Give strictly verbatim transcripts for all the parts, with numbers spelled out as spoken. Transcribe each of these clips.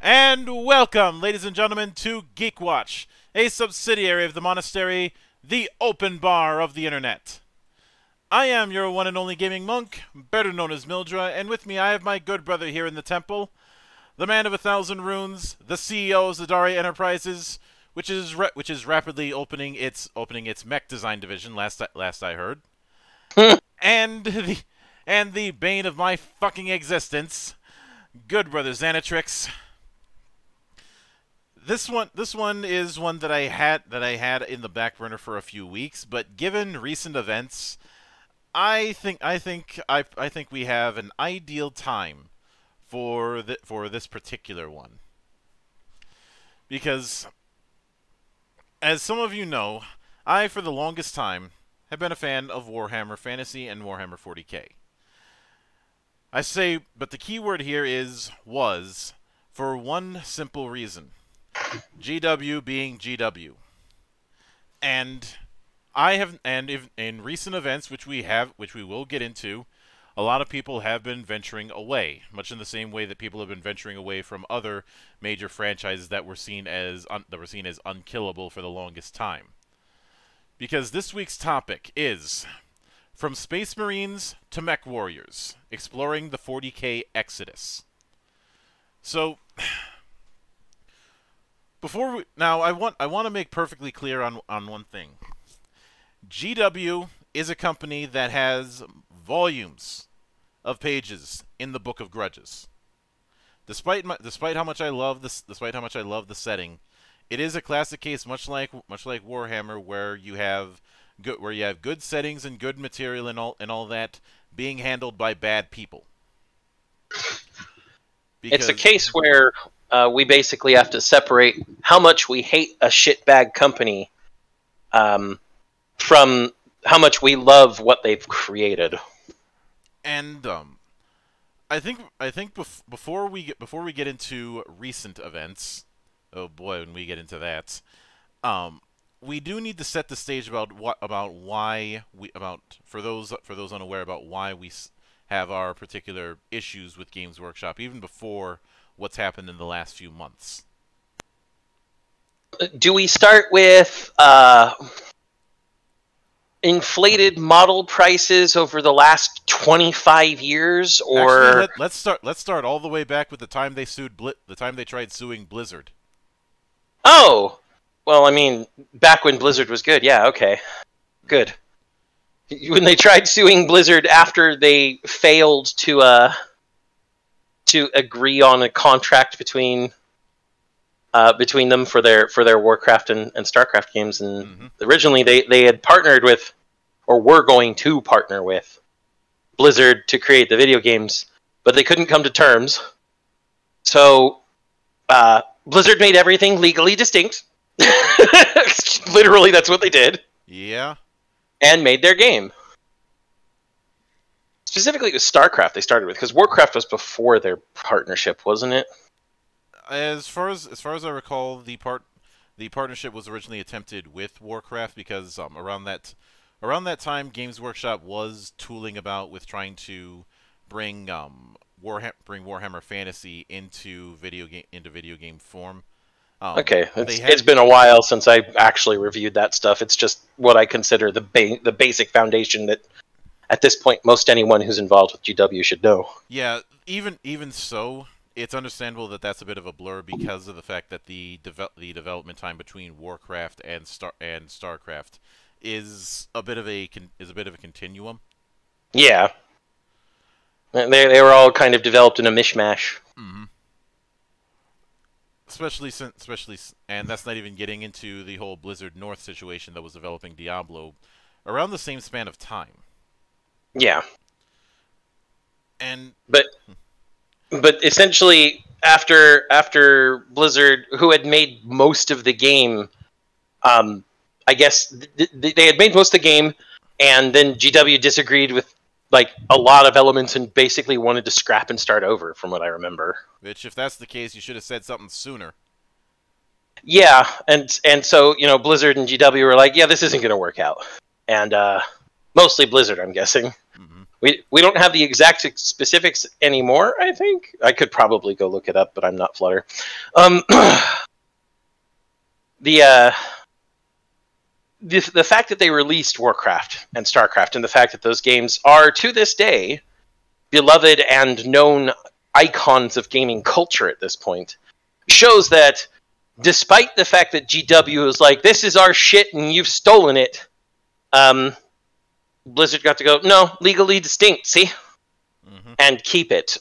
And welcome, ladies and gentlemen, to Geek Watch, a subsidiary of the Monastery, the open bar of the internet. I am your one and only gaming monk, better known as Mildra, and with me I have my good brother here in the temple, the man of a thousand runes, the C E O of Zadari Enterprises, which is ra which is rapidly opening its opening its mech design division. Last I last I heard, and the and the bane of my fucking existence, good brother Xanatrix. This one, this one is one that I had that I had in the back burner for a few weeks, but given recent events, I think I think I I think we have an ideal time for the, for this particular one, because as some of you know, I for the longest time have been a fan of Warhammer Fantasy and Warhammer forty K. I say, but the key word here is was, for one simple reason. G W being G W, and I have, and if, in recent events, which we have, which we will get into, a lot of people have been venturing away, much in the same way that people have been venturing away from other major franchises that were seen as un, that were seen as unkillable for the longest time. Because this week's topic is from Space Marines to Mech Warriors, exploring the forty K Exodus. So. Before we, now, I want I want to make perfectly clear on on one thing. G W is a company that has volumes of pages in the Book of Grudges. Despite my, despite how much I love this, despite how much I love the setting, it is a classic case, much like much like Warhammer, where you have good where you have good settings and good material and all and all that being handled by bad people. Because it's a case where. Uh, we basically have to separate how much we hate a shitbag company um, from how much we love what they've created. And um, I think I think bef before we get before we get into recent events, oh boy, when we get into that, um, we do need to set the stage about what about why we about for those for those unaware about why we have our particular issues with Games Workshop even before. What's happened in the last few months. Do we start with uh, inflated model prices over the last twenty-five years, or Actually, let, let's start let's start all the way back with the time they sued Bli the time they tried suing Blizzard. Oh, well, I mean, back when Blizzard was good. Yeah, okay. Good. When they tried suing Blizzard after they failed to uh to agree on a contract between uh, between them for their for their Warcraft and, and Starcraft games, and mm-hmm. originally they, they had partnered with, or were going to partner with, Blizzard to create the video games, but they couldn't come to terms. So uh, Blizzard made everything legally distinct. Literally, that's what they did. Yeah, and made their game. Specifically, it was Starcraft they started with, because Warcraft was before their partnership, wasn't it? As far as as far as I recall, the part the partnership was originally attempted with Warcraft, because um, around that around that time, Games Workshop was tooling about with trying to bring um Warha bring Warhammer Fantasy into video game into video game form. Um, okay, it's, had... it's been a while since I actually reviewed that stuff. It's just what I consider the ba the basic foundation that. At this point, most anyone who's involved with G W should know. Yeah, even even so, it's understandable that that's a bit of a blur because of the fact that the devel the development time between Warcraft and Star and Starcraft is a bit of a con is a bit of a continuum. Yeah, they they were all kind of developed in a mishmash. Mm-hmm. Especially since especially and that's not even getting into the whole Blizzard North situation that was developing Diablo around the same span of time. Yeah, and but but essentially after after Blizzard, who had made most of the game, um, I guess th th they had made most of the game, and then G W disagreed with like a lot of elements and basically wanted to scrap and start over, from what I remember. Which, if that's the case, you should have said something sooner. Yeah, and and so you know Blizzard and G W were like, yeah, this isn't going to work out, and uh. Mostly Blizzard, I'm guessing. Mm-hmm. We we don't have the exact specifics anymore, I think. I could probably go look it up, but I'm not Flutter. Um, the, uh, the, the fact that they released Warcraft and Starcraft, and the fact that those games are, to this day, beloved and known icons of gaming culture at this point, shows that despite the fact that G W is like, this is our shit and you've stolen it, um... Blizzard got to go, no, legally distinct, see? Mm-hmm. And keep it.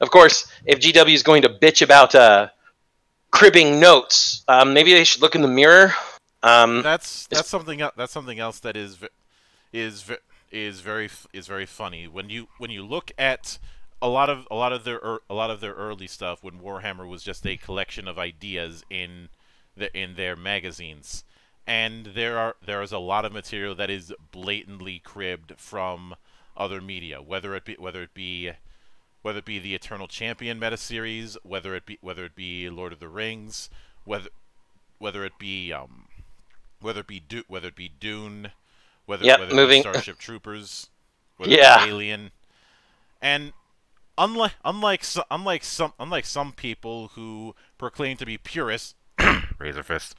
Of course, if G W is going to bitch about uh, cribbing notes, um, maybe they should look in the mirror. Um, that's that's something that's something else that is is is very is very funny when you when you look at a lot of a lot of their a lot of their early stuff when Warhammer was just a collection of ideas in the in their magazines. And there are there is a lot of material that is blatantly cribbed from other media, whether it be whether it be whether it be the Eternal Champion metaseries, whether it be whether it be Lord of the Rings, whether whether it be um whether it be Do whether it be Dune, whether, yep, whether it be Starship Troopers, whether yeah. it be Alien, and unlike unlike so, unlike some unlike some people who proclaim to be purists, razor fist.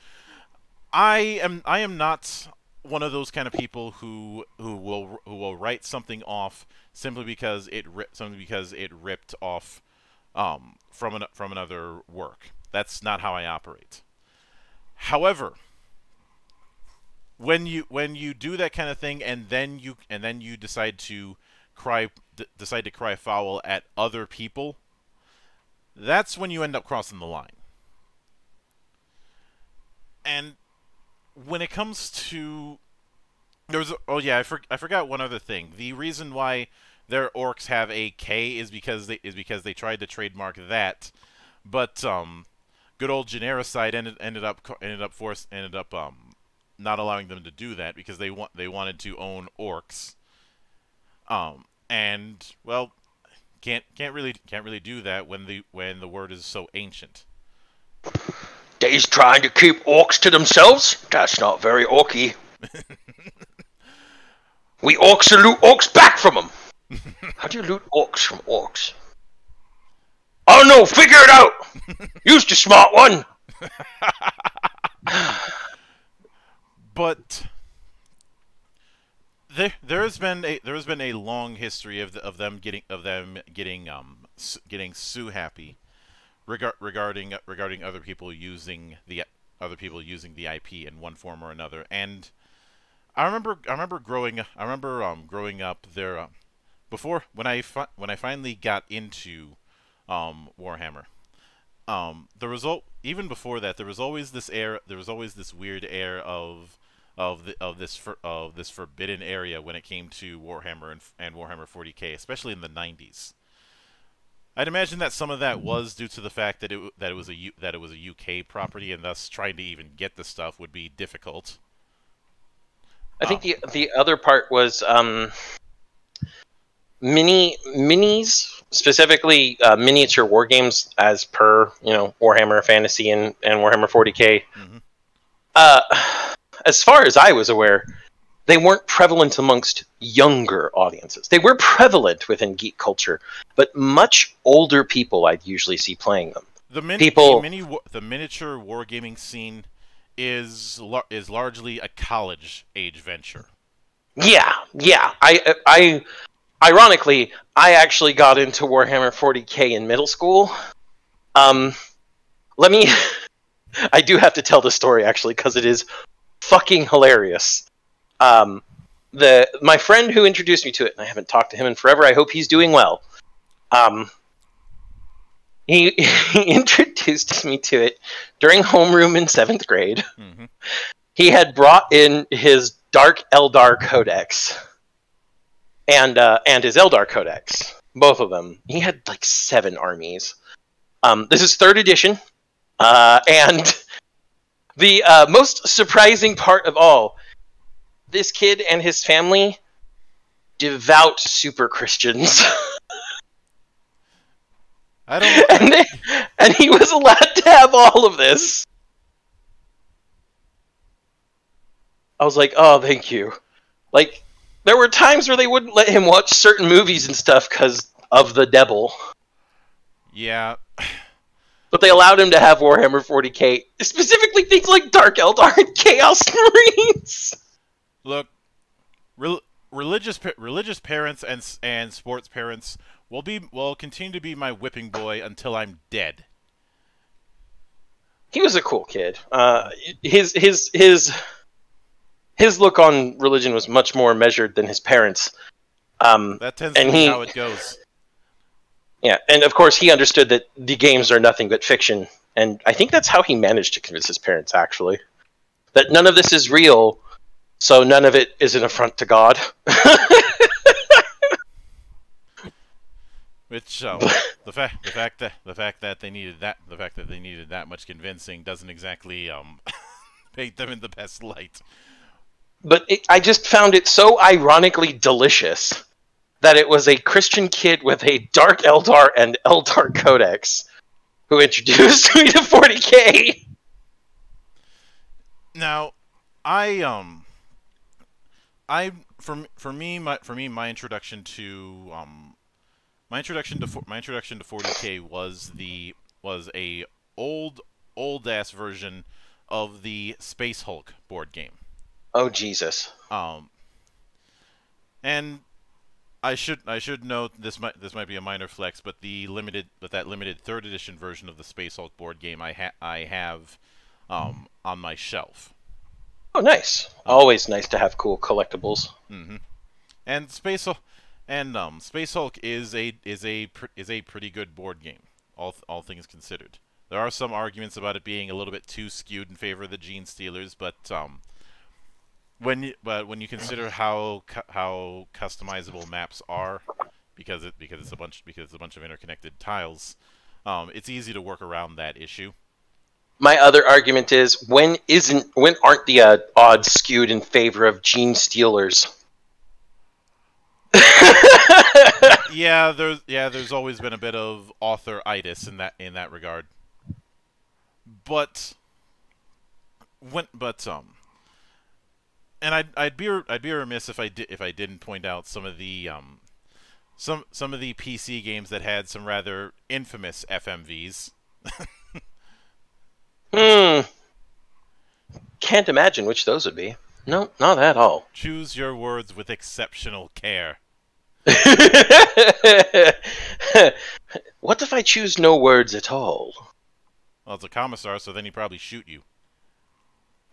I am I am not one of those kind of people who who will who will write something off simply because it ripped simply because it ripped off um, from an, from another work. That's not how I operate. However, when you when you do that kind of thing and then you and then you decide to cry d decide to cry foul at other people, that's when you end up crossing the line. And when it comes to, there was oh yeah I, for, I forgot one other thing. The reason why their orcs have a K is because they is because they tried to trademark that, but um, good old genericide ended ended up ended up forced ended up um not allowing them to do that because they want they wanted to own orcs. Um and well, can't can't really can't really do that when the when the word is so ancient. They's trying to keep orcs to themselves? That's not very orky. We orcs will loot orcs back from them. How do you loot orcs from orcs? I don't know. Figure it out. Used to smart one. But there, there has been a there has been a long history of the, of them getting of them getting um getting sue happy. Regar regarding regarding other people using the other people using the I P in one form or another, and I remember I remember growing I remember um growing up there uh, before when I fi when I finally got into um Warhammer, um the result even before that there was always this air there was always this weird air of of the, of this for, of this forbidden area when it came to Warhammer and, and Warhammer forty K, especially in the nineties. I'd imagine that some of that was due to the fact that it that it was a U, that it was a U K property, and thus trying to even get the stuff would be difficult. I um. think the the other part was um, mini minis, specifically uh, miniature war games, as per you know Warhammer Fantasy and and Warhammer forty K. Mm-hmm. Uh, as far as I was aware, they weren't prevalent amongst younger audiences. They were prevalent within geek culture, but much older people I'd usually see playing them. The mini, people, the, mini, the miniature wargaming scene is is largely a college age venture. Yeah, yeah. I, I, ironically, I actually got into Warhammer forty K in middle school. Um, let me. I do have to tell the story actually because it is fucking hilarious. Um, the my friend who introduced me to it, and I haven't talked to him in forever. I hope he's doing well. Um, he, he introduced me to it during homeroom in seventh grade. Mm-hmm. He had brought in his Dark Eldar Codex and uh, and his Eldar Codex, both of them. He had like seven armies. Um, this is third edition, uh, and the uh, most surprising part of all. This kid and his family, devout super Christians. I don't. And, they, and he was allowed to have all of this. I was like, oh, thank you. Like, there were times where they wouldn't let him watch certain movies and stuff because of the devil. Yeah. But they allowed him to have Warhammer forty K. Specifically things like Dark Eldar and Chaos Marines. Look, re religious pa religious parents and and sports parents will be will continue to be my whipping boy until I'm dead. He was a cool kid. Uh, his his his his look on religion was much more measured than his parents. Um, that tends and to be he, how it goes. Yeah, and of course he understood that the games are nothing but fiction, and I think that's how he managed to convince his parents, actually, that none of this is real, so none of it is an affront to God. Which uh, the fact the fact that the fact that they needed that the fact that they needed that much convincing doesn't exactly um, paint them in the best light. But it, I just found it so ironically delicious that it was a Christian kid with a Dark Eldar and Eldar Codex who introduced me to forty K. Now, I um, I for for me my for me my introduction to um, my introduction to my introduction to forty K was the was a old old ass version of the Space Hulk board game. Oh Jesus! Um, and I should I should note this might this might be a minor flex, but the limited but that limited third edition version of the Space Hulk board game I ha I have um, on my shelf. Oh, nice! Um, Always nice to have cool collectibles. Mm-hmm. And Space Hulk and um, Space Hulk is a is a is a pretty good board game, all all things considered. There are some arguments about it being a little bit too skewed in favor of the Gene Stealers, but um. When you, but when you consider how cu how customizable maps are, because it because it's a bunch because it's a bunch of interconnected tiles, um, it's easy to work around that issue. My other argument is when isn't when aren't the uh, odds skewed in favor of Gene Stealers? yeah, there's yeah, there's always been a bit of author-itis in that in that regard. But when but um. And I'd I'd be I'd be remiss if I did if I didn't point out some of the um some some of the P C games that had some rather infamous F M Vs. Hmm. Can't imagine which those would be. No, not at all. Choose your words with exceptional care. What if I choose no words at all? Well, it's a commissar, so then he'd probably shoot you.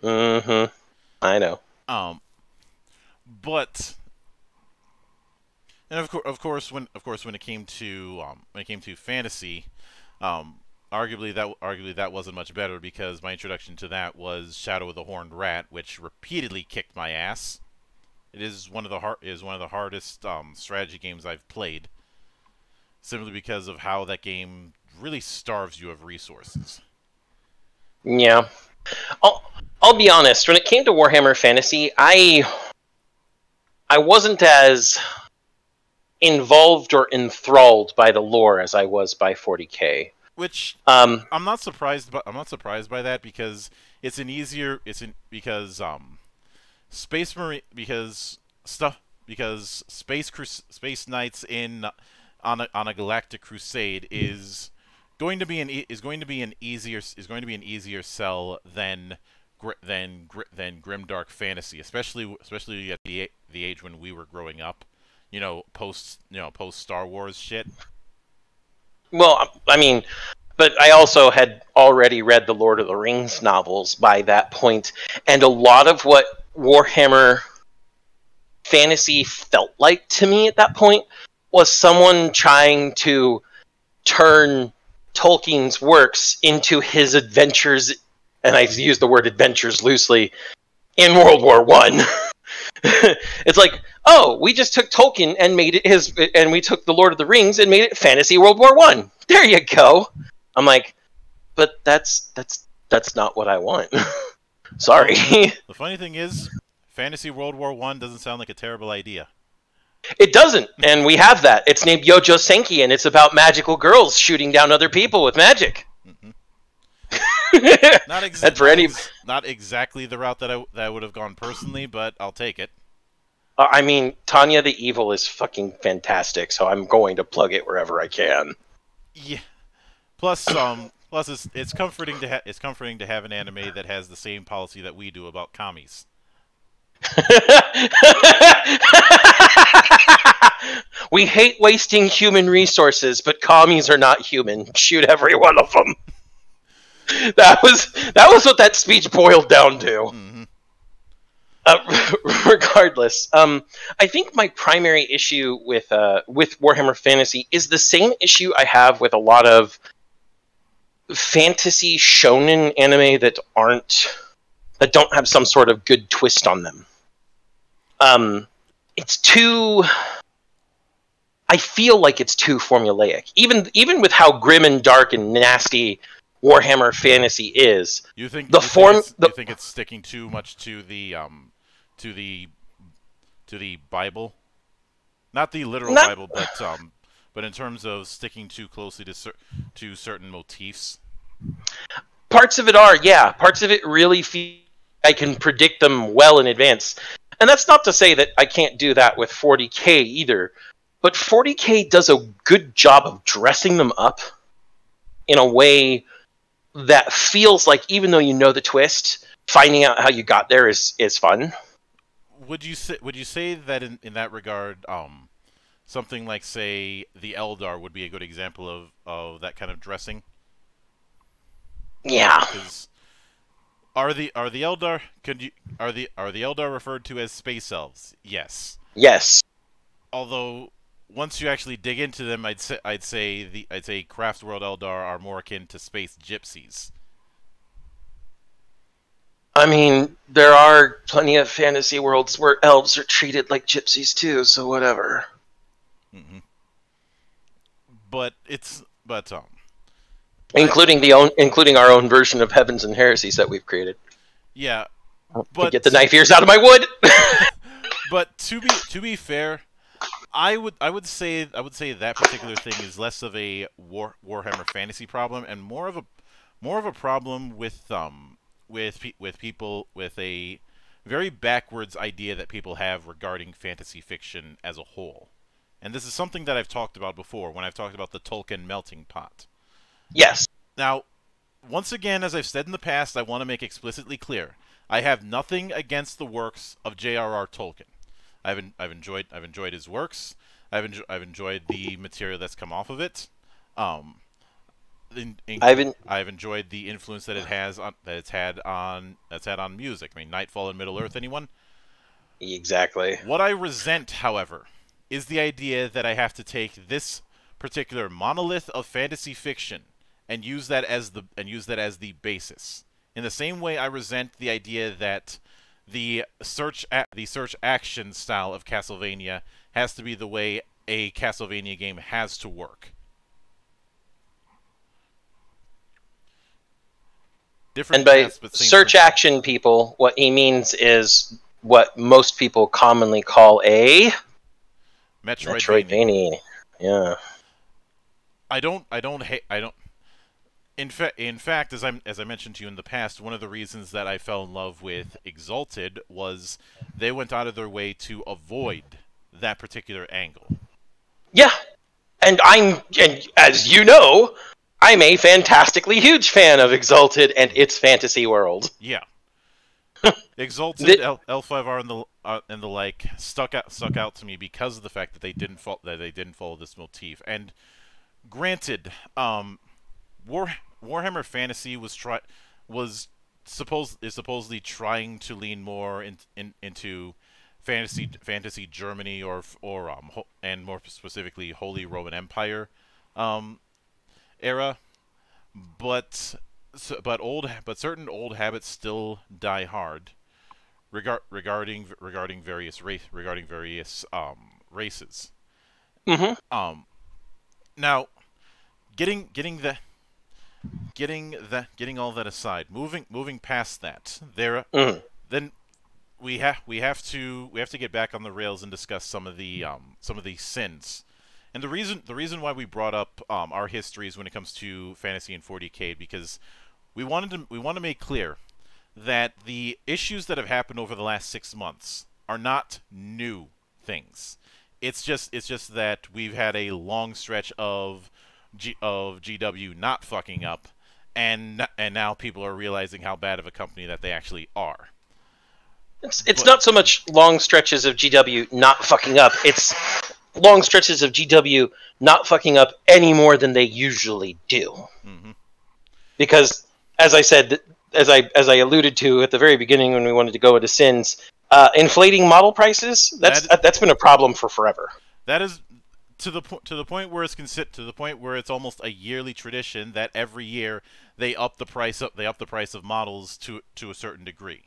Mm-hmm. I know. Um, but and of course, of course, when of course when it came to um, when it came to fantasy, um, arguably that arguably that wasn't much better because my introduction to that was Shadow of the Horned Rat, which repeatedly kicked my ass. It is one of the hard is one of the hardest um, strategy games I've played, simply because of how that game really starves you of resources. Yeah. Oh. I'll be honest, when it came to Warhammer Fantasy, I I wasn't as involved or enthralled by the lore as I was by forty K. Which um, I'm not surprised by I'm not surprised by that because it's an easier it's an because um Space Marine because stuff because Space Crus Space Knights in on a, on a Galactic Crusade is going to be an is going to be an easier is going to be an easier sell than Than than Grimdark Fantasy, especially especially at the the age when we were growing up, you know, post you know post Star Wars shit. Well, I mean, but I also had already read the Lord of the Rings novels by that point, and a lot of what Warhammer Fantasy felt like to me at that point was someone trying to turn Tolkien's works into his adventures. And I use the word adventures loosely, in World War One. It's like, oh, we just took Tolkien and made it his, and we took the Lord of the Rings and made it fantasy World War One. There you go. I'm like, but that's that's that's not what I want. Sorry. The funny thing is, fantasy World War One doesn't sound like a terrible idea. It doesn't, and we have that. It's named Yojo Senki, and it's about magical girls shooting down other people with magic. Mm-hmm. Not exactly. For any... Not exactly the route that I that I would have gone personally, but I'll take it. Uh, I mean, Tanya the Evil is fucking fantastic, so I'm going to plug it wherever I can. Yeah. Plus, um, plus it's it's comforting to ha it's comforting to have an anime that has the same policy that we do about commies. We hate wasting human resources, but commies are not human. Shoot every one of them. That was that was what that speech boiled down to. Mm-hmm. uh, regardless, um, I think my primary issue with uh, with Warhammer Fantasy is the same issue I have with a lot of fantasy shonen anime that aren't that don't have some sort of good twist on them. Um, it's too. I feel like it's too formulaic. Even even with how grim and dark and nasty Warhammer Fantasy is, you think the you form think the, you think it's sticking too much to the um to the to the Bible, not the literal not, Bible, but um but in terms of sticking too closely to cer to certain motifs. Parts of it are, yeah. Parts of it really feel I can predict them well in advance, and that's not to say that I can't do that with forty K either. But forty K does a good job of dressing them up in a way that feels like, even though you know the twist, finding out how you got there is is fun. Would you say would you say that in in that regard, um, something like, say, the Eldar would be a good example of of that kind of dressing? Yeah. Are the are the Eldar could you are the are the Eldar referred to as space elves? Yes. Yes. Although once you actually dig into them, I'd say I'd say the I'd say Craftworld Eldar are more akin to space gypsies. I mean, there are plenty of fantasy worlds where elves are treated like gypsies too, so whatever. Mm-hmm. But it's but um, including the own including our own version of Heavens and Heresies that we've created. Yeah, but get the knife ears out of my wood. But to be to be fair, I would I would say I would say that particular thing is less of a War, Warhammer Fantasy problem and more of a more of a problem with um with pe with people with a very backwards idea that people have regarding fantasy fiction as a whole. And this is something that I've talked about before when I've talked about the Tolkien melting pot. Yes. Now, once again, as I've said in the past, I want to make explicitly clear, I have nothing against the works of J R R Tolkien. I've en I've enjoyed I've enjoyed his works. I've enjo I've enjoyed the material that's come off of it. Um, in, in, I've en I've enjoyed the influence that it has on that it's had on that's had on music. I mean, Nightfall and Middle Earth. Anyone? Exactly. What I resent, however, is the idea that I have to take this particular monolith of fantasy fiction and use that as the and use that as the basis. In the same way, I resent the idea that the search a the search action style of Castlevania has to be the way a Castlevania game has to work. Different and by search action, people, what he means is what most people commonly call a Metroidvania. Metroidvania. Yeah. I don't. I don't. hate I don't. In, fa in fact, as I as I mentioned to you in the past, one of the reasons that I fell in love with Exalted was they went out of their way to avoid that particular angle. Yeah, and I'm and as you know, I'm a fantastically huge fan of Exalted and its fantasy world. Yeah, Exalted, L five R, and the uh, and the like stuck out stuck out to me because of the fact that they didn't fo that they didn't follow this motif. And granted, um. War Warhammer Fantasy was try was supposed is supposedly trying to lean more in, in, into fantasy fantasy Germany or or um ho and more specifically Holy Roman Empire um era, but so, but old but certain old habits still die hard regard regarding regarding various race regarding various um races. Mm-hmm. Um, now getting getting the Getting that, getting all that aside, moving, moving past that, there, mm. then we have we have to we have to get back on the rails and discuss some of the um, some of the sins, and the reason the reason why we brought up um, our histories when it comes to fantasy and forty K, because we wanted to we want to make clear that the issues that have happened over the last six months are not new things. It's just it's just that we've had a long stretch of G, of G W not fucking up, and and now people are realizing how bad of a company that they actually are. It's, it's but, not so much long stretches of G W not fucking up. It's long stretches of G W not fucking up any more than they usually do. Mm-hmm. Because, as I said, as I as I alluded to at the very beginning when we wanted to go into sins, uh, inflating model prices, that's that, that's been a problem for forever. That is to the po to the point where it's consi to the point where it's almost a yearly tradition that every year they up the price up they up the price of models to to a certain degree.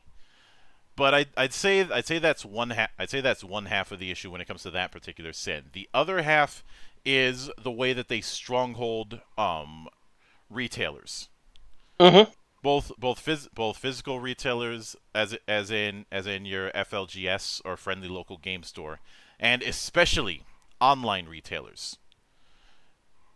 But I I'd, I'd say I'd say that's one half I'd say that's one half of the issue when it comes to that particular sin. The other half is the way that they stronghold um retailers. Mm-hmm. Both both phys both physical retailers as as in as in your F L G S or friendly local game store, and especially online retailers.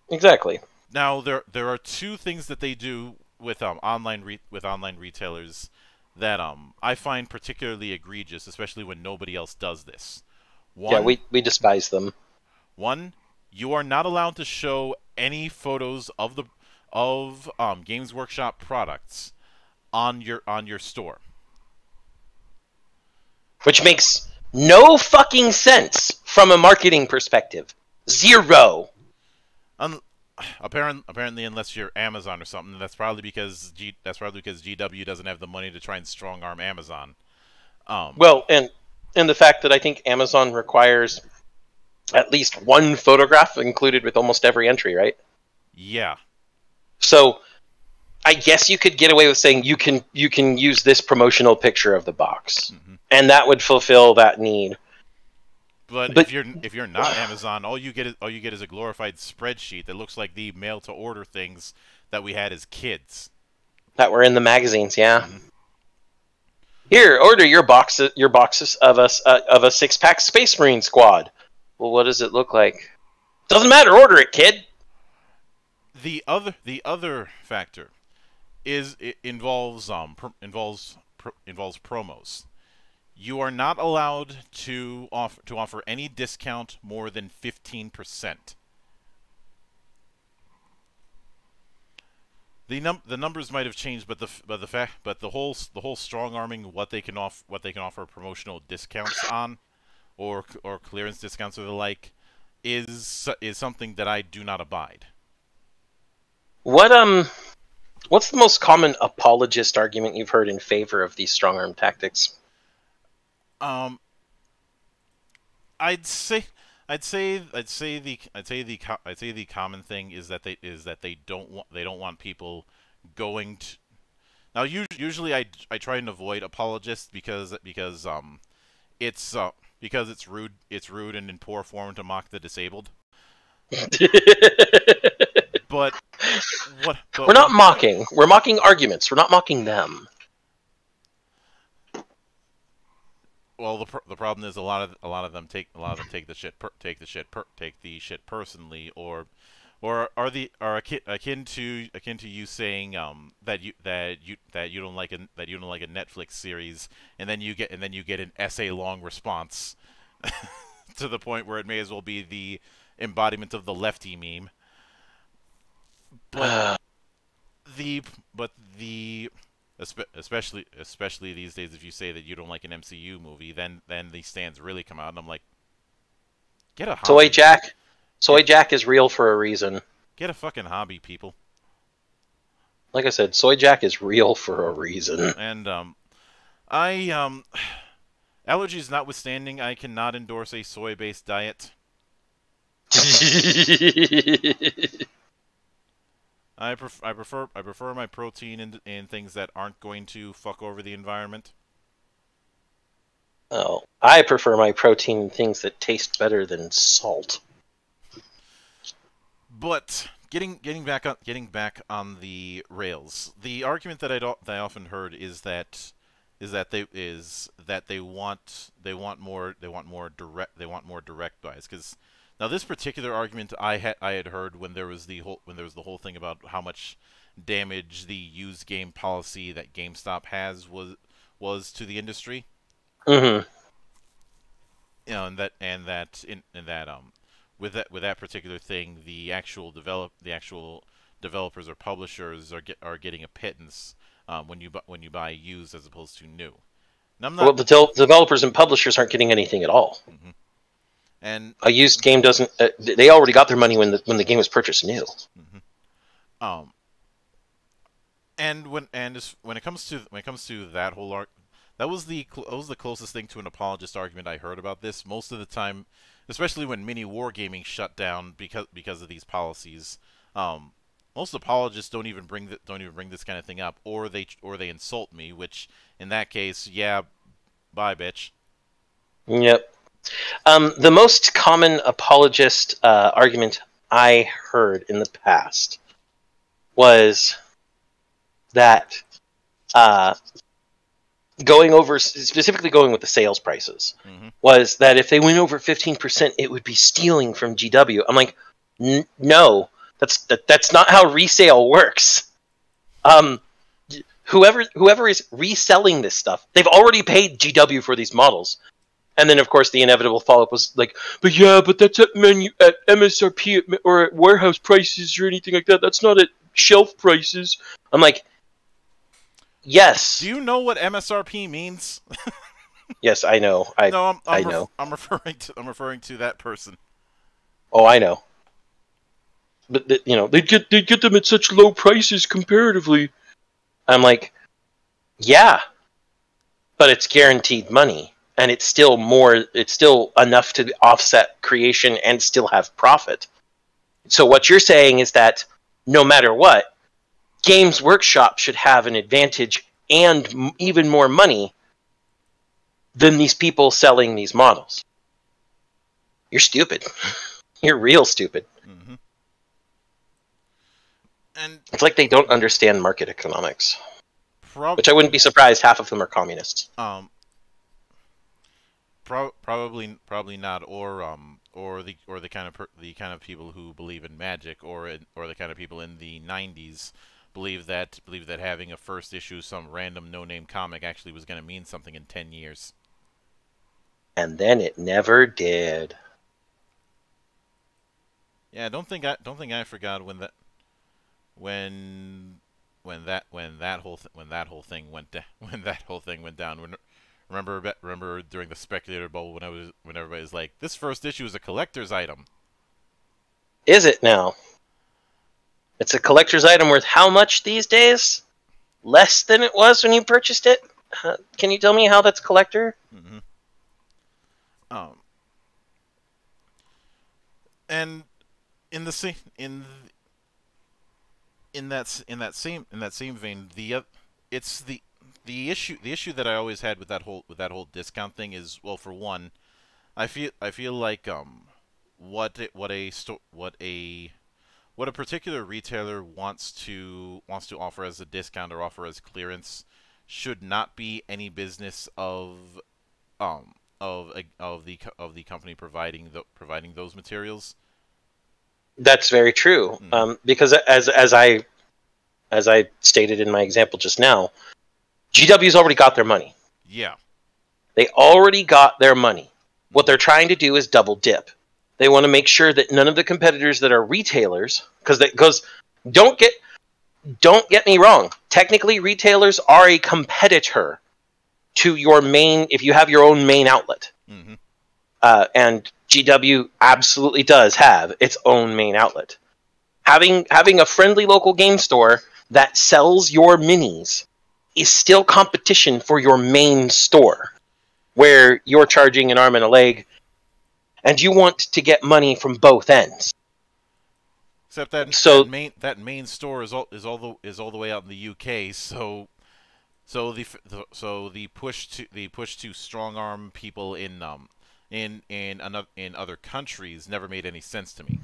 Exactly. Now there there are two things that they do with um online re with online retailers that um I find particularly egregious, especially when nobody else does this. One, yeah, we we despise them. One, you are not allowed to show any photos of the of um, Games Workshop products on your on your store, which makes no fucking sense from a marketing perspective. Zero. Un apparently, apparently, unless you're Amazon or something, that's probably because G that's probably because G W doesn't have the money to try and strong arm Amazon. Um, well, and and the fact that I think Amazon requires at least one photograph included with almost every entry, right? Yeah. So, I guess you could get away with saying you can you can use this promotional picture of the box, mm-hmm. and that would fulfill that need. But, but if you're if you're not Amazon, all you get is all you get is a glorified spreadsheet that looks like the mail to order things that we had as kids, that were in the magazines. Yeah. Mm-hmm. Here, order your boxes your boxes of a uh, of a six pack Space Marine squad. Well, what does it look like? Doesn't matter. Order it, kid. The other the other factor is it involves um pr involves pr involves promos. You are not allowed to offer to offer any discount more than fifteen percent. The num the numbers might have changed, but the but the fact but the whole the whole strong arming what they can off what they can offer promotional discounts on, or or clearance discounts or the like, is is something that I do not abide. What um, what's the most common apologist argument you've heard in favor of these strong arm tactics? Um, I'd say, I'd say, I'd say the, I'd say the, I'd say the common thing is that they is that they don't want they don't want people going to. Now, usually I I try and avoid apologists because because um, it's uh, because it's rude it's rude and in poor form to mock the disabled. But, what, but we're not what, mocking. We're mocking arguments. We're not mocking them. Well, the pr the problem is a lot of a lot of them take a lot of them take the shit per take the shit per take the shit personally, or or are the are akin, akin to akin to you saying um that you that you that you don't like a that you don't like a Netflix series, and then you get and then you get an essay long response to the point where it may as well be the embodiment of the lefty meme. But the but the especially especially these days, if you say that you don't like an M C U movie, then then the stands really come out, and I'm like, get a hobby. Soy Jack, Soy Jack is real for a reason. Get a fucking hobby, people. Like I said, Soy Jack is real for a reason. And um, I um, allergies notwithstanding, I cannot endorse a soy-based diet. I prefer I prefer I prefer my protein in in things that aren't going to fuck over the environment. Oh, I prefer my protein in things that taste better than salt. But getting getting back on getting back on the rails, the argument that I don't, that I often heard is that is that they is that they want they want more they want more direct they want more direct buys, because. Now, this particular argument I had I had heard when there was the whole when there was the whole thing about how much damage the used game policy that GameStop has was was to the industry. Mm-hmm. You know, and that and that in and that um with that with that particular thing, the actual develop the actual developers or publishers are get, are getting a pittance um, when you bu when you buy used as opposed to new. And I'm not well, the de developers and publishers aren't getting anything at all. Mm-hmm. And a used game doesn't. Uh, they already got their money when the when the game was purchased new. Mm-hmm. Um. And when and as, when it comes to when it comes to that whole arc, that was the that was the closest thing to an apologist argument I heard about this. Most of the time, especially when mini wargaming shut down because because of these policies, um, most apologists don't even bring the, don't even bring this kind of thing up, or they or they insult me. Which in that case, yeah, bye, bitch. Yep. Um, the most common apologist uh, argument I heard in the past was that uh, going over, specifically going with the sales prices, mm-hmm. was that if they went over fifteen percent, it would be stealing from G W. I'm like, N no, that's that, that's not how resale works. Um, whoever whoever is reselling this stuff, they've already paid G W for these models. And then, of course, the inevitable follow-up was like, but yeah, but that's at menu at M S R P or at warehouse prices or anything like that. That's not at shelf prices. I'm like, yes. Do you know what M S R P means? Yes, I know. I, no, I'm, I'm I know. I'm referring to I'm referring to that person. Oh, I know. But the, you know, they get they get them at such low prices comparatively. I'm like, yeah, but it's guaranteed money. And it's still more, it's still enough to offset creation and still have profit. So what you're saying is that no matter what, Games Workshop should have an advantage and m even more money than these people selling these models. You're stupid. You're real stupid. Mm-hmm. And it's like they don't understand market economics, which I wouldn't be surprised half of them are communists. Um. Probably, probably not, or um, or the or the kind of per the kind of people who believe in magic, or in, or the kind of people in the nineties believe that believe that having a first issue, some random no-name comic, actually was going to mean something in ten years. And then it never did. Yeah, don't think I don't think I forgot when that when when that when that whole th when that whole thing went when that whole thing went down. When, Remember, remember during the speculator bubble when I was, when everybody was like, "This first issue is a collector's item." Is it now? It's a collector's item worth how much these days? Less than it was when you purchased it. Uh, can you tell me how that's collector? Mm-hmm. Um. And in the same in in that in that same in that same vein, the uh, it's the. The issue, the issue that I always had with that whole with that whole discount thing is, well, for one, I feel I feel like um, what it, what a what a what a particular retailer wants to wants to offer as a discount or offer as clearance should not be any business of um of of the of the company providing the providing those materials. That's very true, mm. um, because as as I as I stated in my example just now, G W's already got their money. Yeah. They already got their money. What they're trying to do is double dip. They want to make sure that none of the competitors that are retailers, because because don't get don't get me wrong. Technically, retailers are a competitor to your main, if you have your own main outlet. Mm-hmm. Uh, and G W absolutely does have its own main outlet. Having having a friendly local game store that sells your minis is still competition for your main store, where you're charging an arm and a leg, and you want to get money from both ends. Except that so that main that main store is all is all the is all the way out in the U K. So, so the so the push to the push to strong arm people in um in in another in other countries never made any sense to me.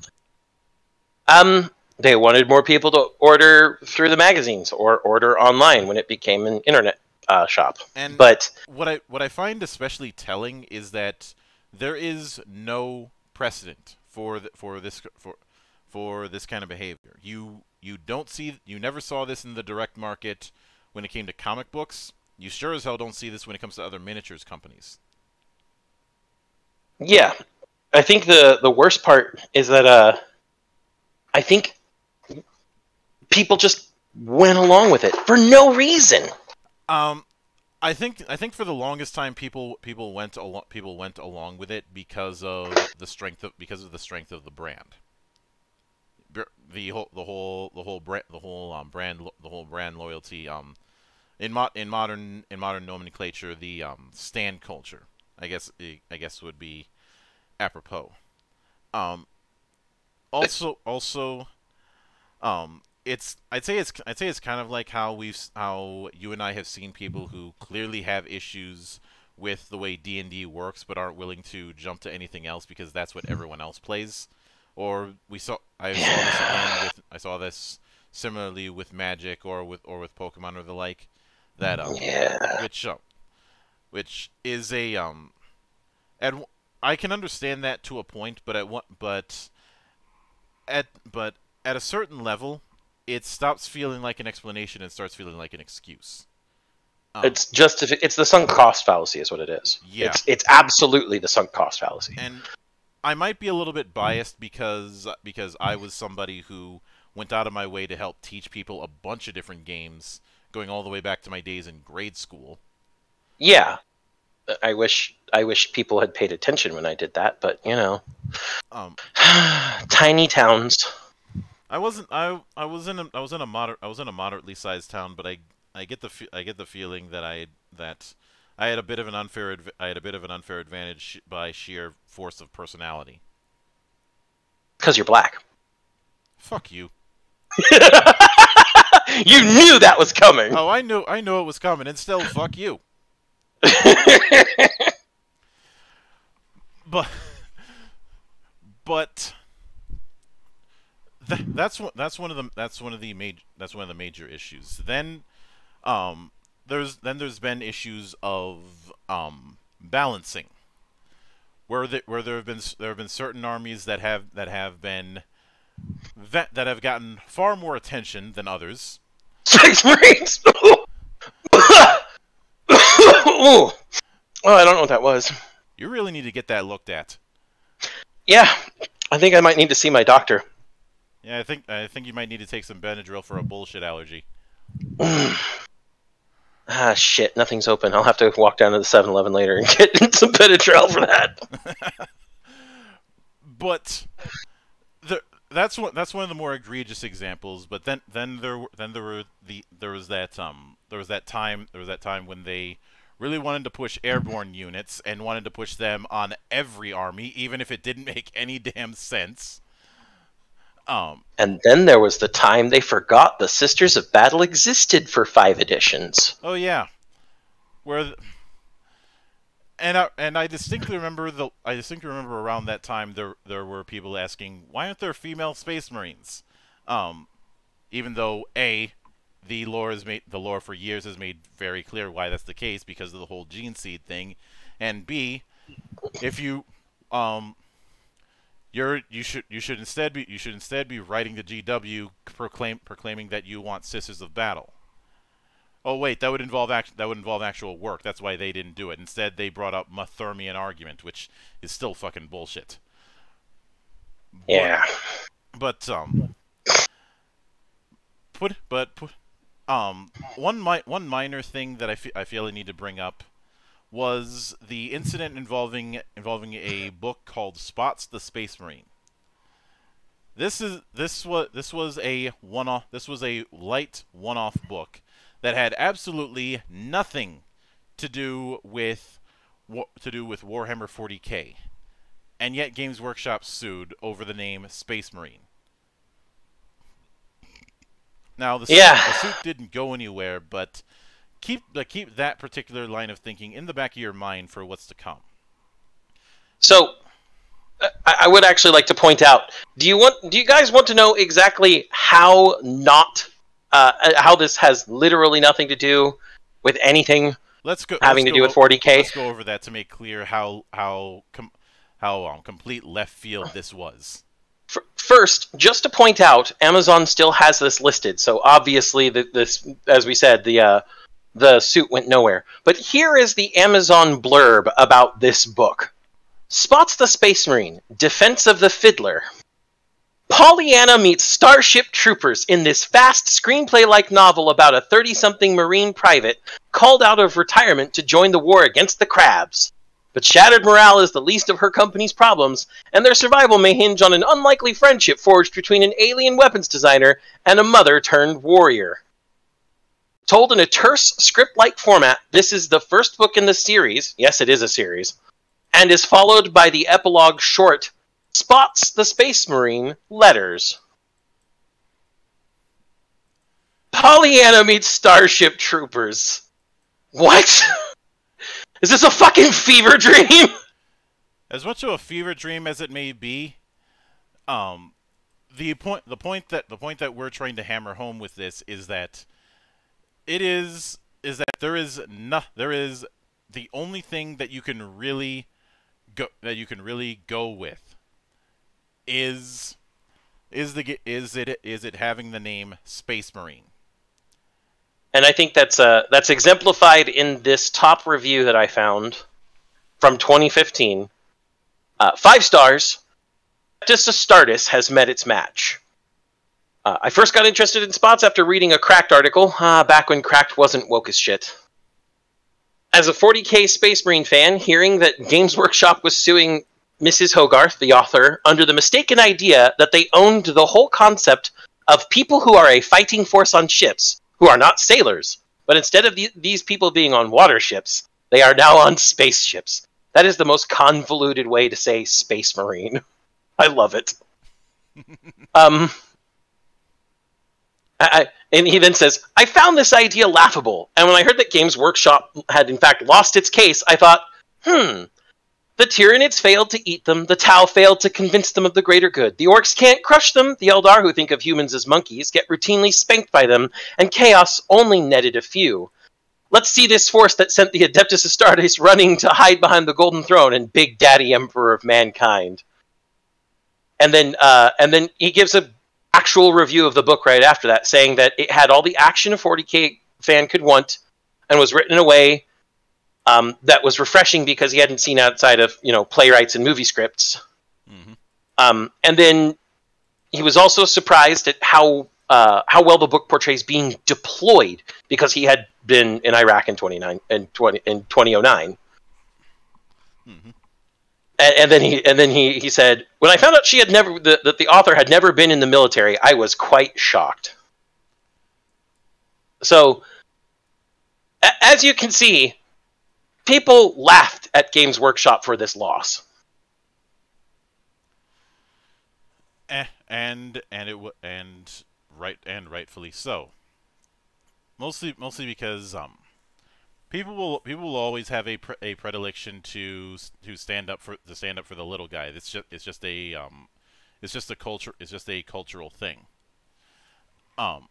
Um. They wanted more people to order through the magazines or order online when it became an internet uh, shop. And but what I what I find especially telling is that there is no precedent for the, for this for for this kind of behavior. You you don't see you never saw this in the direct market when it came to comic books. You sure as hell don't see this when it comes to other miniatures companies. Yeah, I think the the worst part is that uh, I think people just went along with it for no reason. Um, I think I think for the longest time people people went al people went along with it because of the strength of because of the strength of the brand. The whole the whole the whole brand the whole um brand the whole brand loyalty um in mo in modern in modern nomenclature, the um stan culture, I guess I guess would be apropos. Um, also also um it's I'd say it's I'd say it's kind of like how we've how you and I have seen people who clearly have issues with the way D and D works but aren't willing to jump to anything else because that's what everyone else plays. Or we saw I saw this again with I saw this similarly with Magic or with or with Pokemon or the like, that um yeah. which um, which is a um and I can understand that to a point, but at one but at but at a certain level it stops feeling like an explanation and starts feeling like an excuse. Um, it's just it's the sunk cost fallacy is what it is. Yeah, it's, it's absolutely the sunk cost fallacy. And I might be a little bit biased because because I was somebody who went out of my way to help teach people a bunch of different games, going all the way back to my days in grade school. Yeah, I wish I wish people had paid attention when I did that, but you know, um, tiny towns. I wasn't I I was in a, I was in a moder I was in a moderately sized town, but I I get the I get the feeling that I that. I had a bit of an unfair adv I had a bit of an unfair advantage by sheer force of personality. Because you're black. Fuck you. You knew that was coming. Oh, I knew I knew it was coming, and still, fuck you. but, but th that's one that's one of the that's one of the major that's one of the major issues. Then, um. There's then there's been issues of um, balancing, where the, where there have been there have been certain armies that have that have been that that have gotten far more attention than others. Six Marines. Oh, I don't know what that was. You really need to get that looked at. Yeah, I think I might need to see my doctor. Yeah, I think I think you might need to take some Benadryl for a bullshit allergy. Ah, shit, nothing's open. I'll have to walk down to the seven eleven later and get some Benadryl for that. But the, that's one that's one of the more egregious examples, but then then there then there were the there was that um there was that time there was that time when they really wanted to push airborne units and wanted to push them on every army even if it didn't make any damn sense. Um, and then there was the time they forgot the Sisters of Battle existed for five editions. Oh yeah, where the, and I, and I distinctly remember the I distinctly remember around that time there there were people asking why aren't there female Space Marines, um, even though a the lore is made the lore for years has made very clear why that's the case because of the whole gene seed thing, and b if you um. You're, you should you should instead be you should instead be writing the G W proclaim proclaiming that you want Sisters of Battle. Oh wait, that would involve act, that would involve actual work. That's why they didn't do it. Instead, they brought up Mothermian argument, which is still fucking bullshit. Yeah. But, but um, put but put um one mi one minor thing that I fe I feel I need to bring up was the incident involving involving a book called Spots the Space Marine. This is this was this was a one-off this was a light one-off book that had absolutely nothing to do with to do with Warhammer forty K. And yet Games Workshop sued over the name Space Marine. Now the, yeah. suit, the suit didn't go anywhere, but Keep like, keep that particular line of thinking in the back of your mind for what's to come. So, I, I would actually like to point out: Do you want? Do you guys want to know exactly how not uh, how this has literally nothing to do with anything? Let's go having let's to go do with forty K. Let's go over that to make clear how how com how um, complete left field this was. For, First, just to point out, Amazon still has this listed, so obviously the, this, as we said, the uh, the suit went nowhere. But here is the Amazon blurb about this book. Spots the Space Marine, Defense of the Fiddler. Pollyanna meets Starship Troopers in this fast screenplay-like novel about a thirty-something Marine private called out of retirement to join the war against the crabs. But shattered morale is the least of her company's problems, and their survival may hinge on an unlikely friendship forged between an alien weapons designer and a mother-turned-warrior. Told in a terse, script-like format, this is the first book in the series, yes, it is a series, and is followed by the epilogue short, Spots the Space Marine, Letters. Pollyanna meets Starship Troopers. What?! Is this a fucking fever dream? As much of a fever dream as it may be, um, the point the point that the point that we're trying to hammer home with this is that it is is that there is no, there is the only thing that you can really go that you can really go with is is the is it is it having the name Space Marine. And I think that's uh, that's exemplified in this top review that I found from twenty fifteen. Uh, five stars. Astartes has met its match. Uh, I first got interested in Spots after reading a Cracked article, uh, back when Cracked wasn't woke as shit. As a forty K Space Marine fan, hearing that Games Workshop was suing Missus Hogarth, the author, under the mistaken idea that they owned the whole concept of people who are a fighting force on ships, who are not sailors, but instead of the, these people being on water ships, they are now on spaceships. That is the most convoluted way to say Space Marine. I love it. um, I, and he then says, I found this idea laughable, and when I heard that Games Workshop had in fact lost its case, I thought, hmm, the Tyranids failed to eat them, the Tau failed to convince them of the greater good, the Orcs can't crush them, the Eldar who think of humans as monkeys get routinely spanked by them, and Chaos only netted a few. Let's see this force that sent the Adeptus Astartes running to hide behind the Golden Throne and Big Daddy Emperor of Mankind. And then, uh, and then he gives an actual review of the book right after that, saying that it had all the action a forty K fan could want, and was written in a way Um, that was refreshing because he hadn't seen outside of, you know, playwrights and movie scripts. Mm-hmm. Um, and then he was also surprised at how uh, how well the book portrays being deployed, because he had been in Iraq in twenty-nine in twenty in two thousand nine. Mm-hmm. And, and then he and then he he said, when I found out she had never the, that the author had never been in the military, I was quite shocked. So, a as you can see, people laughed at Games Workshop for this loss. Eh, and and it w and right and rightfully so. Mostly, mostly because um, people will people will always have a pre a predilection to to stand up for to stand up for the little guy. It's just it's just a um, it's just a culture it's just a cultural thing. Um.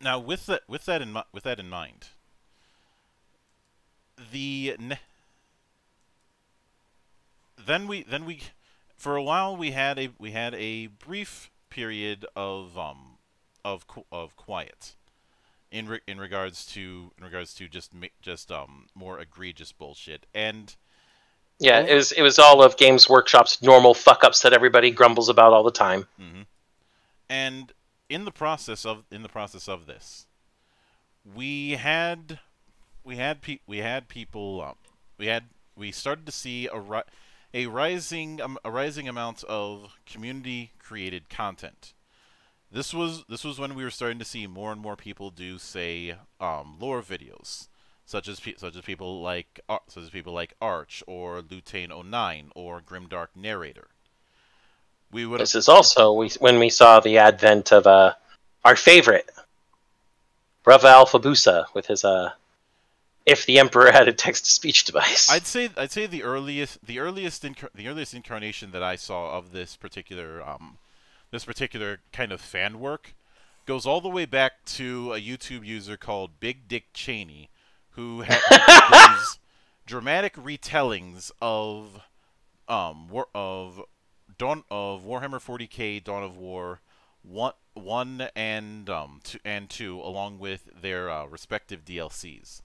Now with that with that in with that in mind. The ne then we then we for a while we had a we had a brief period of um of of quiet in re in regards to in regards to just just um more egregious bullshit, and yeah, it was it was all of Games Workshop's normal fuck ups that everybody grumbles about all the time. Mm-hmm. And in the process of in the process of this, we had. We had pe we had people um, we had we started to see a ri a rising um, a rising amount of community created content. This was this was when we were starting to see more and more people do, say, um, lore videos, such as pe such as people like uh, such as people like Arch or Lutain oh nine or Grimdark Narrator. We would. This is also we, when we saw the advent of uh, our favorite, Brava Alfabusa, with his uh. If the Emperor had a text-to-speech device. I'd say I'd say the earliest the earliest the earliest incarnation that I saw of this particular um this particular kind of fan work goes all the way back to a YouTube user called Big Dick Cheney, who had these dramatic retellings of um of Dawn of Warhammer forty K, Dawn of War one, one and um two, and two, along with their uh, respective D L Cs.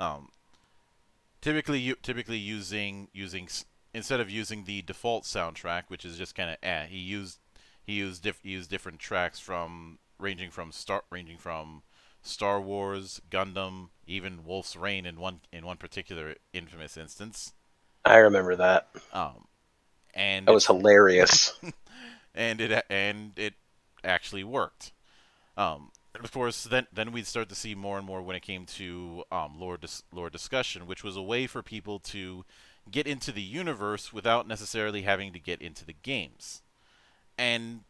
Um, typically, you typically using using instead of using the default soundtrack, which is just kind of eh, he used he used diff, he used different tracks from ranging from Star ranging from Star Wars, Gundam, even Wolf's Rain in one in one particular infamous instance. I remember that. Um, and that was it, hilarious. And it and it actually worked. Um, of course, then then we'd start to see more and more when it came to um, lore dis lore discussion, which was a way for people to get into the universe without necessarily having to get into the games. And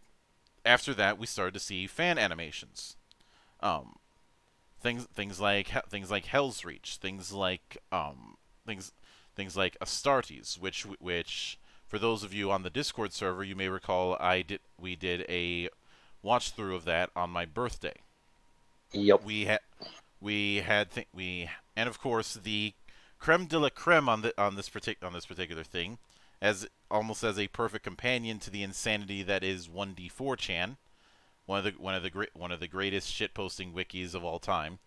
after that, we started to see fan animations, um, things things like things like Hell's Reach, things like um, things. Things like Astartes, which, which, for those of you on the Discord server, you may recall I did we did a watch through of that on my birthday. Yep. We had we had th we and of course the creme de la creme on the on this particular on this particular thing, as almost as a perfect companion to the insanity that is one D four chan, one of the one of the great one of the greatest shitposting wikis of all time,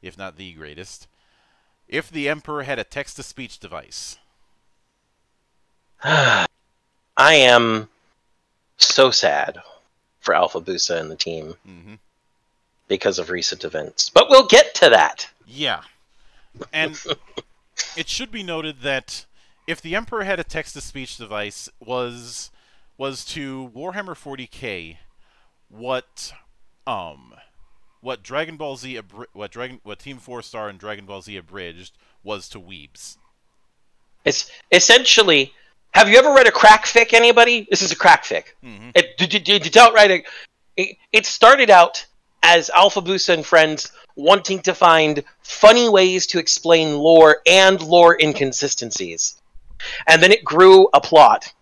if not the greatest. If the Emperor had a text-to-speech device. I am so sad for Alfabusa and the team mm-hmm. because of recent events. But we'll get to that. Yeah. And it should be noted that If the Emperor had a text-to-speech device was was to Warhammer forty K what um What Dragon Ball Z, abri what Dragon, what Team Four Star and Dragon Ball Z abridged was to weebs. It's essentially. Have you ever read a crack fic? Anybody? This is a crack fic. Mm-hmm. It, it, it, it, it, it started out as Alfabusa and friends wanting to find funny ways to explain lore and lore inconsistencies, and then it grew a plot.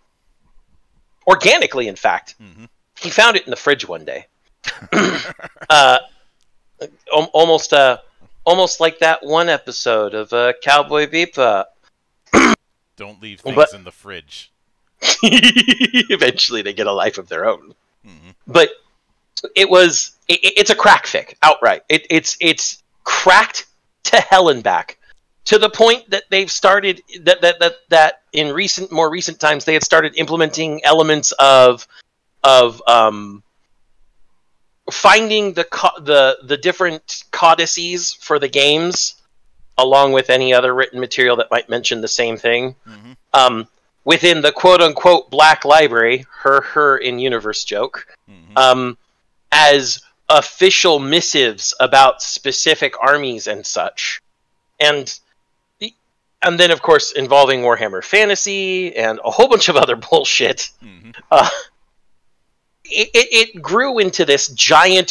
Organically, in fact, mm-hmm. he found it in the fridge one day. uh, Almost, uh, almost like that one episode of uh, Cowboy Bebop. Don't leave things but... in the fridge. Eventually, they get a life of their own. Mm-hmm. But it was—it, it's a crack fic outright. It—it's—it's it's cracked to hell and back, to the point that they've started that that that that in recent, more recent times, they had started implementing elements of of um. finding the the the different codices for the games, along with any other written material that might mention the same thing, mm-hmm. um, within the quote unquote black library, her her in universe joke, mm-hmm. um, as official missives about specific armies and such, and and then of course involving Warhammer Fantasy and a whole bunch of other bullshit. Mm-hmm. Uh, It, it, it grew into this giant,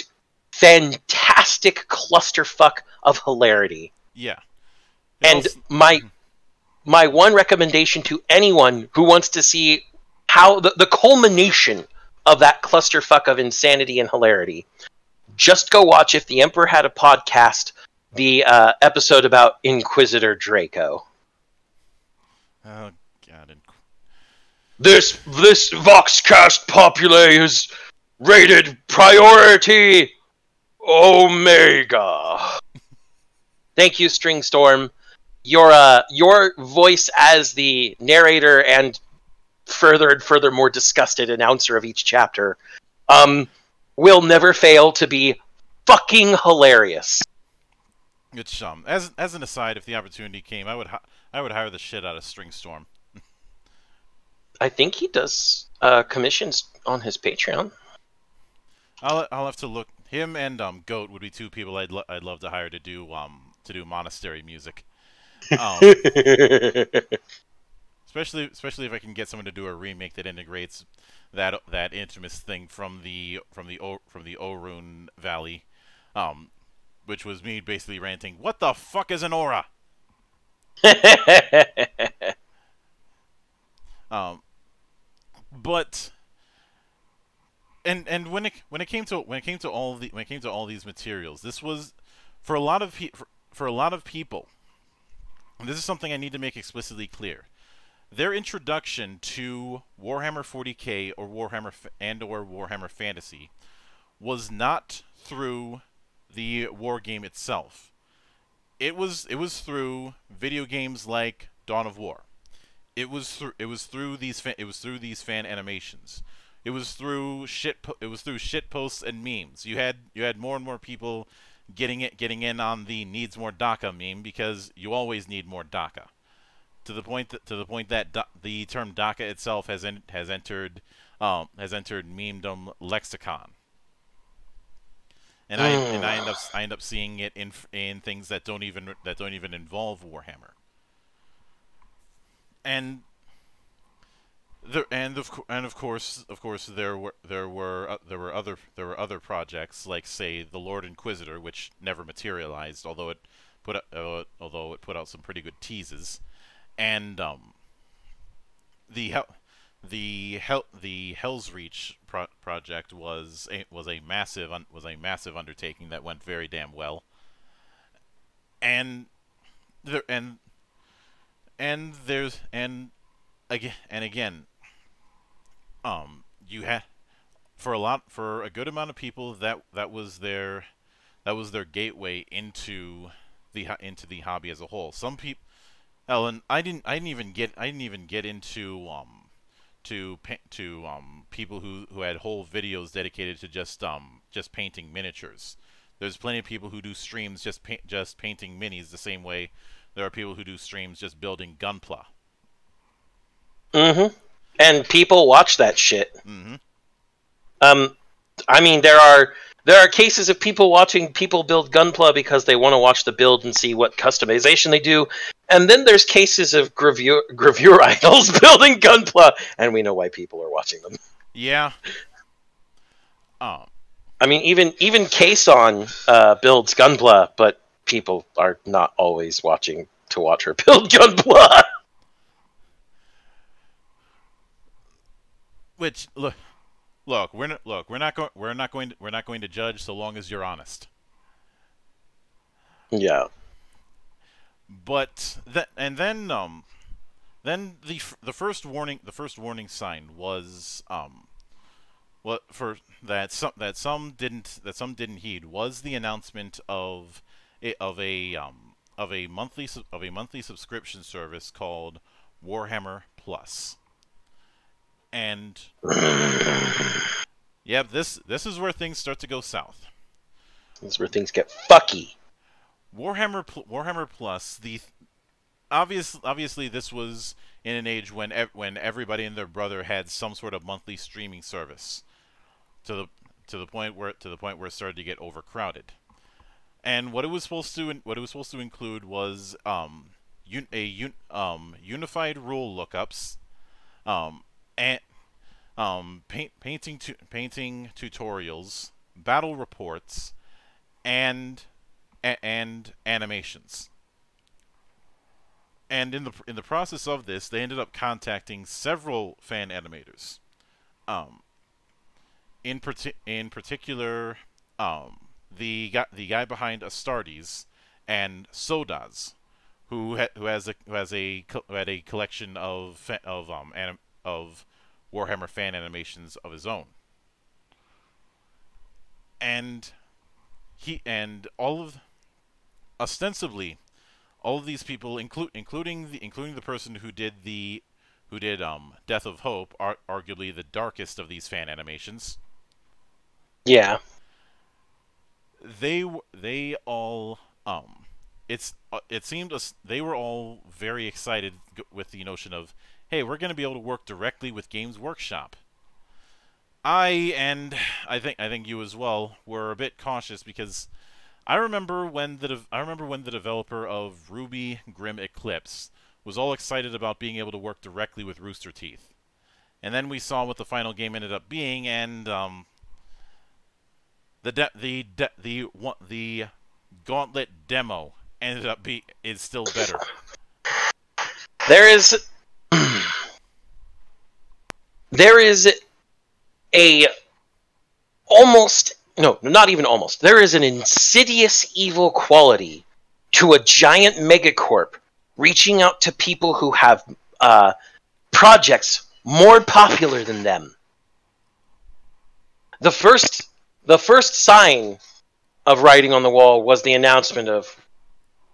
fantastic clusterfuck of hilarity. Yeah. It and also... my my one recommendation to anyone who wants to see how the, the culmination of that clusterfuck of insanity and hilarity, just go watch If the Emperor Had a Podcast, the uh, episode about Inquisitor Draco. Oh, God, Inquisitor. This this Voxcast Populae is rated priority Omega. Thank you, Stringstorm. Your uh your voice as the narrator and further and further more disgusted announcer of each chapter, um, will never fail to be fucking hilarious. It's um as as an aside, if the opportunity came, I would hi I would hire the shit out of Stringstorm. I think he does uh, commissions on his Patreon. I'll I'll have to look. Him and um Goat would be two people I'd lo I'd love to hire to do um to do monastery music. Um, especially especially if I can get someone to do a remake that integrates that that infamous thing from the from the o from the Orun Valley, um, which was me basically ranting, "What the fuck is an aura?" um. But and and when it when it came to when it came to all the when it came to all these materials, this was for a lot of pe for, for a lot of people. And this is something I need to make explicitly clear. Their introduction to Warhammer forty K or Warhammer and or Warhammer Fantasy was not through the war game itself. It was it was through video games like Dawn of War. It was through it was through these fan, it was through these fan animations. It was through shit po it was through shit posts and memes. You had you had more and more people getting it getting in on the needs more DACA meme, because you always need more DACA. To the point that to the point that da the term DACA itself has en has entered um, has entered memedom lexicon. And mm. I and I end up I end up seeing it in in things that don't even that don't even involve Warhammer. And There, and of and of course, of course, there were there were uh, there were other there were other projects like, say, the Lord Inquisitor, which never materialized, although it put out, uh, although it put out some pretty good teases, and um, the the hell the Hell's Reach pro project was a, was a massive un was a massive undertaking that went very damn well, and there and and there's and again and again. Um, you had for a lot for a good amount of people that that was their that was their gateway into the into the hobby as a whole. Some people, Ellen, I didn't I didn't even get I didn't even get into um to to um people who who had whole videos dedicated to just um just painting miniatures. There's plenty of people who do streams just paint just painting minis, the same way there are people who do streams just building gunpla. Mm-hmm. And people watch that shit. Mm-hmm. Um, I mean, there are there are cases of people watching people build gunpla because they want to watch the build and see what customization they do. And then there's cases of gravure gravure idols building gunpla, and we know why people are watching them. Yeah. Oh. I mean, even even Kason uh, builds gunpla, but people are not always watching to watch her build gunpla. Which look, look, we're not look, we're not going, we're not going, to, we're not going to judge so long as you're honest. Yeah. But that, and then, um, then the the first warning, the first warning sign was, um, what for that some that some didn't that some didn't heed was the announcement of a, of a um of a monthly of a monthly subscription service called Warhammer Plus. And yeah, this this is where things start to go south. This is where things get fucky. Warhammer Warhammer Plus, the obvious obviously this was in an age when ev when everybody and their brother had some sort of monthly streaming service, to the to the point where to the point where it started to get overcrowded. And what it was supposed to what it was supposed to include was um un a un um unified rule lookups, um and um, paint, painting, tu painting tutorials, battle reports, and a and animations. And in the in the process of this, they ended up contacting several fan animators. Um, in parti in particular, um, the guy the guy behind Astartes and Sodas, who ha who has a who has a co who had a collection of fa of um anim of Warhammer fan animations of his own, and he and all of ostensibly all of these people, include including the including the person who did the who did um Death of Hope, are arguably the darkest of these fan animations. Yeah, they they all um it's uh, it seemed us they were all very excited with the notion of, hey, we're going to be able to work directly with Games Workshop. I and I think I think you as well were a bit cautious, because I remember when the I remember when the developer of Ruby Grim Eclipse was all excited about being able to work directly with Rooster Teeth, and then we saw what the final game ended up being, and um, the de the de the one the Gauntlet demo ended up be is still better. There is. There is a almost, no, not even almost, there is an insidious evil quality to a giant megacorp reaching out to people who have uh, projects more popular than them. The first, the first sign of writing on the wall was the announcement of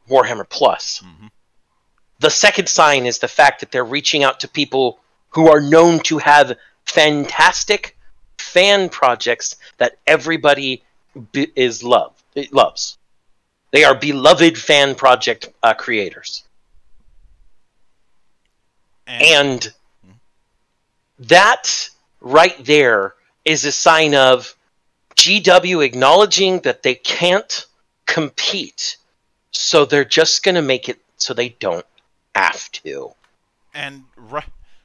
Warhammer Plus. Mm-hmm. The second sign is the fact that they're reaching out to people who are known to have fantastic fan projects that everybody be is love loves. They are beloved fan project uh, creators. And, and that right there is a sign of G W acknowledging that they can't compete. So they're just going to make it so they don't have to. And right,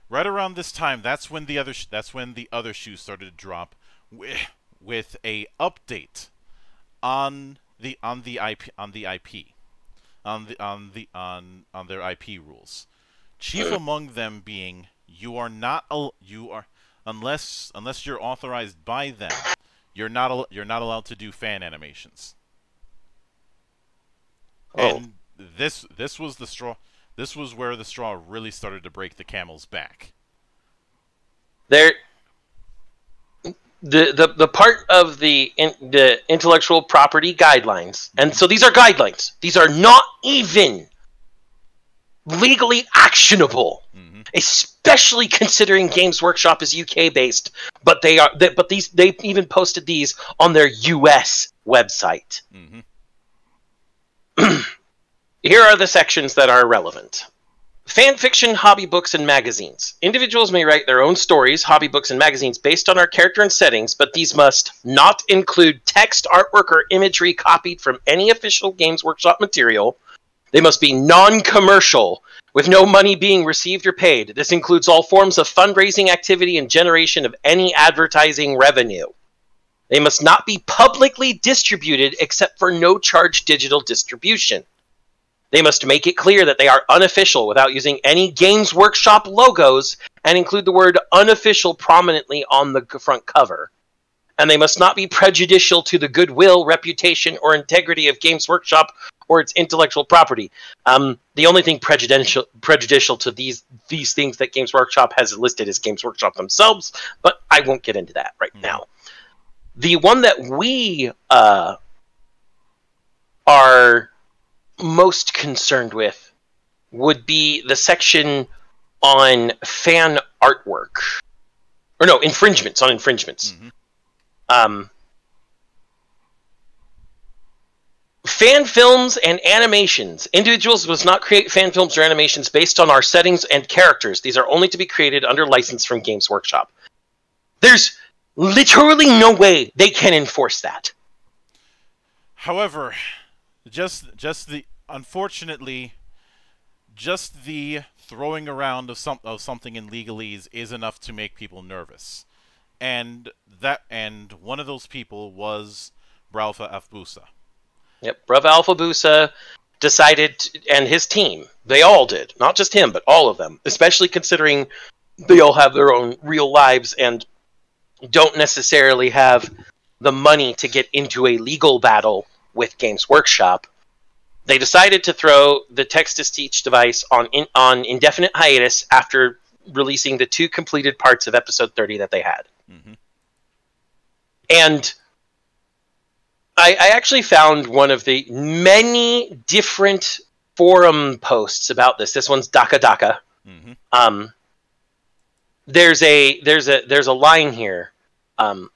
right around this time, that's when the other sh that's when the other shoe started to drop with, with a update on the on the IP on the IP on the on the on on their I P rules. Chief among them being you are not al you are unless unless you're authorized by them, you're not al you're not allowed to do fan animations. Oh. And this this was the straw. This was where the straw really started to break the camel's back. There, the the the part of the in, the intellectual property guidelines, and so these are guidelines. These are not even legally actionable, mm-hmm. especially considering Games Workshop is U K based. But they are. They, but these they even posted these on their U S website. Mm-hmm. Here are the sections that are relevant. Fan fiction, hobby books, and magazines. Individuals may write their own stories, hobby books, and magazines based on our character and settings, but these must not include text, artwork, or imagery copied from any official Games Workshop material. They must be non-commercial, with no money being received or paid. This includes all forms of fundraising activity and generation of any advertising revenue. They must not be publicly distributed except for no-charge digital distribution. They must make it clear that they are unofficial without using any Games Workshop logos and include the word unofficial prominently on the front cover. And they must not be prejudicial to the goodwill, reputation, or integrity of Games Workshop or its intellectual property. Um, the only thing prejudicial, prejudicial to these, these things that Games Workshop has listed is Games Workshop themselves, but I won't get into that right mm. now. The one that we uh, are... most concerned with would be the section on fan artwork, or no, infringements on infringements. Mm-hmm. Um, fan films and animations. Individuals must not create fan films or animations based on our settings and characters. These are only to be created under license from Games Workshop. There's literally no way they can enforce that. However, Just, just the unfortunately, just the throwing around of some of something in legalese is enough to make people nervous, and that and one of those people was Brav Alfabusa. Yep, Brav Alfabusa decided, and his team, they all did, not just him, but all of them, especially considering they all have their own real lives and don't necessarily have the money to get into a legal battle with Games Workshop. They decided to throw the text-to-speech device on in, on indefinite hiatus after releasing the two completed parts of episode thirty that they had. Mm-hmm. And I, I actually found one of the many different forum posts about this. This one's Daka Daka. Mm-hmm. Um, there's a there's a there's a line here. Um,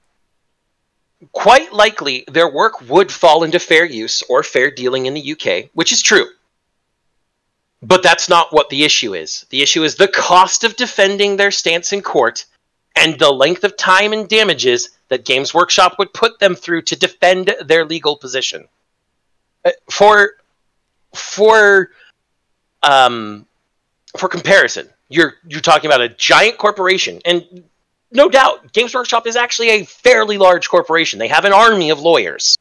Quite likely, their work would fall into fair use or fair dealing in the U K, which is true. But that's not what the issue is. The issue is the cost of defending their stance in court and the length of time and damages that Games Workshop would put them through to defend their legal position. For, for, um, for comparison, you're, you're talking about a giant corporation, and no doubt, Games Workshop is actually a fairly large corporation. They have an army of lawyers.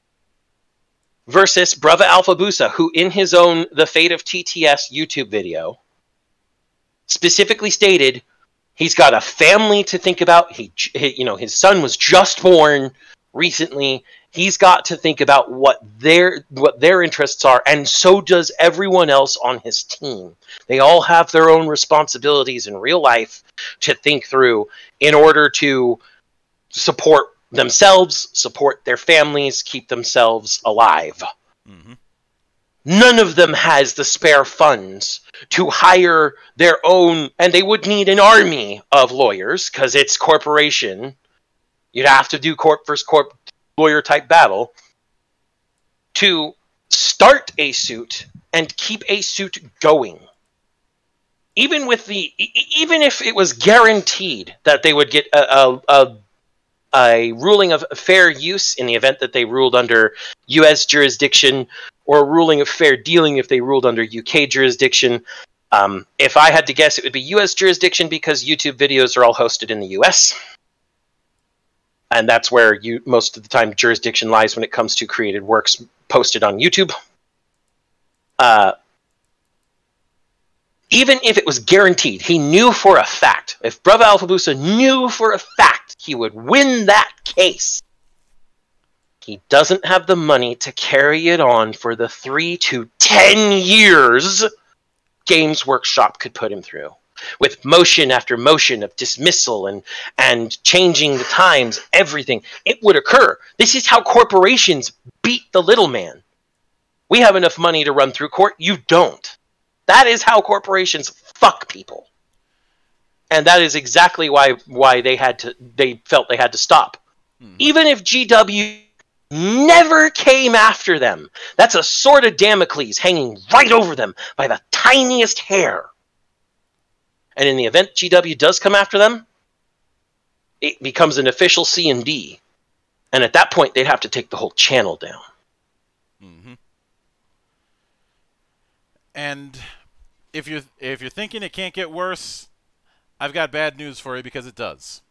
Versus Brava Alfabusa, who in his own The Fate of T T S YouTube video specifically stated he's got a family to think about. He, he you know, his son was just born recently. He's got to think about what their what their interests are, and so does everyone else on his team. They all have their own responsibilities in real life to think through in order to support themselves, support their families, keep themselves alive. Mm-hmm. None of them has the spare funds to hire their own, and they would need an army of lawyers, because it's corporation. You'd have to do corp versus corp lawyer type battle to start a suit and keep a suit going. Even with the, even if it was guaranteed that they would get a, a, a a ruling of fair use in the event that they ruled under U S jurisdiction, or a ruling of fair dealing if they ruled under U K jurisdiction. Um, if I had to guess, it would be U S jurisdiction, because YouTube videos are all hosted in the U S. And that's where you most of the time jurisdiction lies when it comes to created works posted on YouTube. Uh, even if it was guaranteed, he knew for a fact, if Brother Alfabusa knew for a fact he would win that case, he doesn't have the money to carry it on for the three to ten years Games Workshop could put him through, with motion after motion of dismissal and, and changing the times, everything. It would occur. This is how corporations beat the little man. We have enough money to run through court. You don't. That is how corporations fuck people, and that is exactly why why they had to they felt they had to stop. Mm-hmm. Even if G W never came after them, that's a sword of Damocles hanging right over them by the tiniest hair. And in the event G W does come after them, it becomes an official C and D, and at that point they'd have to take the whole channel down. Mm-hmm. And if you're, if you're thinking it can't get worse, I've got bad news for you, because it does.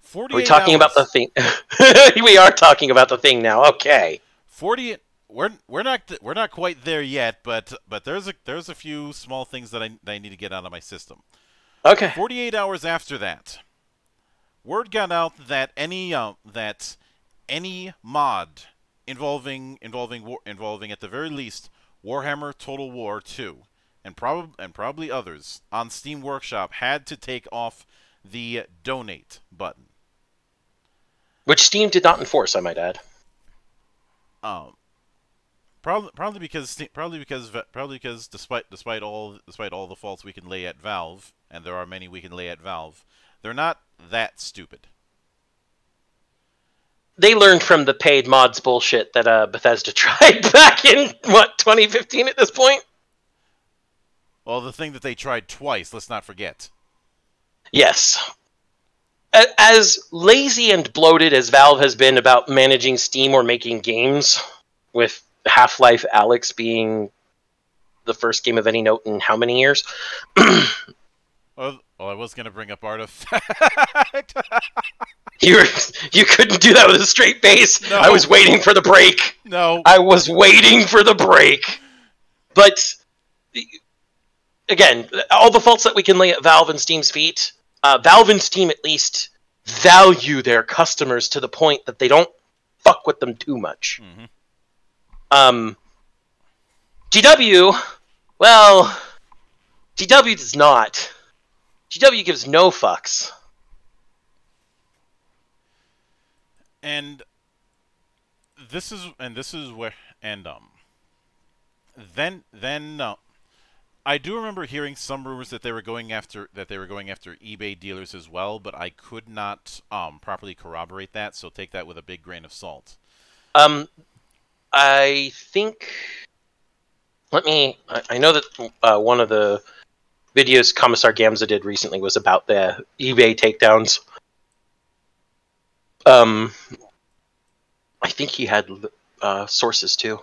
forty-eight We're talking hours, about the thing. We are talking about the thing now. Okay. forty We're we're not we're not quite there yet, but but there's a there's a few small things that I that I need to get out of my system. Okay. forty-eight hours after that, word got out that any uh, that any mod involving involving involving at the very least Warhammer Total War two, and, prob and probably others, on Steam Workshop had to take off the donate button, which Steam did not enforce, I might add. Um, probably, probably because, probably because, probably because, despite despite all despite all the faults we can lay at Valve, and there are many we can lay at Valve, they're not that stupid. They learned from the paid mods bullshit that uh, Bethesda tried back in, what, twenty fifteen at this point? Well, the thing that they tried twice, let's not forget. Yes. As lazy and bloated as Valve has been about managing Steam or making games, with Half-Life Alyx being the first game of any note in how many years? Oh, oh, I was going to bring up Artifact. You were, you couldn't do that with a straight face. No. I was waiting for the break. No. I was waiting for the break. But, again, all the faults that we can lay at Valve and Steam's feet, uh, Valve and Steam at least value their customers to the point that they don't fuck with them too much. Mm-hmm. Um, G W, well, G W does not. G W gives no fucks. And this is and this is where and um then then uh, I do remember hearing some rumors that they were going after that they were going after eBay dealers as well, but I could not um properly corroborate that, so take that with a big grain of salt. Um I think let me I, I know that uh, one of the videos Commissar Gamza did recently was about the eBay takedowns. Um, I think he had uh, sources too.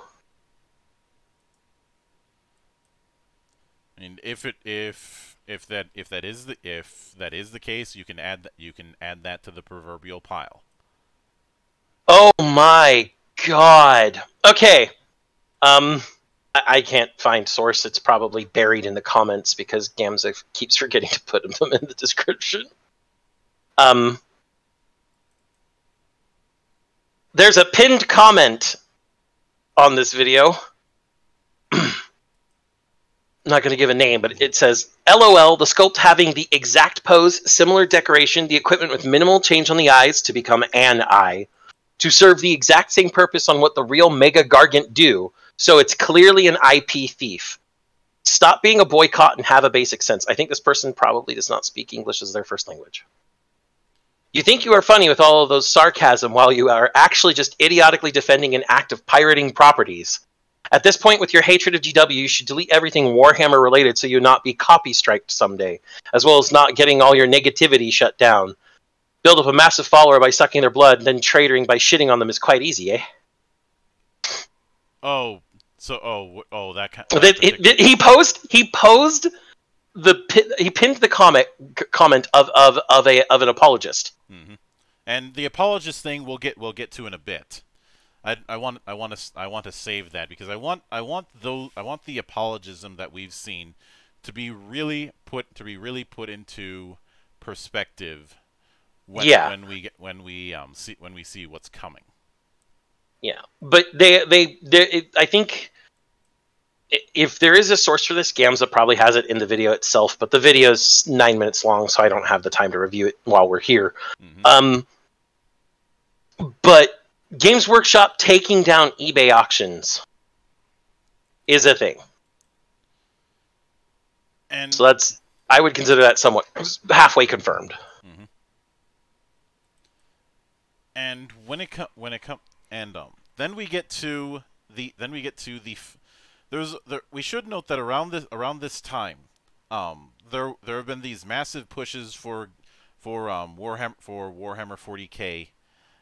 And if it if if that if that is the if that is the case, you can add you can add that to the proverbial pile. Oh my god! Okay, um, I, I can't find source. It's probably buried in the comments because Gamza keeps forgetting to put them in the description. Um. There's a pinned comment on this video. I'm not going to give a name, but it says, L O L, the sculpt having the exact pose, similar decoration, the equipment with minimal change on the eyes to become an eye, to serve the exact same purpose on what the real Mega Gargant do, so it's clearly an I P thief. Stop being a boycott and have a basic sense. I think this person probably does not speak English as their first language. You think you are funny with all of those sarcasm while you are actually just idiotically defending an act of pirating properties. At this point, with your hatred of G W, you should delete everything Warhammer related so you'll not be copy-striked someday, as well as not getting all your negativity shut down. Build up a massive follower by sucking their blood, and then traitoring by shitting on them is quite easy, eh? Oh, so oh oh that kind. Of, it, it, he posed he posed the he pinned the comment comment of of of a of an apologist. Mm-hmm. And the apologist thing we'll get we'll get to in a bit. I, I want I want to I want to save that because I want I want those I want the apologism that we've seen to be really put to be really put into perspective when, yeah. when we get when we um see when we see what's coming. Yeah, but they they they I think if there is a source for this, Gamza probably has it in the video itself, but the video's nine minutes long, so I don't have the time to review it while we're here. Mm-hmm. Um, but Games Workshop taking down eBay auctions is a thing. And so that's, I would consider that somewhat halfway confirmed. Mm-hmm. And when it comes, when it comes, and um, then we get to the, then we get to the, f there's, there, we should note that around this, around this time, um, there, there have been these massive pushes for, for, um, Warhammer, for Warhammer forty K.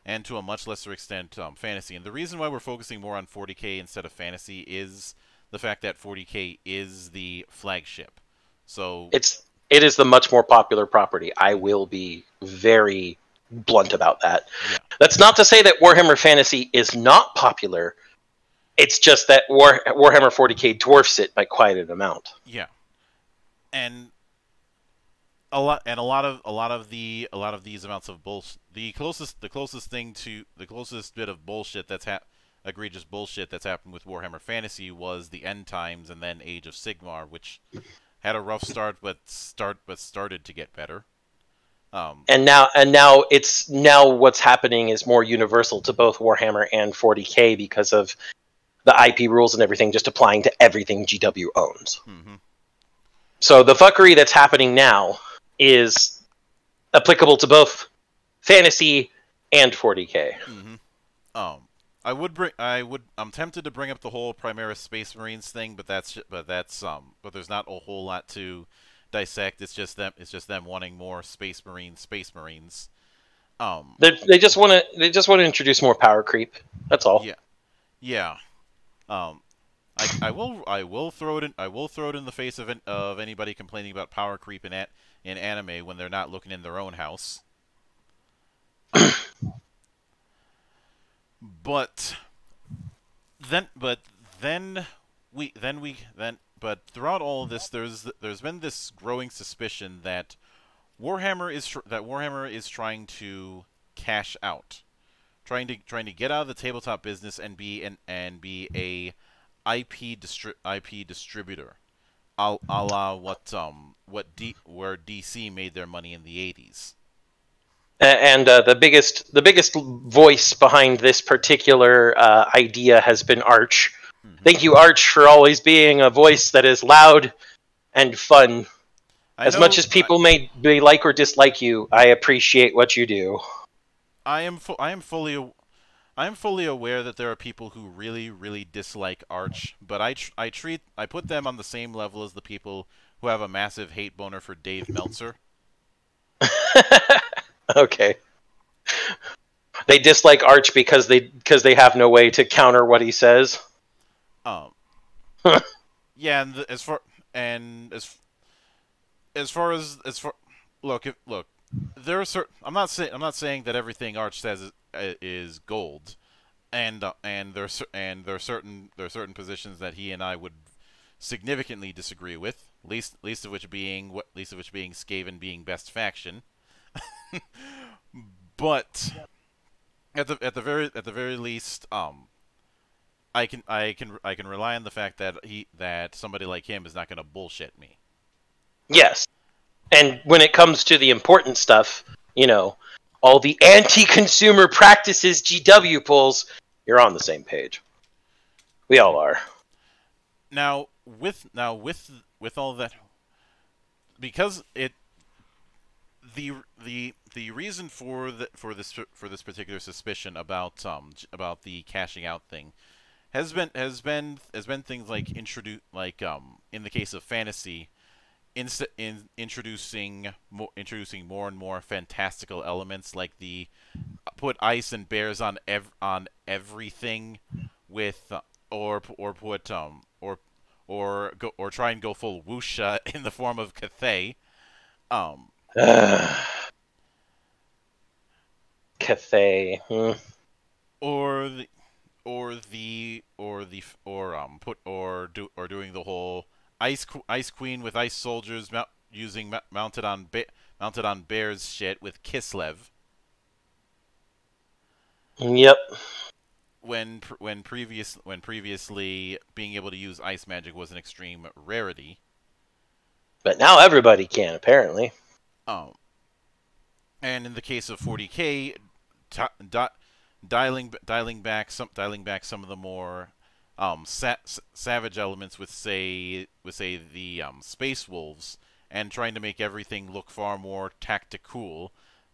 And to a much lesser extent, um, Fantasy. And the reason why we're focusing more on forty K instead of Fantasy is the fact that forty K is the flagship. So it's it is the much more popular property. I will be very blunt about that. Yeah. That's not to say that Warhammer Fantasy is not popular. It's just that War, Warhammer forty K dwarfs it by quite an amount. Yeah, and. A lot and a lot of a lot of the a lot of these amounts of bullshit. The closest the closest thing to the closest bit of bullshit that's hap egregious bullshit that's happened with Warhammer Fantasy was the End Times and then Age of Sigmar, which had a rough start but start but started to get better. Um, and now and now it's now what's happening is more universal to both Warhammer and forty K because of the I P rules and everything just applying to everything G W owns. Mm-hmm. So the fuckery that's happening now is applicable to both Fantasy and forty K. Mm-hmm. Um, I would bring, I would, I'm tempted to bring up the whole Primaris Space Marines thing, but that's, but that's, um, but there's not a whole lot to dissect. It's just them, it's just them wanting more Space Marines, Space Marines. Um, they they just want to, they just want to introduce more power creep. That's all. Yeah, yeah. Um, I I will I will throw it in I will throw it in the face of an, of anybody complaining about power creep in at. in anime when they're not looking in their own house. But then but then we then we then but throughout all of this there's there's been this growing suspicion that Warhammer is tr that Warhammer is trying to cash out, trying to trying to get out of the tabletop business and be an and be a I P distri I P distributor. A la what um what D where D C made their money in the eighties, and uh, the biggest the biggest voice behind this particular uh, idea has been Arch. Mm-hmm. Thank you, Arch, for always being a voice that is loud and fun. I as know, much as people I, may may like or dislike you, I appreciate what you do. I am fu I am fully I am fully aware that there are people who really, really dislike Arch, but I, tr I treat, I put them on the same level as the people who have a massive hate boner for Dave Meltzer. Okay. They dislike Arch because they, because they have no way to counter what he says. Um. Yeah, and the, as far and as as far as as far, look, if, look, there are certain. I'm not saying I'm not saying that everything Arch says is. is gold, and uh, and there's and there are certain there are certain positions that he and I would significantly disagree with, least least of which being what least of which being Skaven being best faction. But at the at the very at the very least, um, I can I can I can rely on the fact that he that somebody like him is not going to bullshit me. Yes, and when it comes to the important stuff, you know, all the anti-consumer practices G W pulls, you're on the same page. We all are. Now with now with with all that, because it the the the reason for the for this for this particular suspicion about um about the cashing out thing has been has been has been things like introduce like um in the case of fantasy, inst in introducing more introducing more and more fantastical elements, like the put ice and bears on ev on everything with uh, or or put um or or go or try and go full wuxia in the form of Cathay. Um Cathay. Hmm. Or the or the or the or um put or do or doing the whole Ice Ice Queen with ice soldiers mount, using mounted on ba mounted on bears shit with Kislev. Yep. When when previous when previously being able to use ice magic was an extreme rarity, but now everybody can apparently. Um. And in the case of forty K, di dialing dialing back some dialing back some of the more um sa savage elements with say with say the um space wolves, and trying to make everything look far more tactical,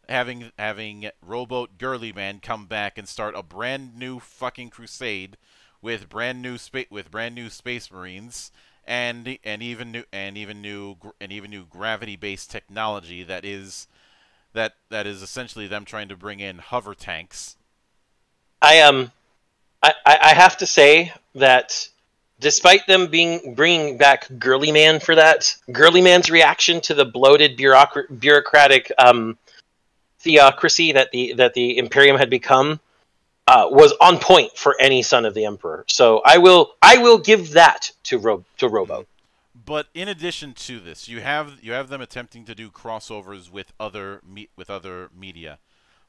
having having Rowboat Girly Man come back and start a brand new fucking crusade with brand new space with brand new space marines and and even new and even new and even new gravity based technology that is that that is essentially them trying to bring in hover tanks. I um I I have to say that despite them being bringing back Girly Man for that, Girly Man's reaction to the bloated bureaucrat bureaucratic um, theocracy that the that the Imperium had become uh, was on point for any son of the Emperor. So I will I will give that to Ro to Robo. But in addition to this, you have you have them attempting to do crossovers with other me with other media.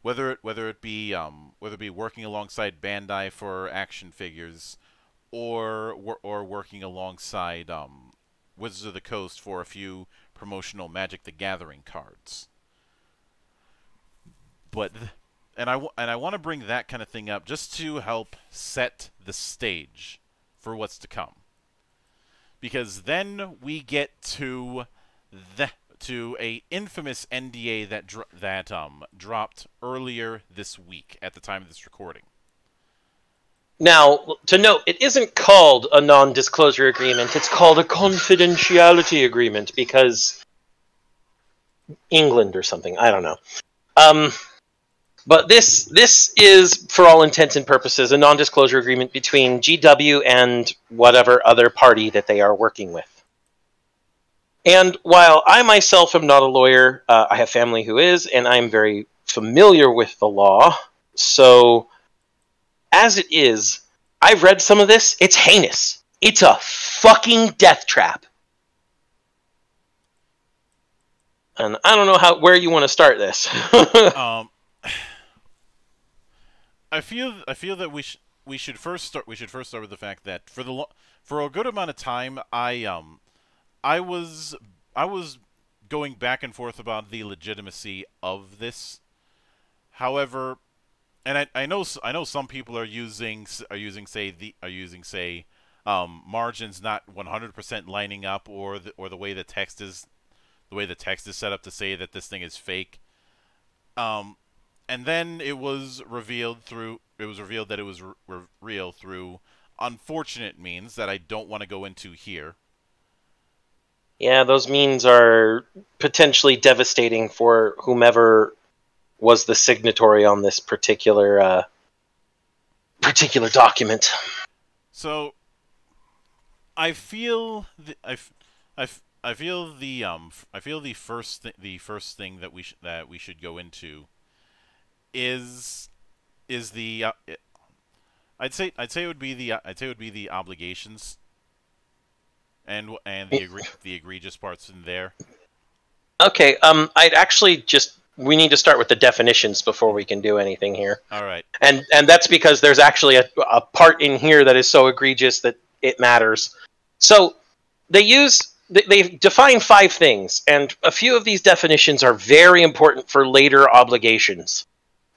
Whether it whether it be um whether it be working alongside Bandai for action figures, or or working alongside um Wizards of the Coast for a few promotional Magic the Gathering cards. But and I and I want to bring that kind of thing up just to help set the stage for what's to come, because then we get to the. to a infamous N D A that dro that um dropped earlier this week at the time of this recording. Now, to note, it isn't called a non-disclosure agreement. It's called a confidentiality agreement because England or something. I don't know. Um, but this this is, for all intents and purposes, a non-disclosure agreement between G W and whatever other party that they are working with. And while I myself am not a lawyer, uh, I have family who is, and I'm very familiar with the law. So, as it is, I've read some of this. It's heinous. It's a fucking death trap. And I don't know how where you want to start this. um, I feel I feel that we sh we should first start we should first start with the fact that for the lo for a good amount of time I um. I was I was going back and forth about the legitimacy of this. However, and I, I know I know some people are using are using say the are using say um, margins not one hundred percent lining up, or the, or the way the text is the way the text is set up to say that this thing is fake. Um, and then it was revealed through it was revealed that it was re re real through unfortunate means that I don't want to go into here. Yeah, those means are potentially devastating for whomever was the signatory on this particular uh, particular document. So, I feel the, I, I, I feel the um I feel the first th the first thing that we sh that we should go into is is the uh, I'd say I'd say it would be the I'd say it would be the obligations. And and the, egre the egregious parts in there. Okay, um, I'd actually just we need to start with the definitions before we can do anything here. All right. And and that's because there's actually a, a part in here that is so egregious that it matters. So they use they, they define five things, and a few of these definitions are very important for later obligations.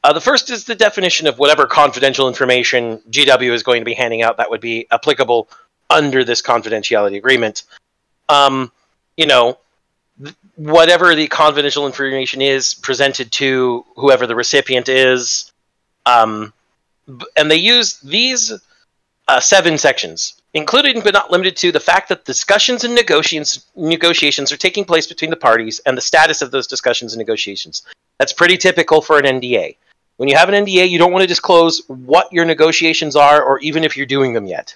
Uh, the first is the definition of whatever confidential information G W is going to be handing out that would be applicable under this confidentiality agreement. Um, you know, whatever the confidential information is presented to whoever the recipient is. Um, and they use these uh, seven sections, including but not limited to the fact that discussions and negotiations, negotiations are taking place between the parties and the status of those discussions and negotiations. That's pretty typical for an N D A. When you have an N D A, you don't want to disclose what your negotiations are or even if you're doing them yet.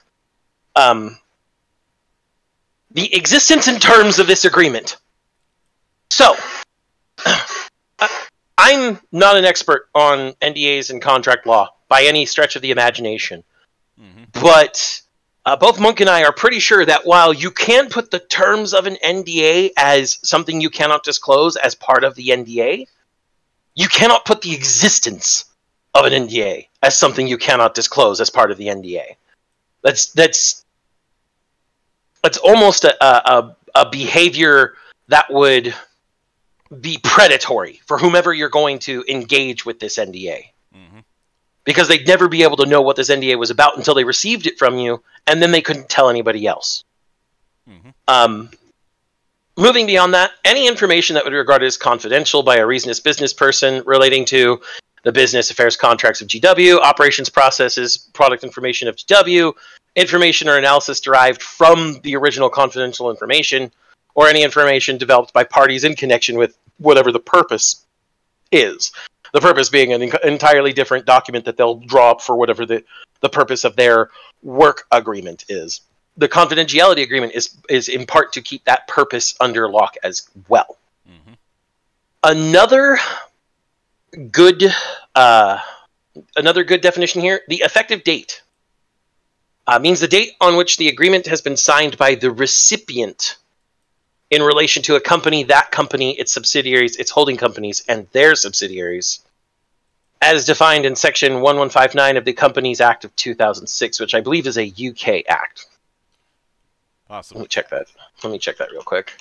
Um, the existence and terms of this agreement. So, I'm not an expert on N D As and contract law by any stretch of the imagination. Mm-hmm. But uh, both Monk and I are pretty sure that while you can put the terms of an N D A as something you cannot disclose as part of the N D A, you cannot put the existence of an N D A as something you cannot disclose as part of the N D A. That's, that's, that's almost a, a, a behavior that would be predatory for whomever you're going to engage with this N D A. Mm-hmm. Because they'd never be able to know what this N D A was about until they received it from you, and then they couldn't tell anybody else. Mm-hmm. Um, moving beyond that, any information that would be regarded as confidential by a reasonable business person relating to the business affairs contracts of G W, operations processes, product information of G W, information or analysis derived from the original confidential information, or any information developed by parties in connection with whatever the purpose is. The purpose being an entirely different document that they'll draw up for whatever the, the purpose of their work agreement is. The confidentiality agreement is, is in part to keep that purpose under lock as well. Mm-hmm. Another good, uh, another good definition here, the effective date. Uh, means the date on which the agreement has been signed by the recipient in relation to a company, that company, its subsidiaries, its holding companies, and their subsidiaries, as defined in Section one one five nine of the Companies Act of two thousand six, which I believe is a U K act. Awesome. Let me check that. Let me check that real quick.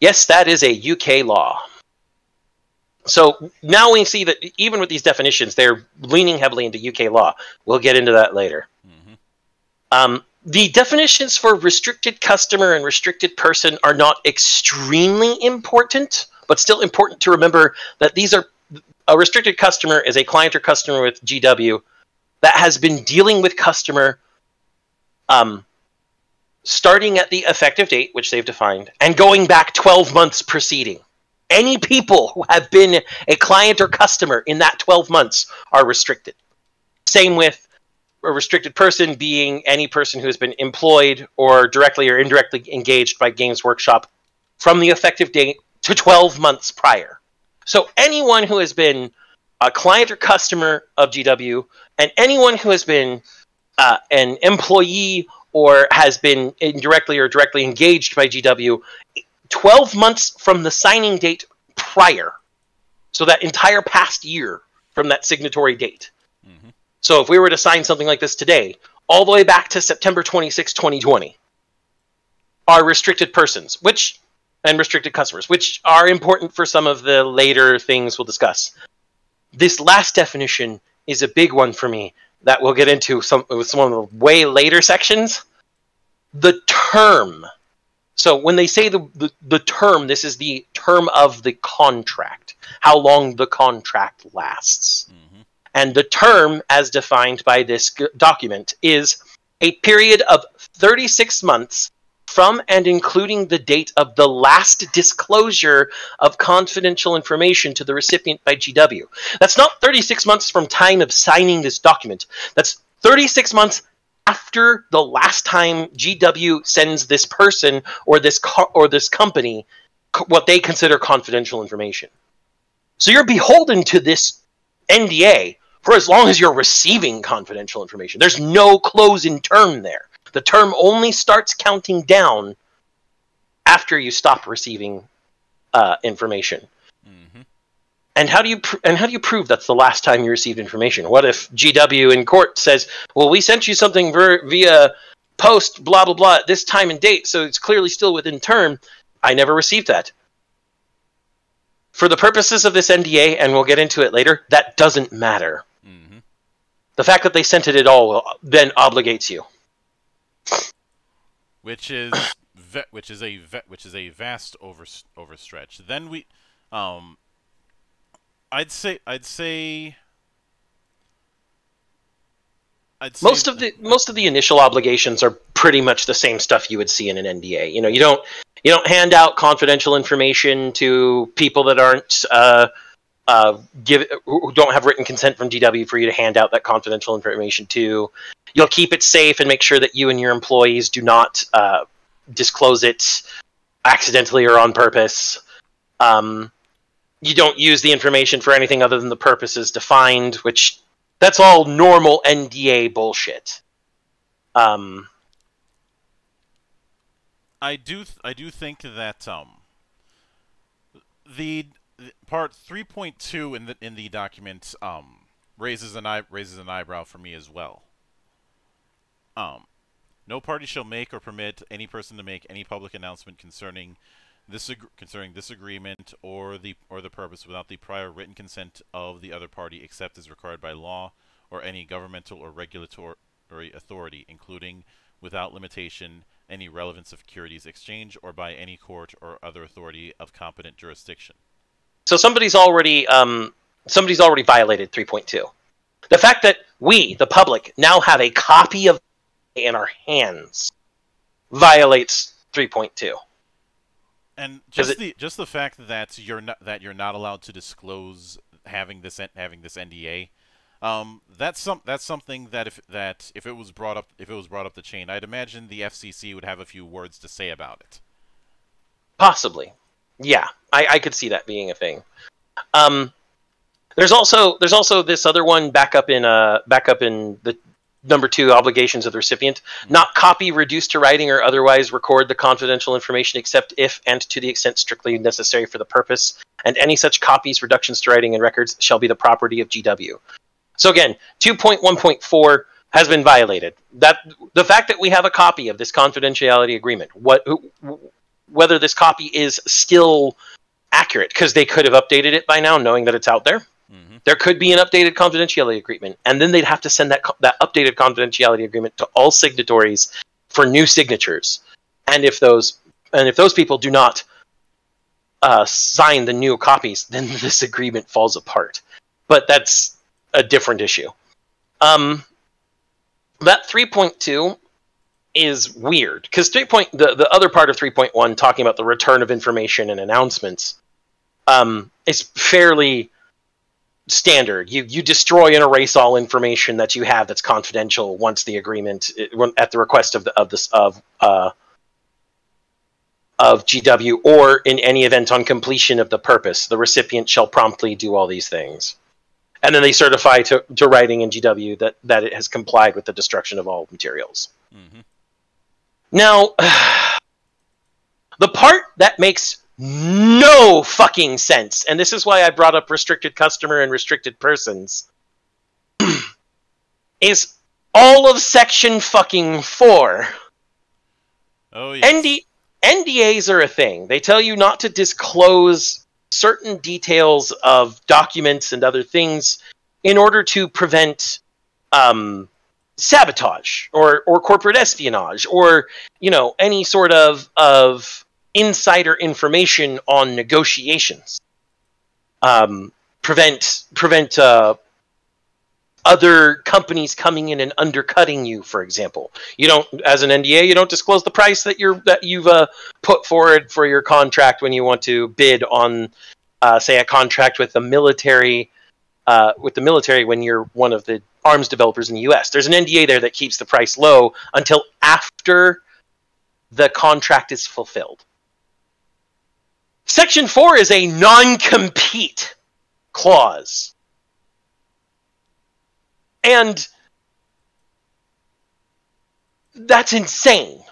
Yes, that is a U K law. So now we see that even with these definitions, they're leaning heavily into U K law. We'll get into that later. Mm-hmm. Um... The definitions for restricted customer and restricted person are not extremely important, but still important to remember that these are a restricted customer is a client or customer with G W that has been dealing with customer um, starting at the effective date, which they've defined, and going back twelve months preceding. Any people who have been a client or customer in that twelve months are restricted. Same with a restricted person being any person who has been employed or directly or indirectly engaged by Games Workshop from the effective date to twelve months prior. So anyone who has been a client or customer of G W and anyone who has been uh, an employee or has been indirectly or directly engaged by G W twelve months from the signing date prior. So that entire past year from that signatory date. Mm-hmm. So if we were to sign something like this today, all the way back to September twenty-sixth, twenty twenty, are restricted persons, which and restricted customers, which are important for some of the later things we'll discuss. This last definition is a big one for me that we'll get into some, with some of the way later sections. The term. So when they say the, the, the term, this is the term of the contract, how long the contract lasts. Mm-hmm. And the term, as defined by this document, is a period of thirty-six months from and including the date of the last disclosure of confidential information to the recipient by G W. That's not thirty-six months from time of signing this document. That's thirty-six months after the last time G W sends this person or this co- or this company co- what they consider confidential information. So you're beholden to this N D A for as long as you're receiving confidential information. There's no close in term there. The term only starts counting down after you stop receiving uh, information. Mm-hmm. And how do you pr and how do you prove that's the last time you received information? What if G W in court says, "Well, we sent you something via post blah blah blah at this time and date, so it's clearly still within term. I never received that." For the purposes of this N D A, and we'll get into it later, that doesn't matter. Mm-hmm. The fact that they sent it at all then obligates you. Which is which is a which is a vast over overstretch. Then we, um, I'd say I'd say. I'd say most of the most of the initial obligations are pretty much the same stuff you would see in an N D A. You know, you don't you don't hand out confidential information to people that aren't uh, uh, give who don't have written consent from G W for you to hand out that confidential information to. You'll keep it safe and make sure that you and your employees do not uh, disclose it accidentally or on purpose. Um, you don't use the information for anything other than the purposes defined, which. That's all normal N D A bullshit. Um, I do, th I do think that um, the, the part three point two in the in the document um, raises an eye raises an eyebrow for me as well. Um, no party shall make or permit any person to make any public announcement concerning this concerning this agreement or the or the purpose without the prior written consent of the other party, except as required by law or any governmental or regulatory authority, including without limitation any relevant securities exchange or by any court or other authority of competent jurisdiction. So somebody's already um, somebody's already violated three point two. The fact that we, the public, now have a copy of in our hands violates three point two. And just it, the just the fact that you're not that you're not allowed to disclose having this having this N D A, um, that's some that's something that if that if it was brought up if it was brought up the chain, I'd imagine the F C C would have a few words to say about it. Possibly, yeah, I, I could see that being a thing. Um, there's also there's also this other one back up in uh back up in the. Number two, obligations of the recipient. Not copy, reduce to writing, or otherwise record the confidential information except if and to the extent strictly necessary for the purpose. And any such copies, reductions to writing, and records shall be the property of G W. So again, two point one point four has been violated. That the fact that we have a copy of this confidentiality agreement, what, whether this copy is still accurate, because they could have updated it by now knowing that it's out there. Mm-hmm. There could be an updated confidentiality agreement, and then they'd have to send that that updated confidentiality agreement to all signatories for new signatures. And if those and if those people do not uh, sign the new copies, then this agreement falls apart. But that's a different issue. Um, that three point two is weird because three point the the other part of three point one talking about the return of information and announcements um, is fairly standard. You you destroy and erase all information that you have that's confidential once the agreement at the request of the, of this of uh of G W or in any event on completion of the purpose. The recipient shall promptly do all these things, and then they certify to to writing in G W that that it has complied with the destruction of all materials. Mm-hmm. Now, the part that makes no fucking sense, and this is why I brought up restricted customer and restricted persons, is all of section fucking four. Oh yeah. N D N D As are a thing. They tell you not to disclose certain details of documents and other things in order to prevent um sabotage or or corporate espionage or, you know, any sort of of insider information on negotiations, um, prevent prevent uh, other companies coming in and undercutting you. For example, you don't, as an N D A, you don't disclose the price that you're that you've uh, put forward for your contract when you want to bid on, uh, say, a contract with the military. Uh, with the military, when you're one of the arms developers in the U S, there's an N D A there that keeps the price low until after the contract is fulfilled. Section four is a non-compete clause. And that's insane.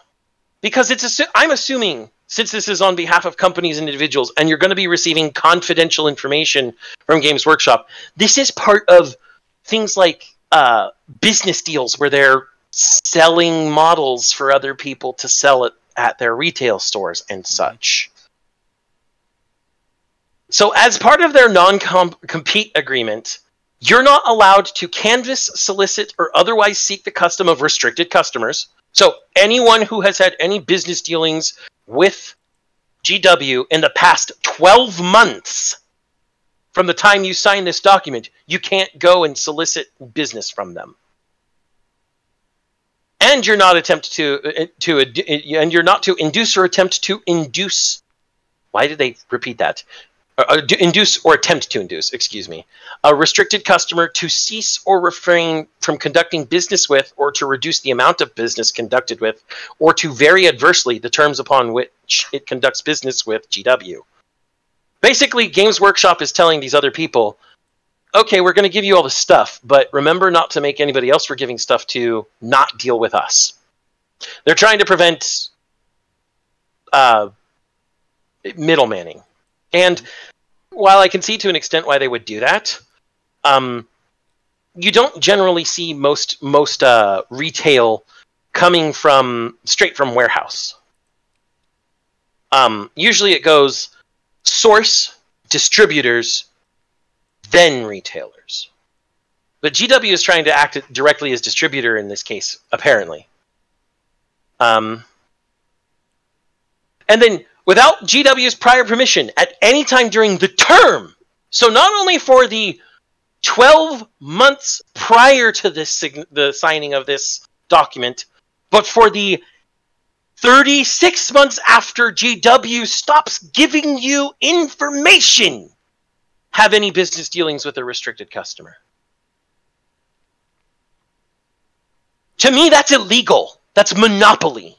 Because it's assu I'm assuming since this is on behalf of companies and individuals, and you're going to be receiving confidential information from Games Workshop, this is part of things like uh, business deals where they're selling models for other people to sell it at their retail stores and such. So as part of their non-compete agreement, you're not allowed to canvass, solicit, or otherwise seek the custom of restricted customers. So anyone who has had any business dealings with G W in the past twelve months from the time you sign this document, you can't go and solicit business from them. And you're not attempt to to and you're not to induce or attempt to induce. Why did they repeat that? Uh, induce or attempt to induce, excuse me, a restricted customer to cease or refrain from conducting business with, or to reduce the amount of business conducted with, or to vary adversely the terms upon which it conducts business with G W. Basically, Games Workshop is telling these other people, okay, we're going to give you all this stuff, but remember not to make anybody else we're giving stuff to not deal with us. They're trying to prevent uh, middlemanning. And while I can see to an extent why they would do that, um, you don't generally see most most uh, retail coming from straight from warehouse. Um, usually it goes source, distributors, then retailers. But G W is trying to act directly as distributor in this case, apparently. Um, and then... without G W's prior permission at any time during the term. So not only for the twelve months prior to this sign the signing of this document, but for the thirty-six months after G W stops giving you information, have any business dealings with a restricted customer. To me, that's illegal. That's monopoly.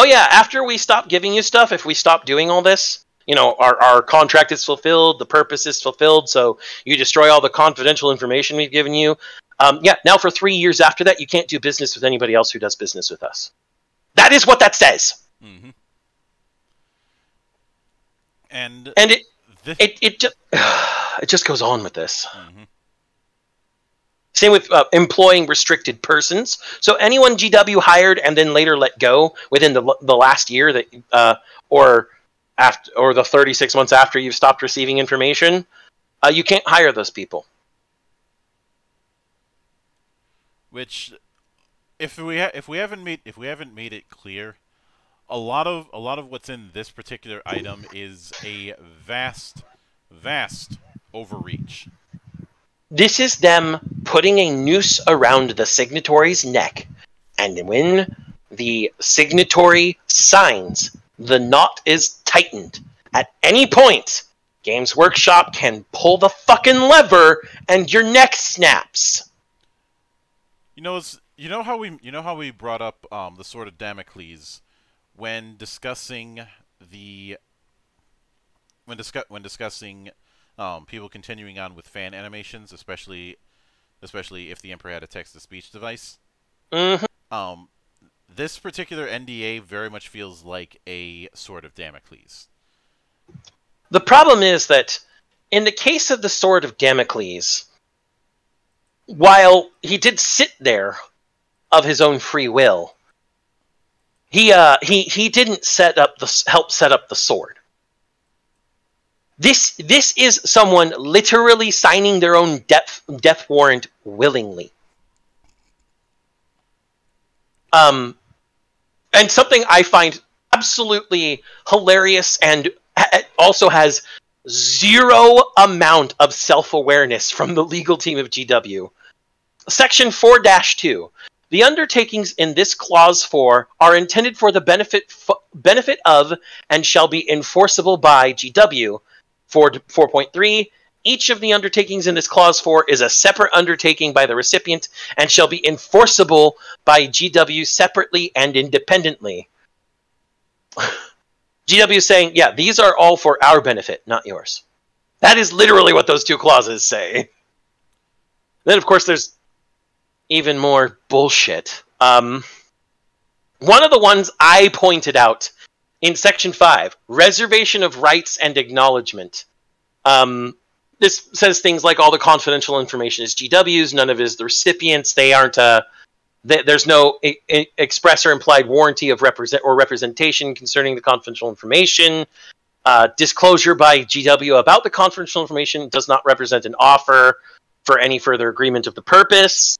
Oh yeah, after we stop giving you stuff, if we stop doing all this, you know, our, our contract is fulfilled, the purpose is fulfilled, so you destroy all the confidential information we've given you. Um, yeah, now for three years after that, you can't do business with anybody else who does business with us. That is what that says. Mm-hmm. And, and it, it, it, just, it just goes on with this. Mm-hmm. Same with uh, employing restricted persons. So anyone G W hired and then later let go within the, the last year that, uh, or after, or the thirty-six months after you've stopped receiving information, uh, you can't hire those people. Which, if we ha if we haven't made if we haven't made it clear, a lot of a lot of what's in this particular item is a vast, vast overreach. This is them putting a noose around the signatory's neck, and when the signatory signs, the knot is tightened. At any point, Games Workshop can pull the fucking lever, and your neck snaps. You know, it's, you know how we, you know how we brought up um, the Sword of Damocles when discussing the when discuss when discussing. Um, people continuing on with fan animations, especially, especially if the Emperor had a text-to-speech device. Mm-hmm. Um, this particular N D A very much feels like a Sword of Damocles. The problem is that in the case of the Sword of Damocles, while he did sit there of his own free will, he uh, he he didn't set up the help set up the sword. This this is someone literally signing their own death death warrant willingly. Um, and something I find absolutely hilarious and also has zero amount of self-awareness from the legal team of G W. Section four dash two. The undertakings in this clause four are intended for the benefit benefit of and shall be enforceable by G W. four point three, each of the undertakings in this clause four is a separate undertaking by the recipient and shall be enforceable by G W separately and independently. G W is saying, yeah, these are all for our benefit, not yours. That is literally what those two clauses say. Then, of course, there's even more bullshit. Um, One of the ones I pointed out in Section five, Reservation of Rights and Acknowledgement. Um, this says things like all the confidential information is G W's, none of it is the recipients, they aren't a... There's no express or implied warranty of represent or representation concerning the confidential information. Uh, disclosure by G W about the confidential information does not represent an offer for any further agreement of the purpose.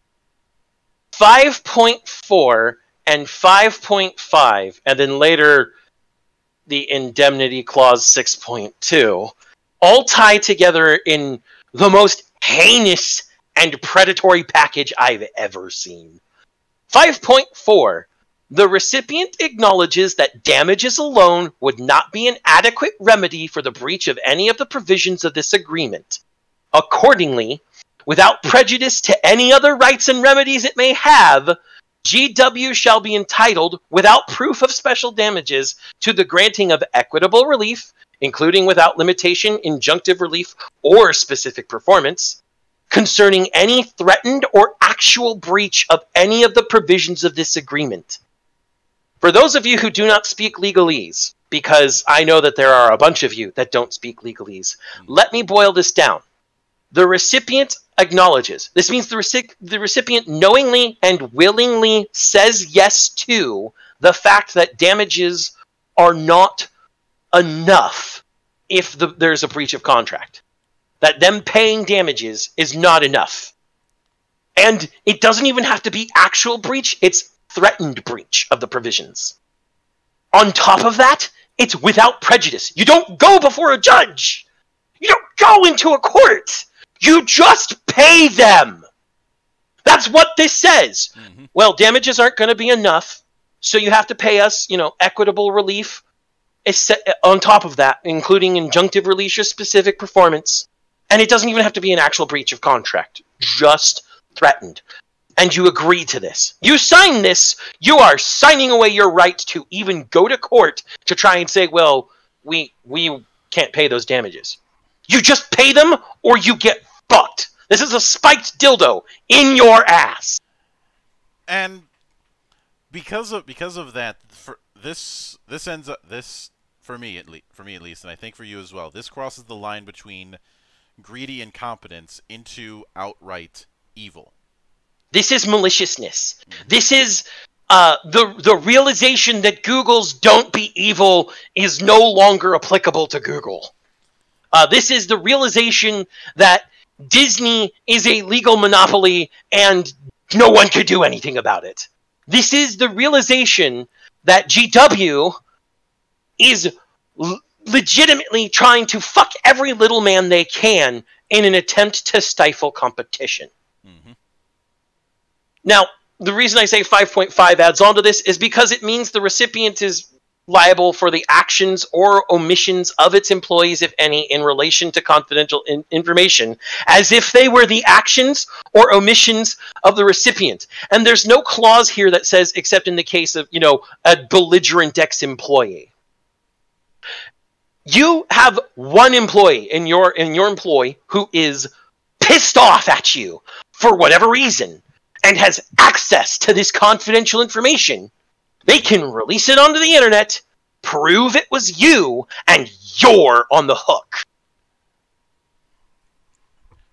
five point four and five point five, and then later the indemnity clause six point two, all tie together in the most heinous and predatory package I've ever seen. five point four, the recipient acknowledges that damages alone would not be an adequate remedy for the breach of any of the provisions of this agreement. Accordingly, without prejudice to any other rights and remedies it may have, G W shall be entitled, without proof of special damages, to the granting of equitable relief, including without limitation, injunctive relief, or specific performance, concerning any threatened or actual breach of any of the provisions of this agreement. For those of you who do not speak legalese, because I know that there are a bunch of you that don't speak legalese, let me boil this down. The recipient acknowledges. This means the, reci- the recipient knowingly and willingly says yes to the fact that damages are not enough if the, there's a breach of contract. That them paying damages is not enough. And it doesn't even have to be actual breach, it's threatened breach of the provisions. On top of that, it's without prejudice. You don't go before a judge. You don't go into a court. You just pay them. That's what this says. Mm-hmm. Well, damages aren't going to be enough, so you have to pay us, you know, equitable relief on top of that, including injunctive relief or specific performance. And it doesn't even have to be an actual breach of contract. Just threatened. And you agree to this. You sign this, you are signing away your right to even go to court to try and say, well, we we can't pay those damages. You just pay them or you get fucked. This is a spiked dildo in your ass. And because of because of that, for this this ends up this for me at least for me at least, and I think for you as well, this crosses the line between greedy incompetence into outright evil. This is maliciousness. Mm-hmm. This is uh, the the realization that Google's "don't be evil" is no longer applicable to Google. Uh, this is the realization that Disney is a legal monopoly and no one could do anything about it. This is the realization that G W is L legitimately trying to fuck every little man they can in an attempt to stifle competition. Mm-hmm. Now, the reason I say five point five adds on to this is because it means the recipient is liable for the actions or omissions of its employees, if any, in relation to confidential in information, as if they were the actions or omissions of the recipient. And there's no clause here that says, except in the case of, you know, a belligerent ex-employee. You have one employee in your in your employ who is pissed off at you for whatever reason and has access to this confidential information. They can release it onto the internet, prove it was you, and you're on the hook.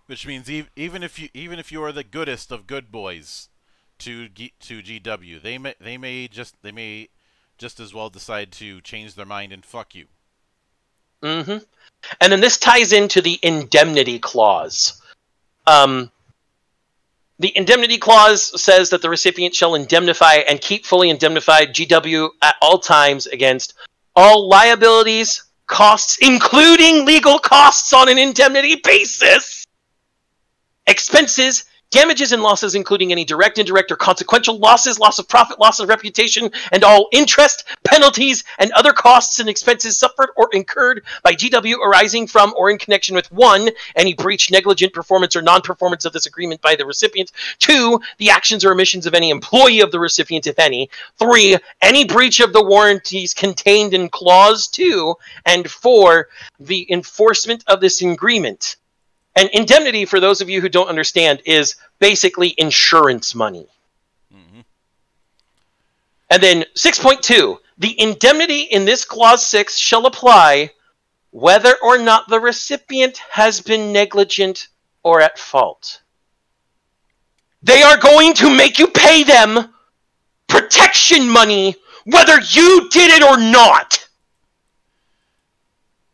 Which means e even if you even if you are the goodest of good boys to G to G W, they may they may just they may just as well decide to change their mind and fuck you. Mm-hmm. And then this ties into the indemnity clause. Um, the indemnity clause says that the recipient shall indemnify and keep fully indemnified G W at all times against all liabilities, costs, including legal costs on an indemnity basis, expenses, damages and losses, including any direct, indirect, or consequential losses, loss of profit, loss of reputation, and all interest, penalties, and other costs and expenses suffered or incurred by G W arising from or in connection with, one, any breach, negligent performance, or non-performance of this agreement by the recipient, two, the actions or omissions of any employee of the recipient, if any, three, any breach of the warranties contained in Clause two, and four, the enforcement of this agreement. And indemnity, for those of you who don't understand, is basically insurance money. Mm-hmm. And then six point two, the indemnity in this clause six shall apply whether or not the recipient has been negligent or at fault. They are going to make you pay them protection money whether you did it or not.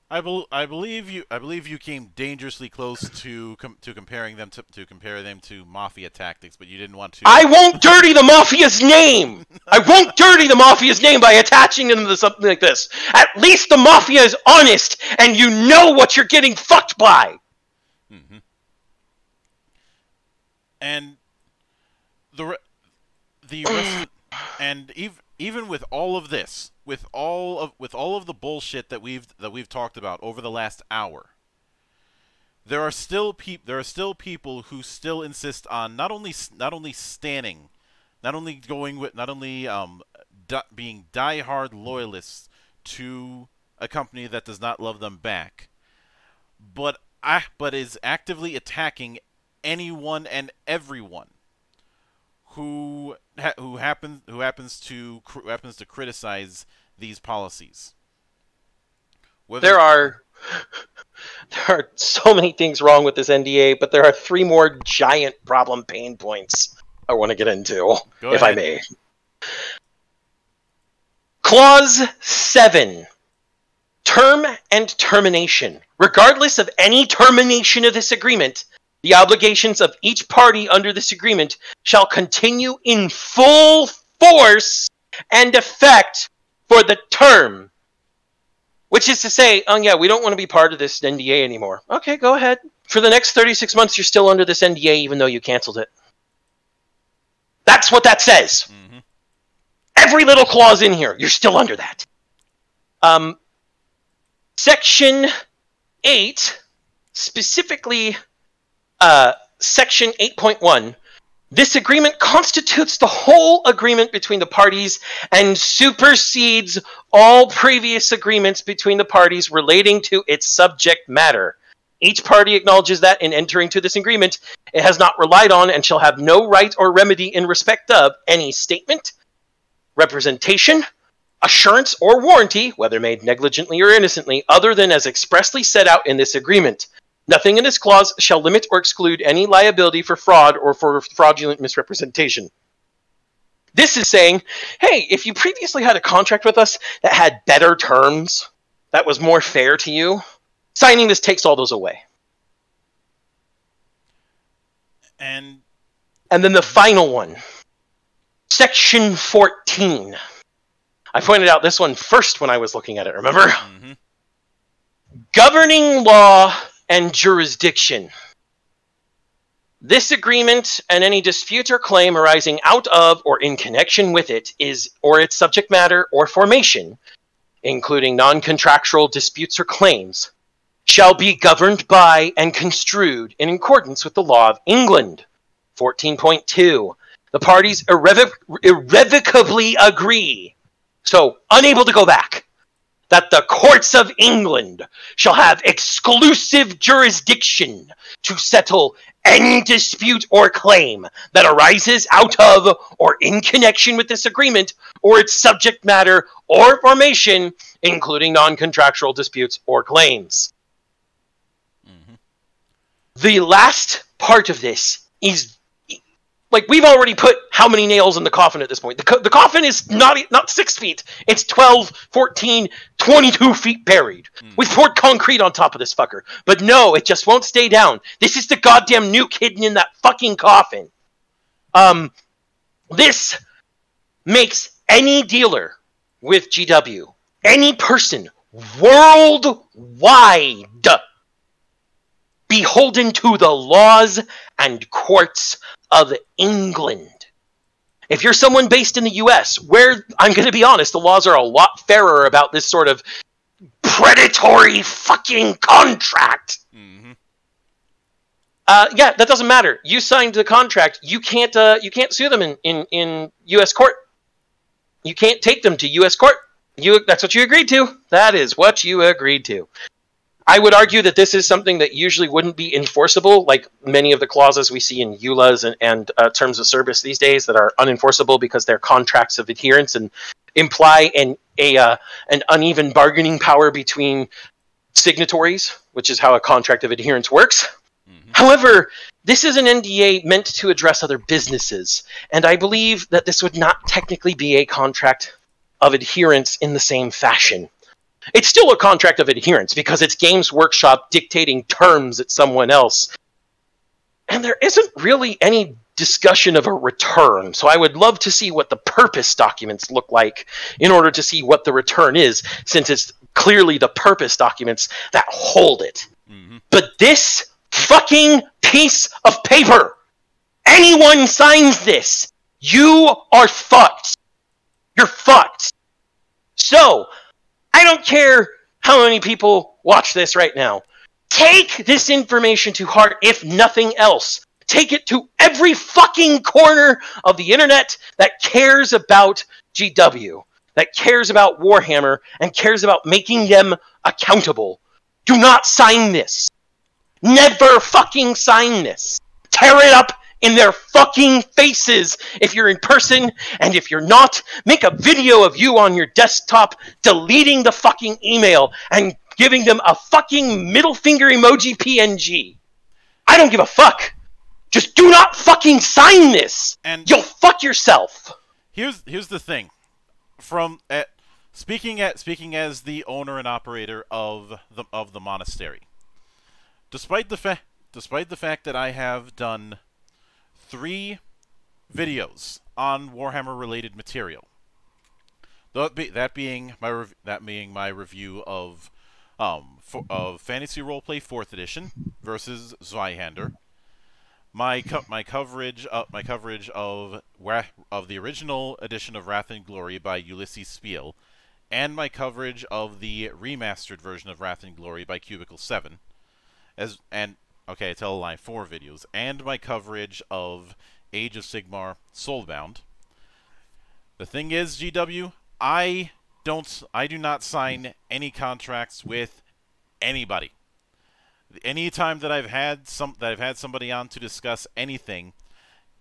I, be I believe you. I believe you came dangerously close to com to comparing them to, to compare them to mafia tactics, but you didn't want to. I won't dirty the mafia's name. I won't dirty the mafia's name by attaching them to something like this. At least the mafia is honest, and you know what you're getting fucked by. Mm-hmm. And the re the rest and even even with all of this. With all of with all of the bullshit that we've that we've talked about over the last hour, there are still peop there are still people who still insist on not only not only standing, not only going with not only um di being diehard loyalists to a company that does not love them back, but ah but is actively attacking anyone and everyone who ha who happens who happens to who happens to criticize these policies. Whether there are there are so many things wrong with this N D A, but there are three more giant problem pain points I want to get into, if I may. Clause seven, term and termination. Regardless of any termination of this agreement, the obligations of each party under this agreement shall continue in full force and effect for the term. Which is to say, oh yeah, we don't want to be part of this N D A anymore. Okay, go ahead. For the next thirty-six months, you're still under this N D A even though you canceled it. That's what that says. Mm-hmm. Every little clause in here, you're still under that. Um, section eight, specifically... Uh, section eight point one, this agreement constitutes the whole agreement between the parties and supersedes all previous agreements between the parties relating to its subject matter. Each party acknowledges that in entering to this agreement, it has not relied on and shall have no right or remedy in respect of any statement, representation, assurance, or warranty, whether made negligently or innocently, other than as expressly set out in this agreement. Nothing in this clause shall limit or exclude any liability for fraud or for fraudulent misrepresentation. This is saying, hey, if you previously had a contract with us that had better terms, that was more fair to you, signing this takes all those away. And, and then the final one, section fourteen. I pointed out this one first when I was looking at it, remember? Mm-hmm. Governing law... and jurisdiction. This agreement and any dispute or claim arising out of or in connection with it is or its subject matter or formation, including non-contractual disputes or claims, shall be governed by and construed in accordance with the law of England. fourteen point two. The parties irrevoc irrevocably agree, so unable to go back, that the courts of England shall have exclusive jurisdiction to settle any dispute or claim that arises out of or in connection with this agreement or its subject matter or formation, including non-contractual disputes or claims. Mm-hmm. The last part of this is, like, we've already put how many nails in the coffin at this point? The, co the coffin is not not six feet. It's twelve, fourteen, twenty-two feet buried. Mm. We've poured concrete on top of this fucker. But no, it just won't stay down. This is the goddamn nuke hidden in that fucking coffin. Um, this makes any dealer with G W, any person worldwide, beholden to the laws and courts of England. If you're someone based in the U S, where, I'm going to be honest, the laws are a lot fairer about this sort of predatory fucking contract. Mm-hmm. Uh, yeah, that doesn't matter. You signed the contract. You can't, uh, you can't sue them in, in, in U S court. You can't take them to U S court. You, that's what you agreed to. That is what you agreed to. I would argue that this is something that usually wouldn't be enforceable, like many of the clauses we see in E U L As and, and uh, terms of service these days that are unenforceable because they're contracts of adherence and imply an, a, uh, an uneven bargaining power between signatories, which is how a contract of adherence works. Mm-hmm. However, this is an N D A meant to address other businesses, and I believe that this would not technically be a contract of adherence in the same fashion. It's still a contract of adherence because it's Games Workshop dictating terms at someone else. And there isn't really any discussion of a return, so I would love to see what the purpose documents look like in order to see what the return is, since it's clearly the purpose documents that hold it. Mm-hmm. But this fucking piece of paper, anyone signs this, you are fucked. You're fucked. So, I don't care how many people watch this right now. Take this information to heart, if nothing else. Take it to every fucking corner of the internet that cares about G W, that cares about Warhammer, and cares about making them accountable. Do not sign this. Never fucking sign this. Tear it up in their fucking faces if you're in person, and if you're not, make a video of you on your desktop deleting the fucking email and giving them a fucking middle finger emoji P N G. I don't give a fuck. Just do not fucking sign this, and you'll fuck yourself. Here's here's the thing. From uh, speaking at speaking as the owner and operator of the of the monastery, despite the fa despite the fact that I have done three videos on Warhammer-related material. That, be, that being my rev that being my review of um for, of Fantasy Roleplay Fourth Edition versus Zweihander, my co my coverage uh, my coverage of of the original edition of Wrath and Glory by Ulysses Spiel, and my coverage of the remastered version of Wrath and Glory by Cubicle Seven, as and. Okay, I tell a line, four videos, and my coverage of Age of Sigmar Soulbound. The thing is, G W, I don't, I do not sign any contracts with anybody. Any time that I've had some, that I've had somebody on to discuss anything,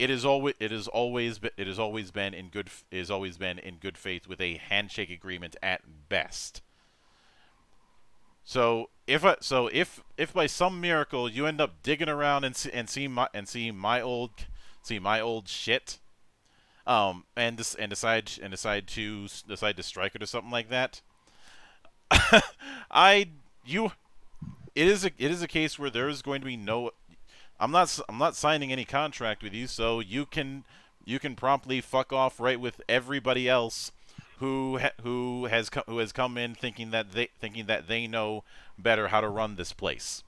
it is always, it is always, it has always been in good, it has always been in good faith with a handshake agreement at best. So if I, so if if by some miracle you end up digging around and see, and see my and see my old see my old shit, um and this and decide and decide to decide to strike it or something like that, I you it is a it is a case where there is going to be no I'm not I'm not signing any contract with you, so you can you can promptly fuck off right with everybody else who ha who has come who has come in thinking that they thinking that they know better how to run this place.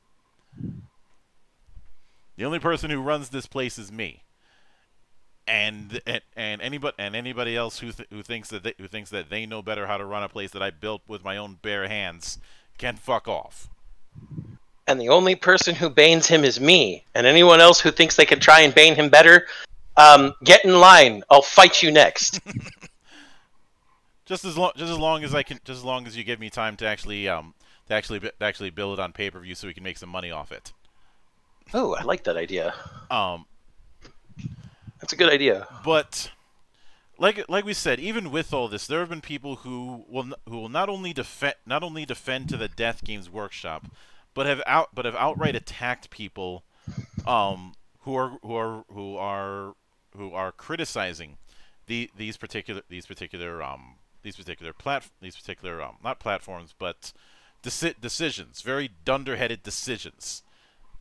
The only person who runs this place is me, and and, and anybody and anybody else who th who thinks that they, who thinks that they know better how to run a place that I built with my own bare hands can fuck off. And the only person who banes him is me, and anyone else who thinks they can try and bane him better, um, get in line. I'll fight you next. Just as long, just as long as I can, just as long as you give me time to actually, um, to actually, to actually build it on pay-per-view so we can make some money off it. Oh, I like that idea. Um, that's a good idea. But, like, like we said, even with all this, there have been people who will, who will not only defend, not only defend to the death Games Workshop, but have out, but have outright attacked people, um, who are, who are, who are, who are criticizing the these particular, these particular, um. These particular plat, these particular um, not platforms, but deci decisions, very dunderheaded decisions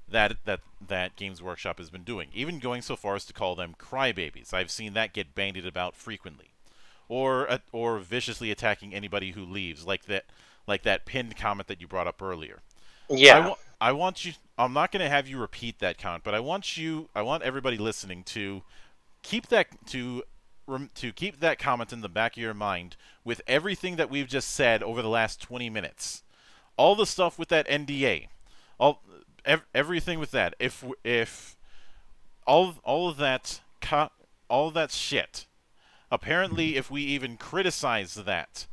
that that that Games Workshop has been doing. Even going so far as to call them crybabies. I've seen that get bandied about frequently, or uh, or viciously attacking anybody who leaves, like that like that pinned comment that you brought up earlier. Yeah, I, wa I want you. I'm not going to have you repeat that comment, but I want you. I want everybody listening to keep that to. to keep that comment in the back of your mind with everything that we've just said over the last twenty minutes. All the stuff with that N D A, all ev everything with that. If if all all of that co all of that shit. Apparently, if we even criticize that,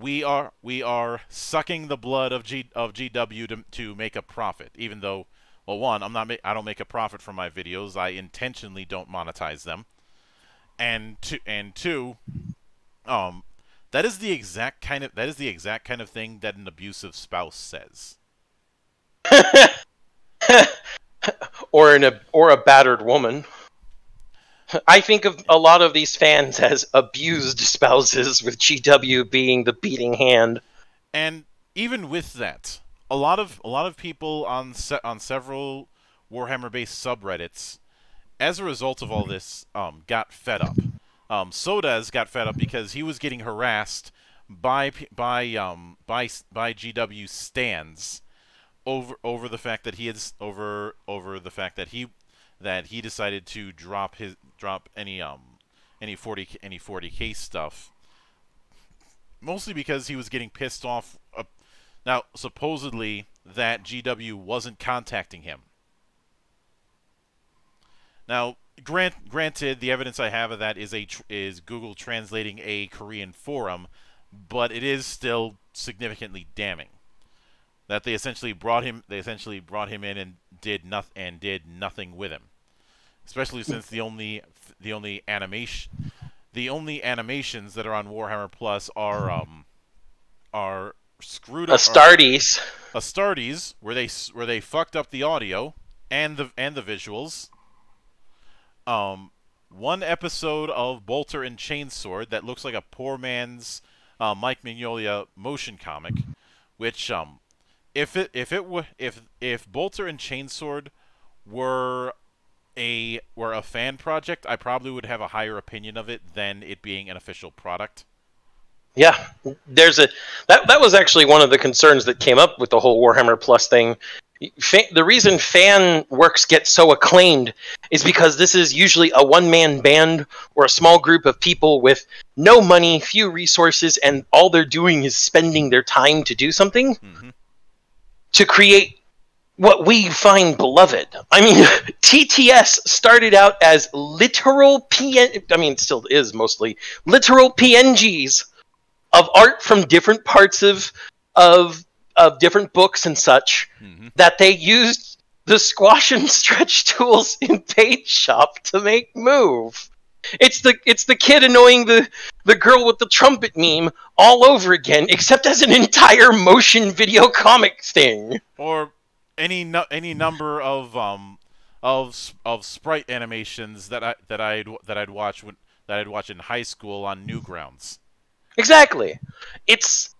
we are we are sucking the blood of G of G W to, to make a profit. Even though, well, one, I'm not ma I don't make a profit from my videos. I intentionally don't monetize them. And two, and two, um, that is the exact kind of that is the exact kind of thing that an abusive spouse says. Or in a or a battered woman. I think of a lot of these fans as abused spouses, with G W being the beating hand. And even with that, a lot of a lot of people on se on several Warhammer-based subreddits, as a result of all this, um, got fed up. Um, Sodas got fed up because he was getting harassed by by um by by G W stans over over the fact that he had over over the fact that he. that he decided to drop his drop any um any forty any forty K stuff, mostly because he was getting pissed off. Uh, now supposedly that G W wasn't contacting him. Now, grant granted, the evidence I have of that is a tr is Google translating a Korean forum, but it is still significantly damning that they essentially brought him they essentially brought him in and did nothing and did nothing with him, especially since the only the only animation the only animations that are on Warhammer Plus are um are screwed up Astartes are, Astartes where they where they fucked up the audio and the and the visuals, um one episode of Bolter and Chainsword that looks like a poor man's uh, Mike Mignola motion comic, which um If it if it w if if Bolter and Chainsword were a were a fan project, I probably would have a higher opinion of it than it being an official product. Yeah, there's a that that was actually one of the concerns that came up with the whole Warhammer Plus thing. Fan, the reason fan works get so acclaimed is because this is usually a one-man band or a small group of people with no money, few resources, and all they're doing is spending their time to do something. Mm-hmm. To create what we find beloved. I mean, T T S started out as literal P N Gs, I mean, it still is mostly, literal P N Gs of art from different parts of, of, of different books and such, mm-hmm. that they used the squash and stretch tools in Page Shop to make move. It's the, it's the kid annoying the, the girl with the trumpet meme all over again, except as an entire motion video comic thing. Or any no, any number of um of of sprite animations that I that I that I'd watch when, that I'd watch in high school on Newgrounds. Exactly. It's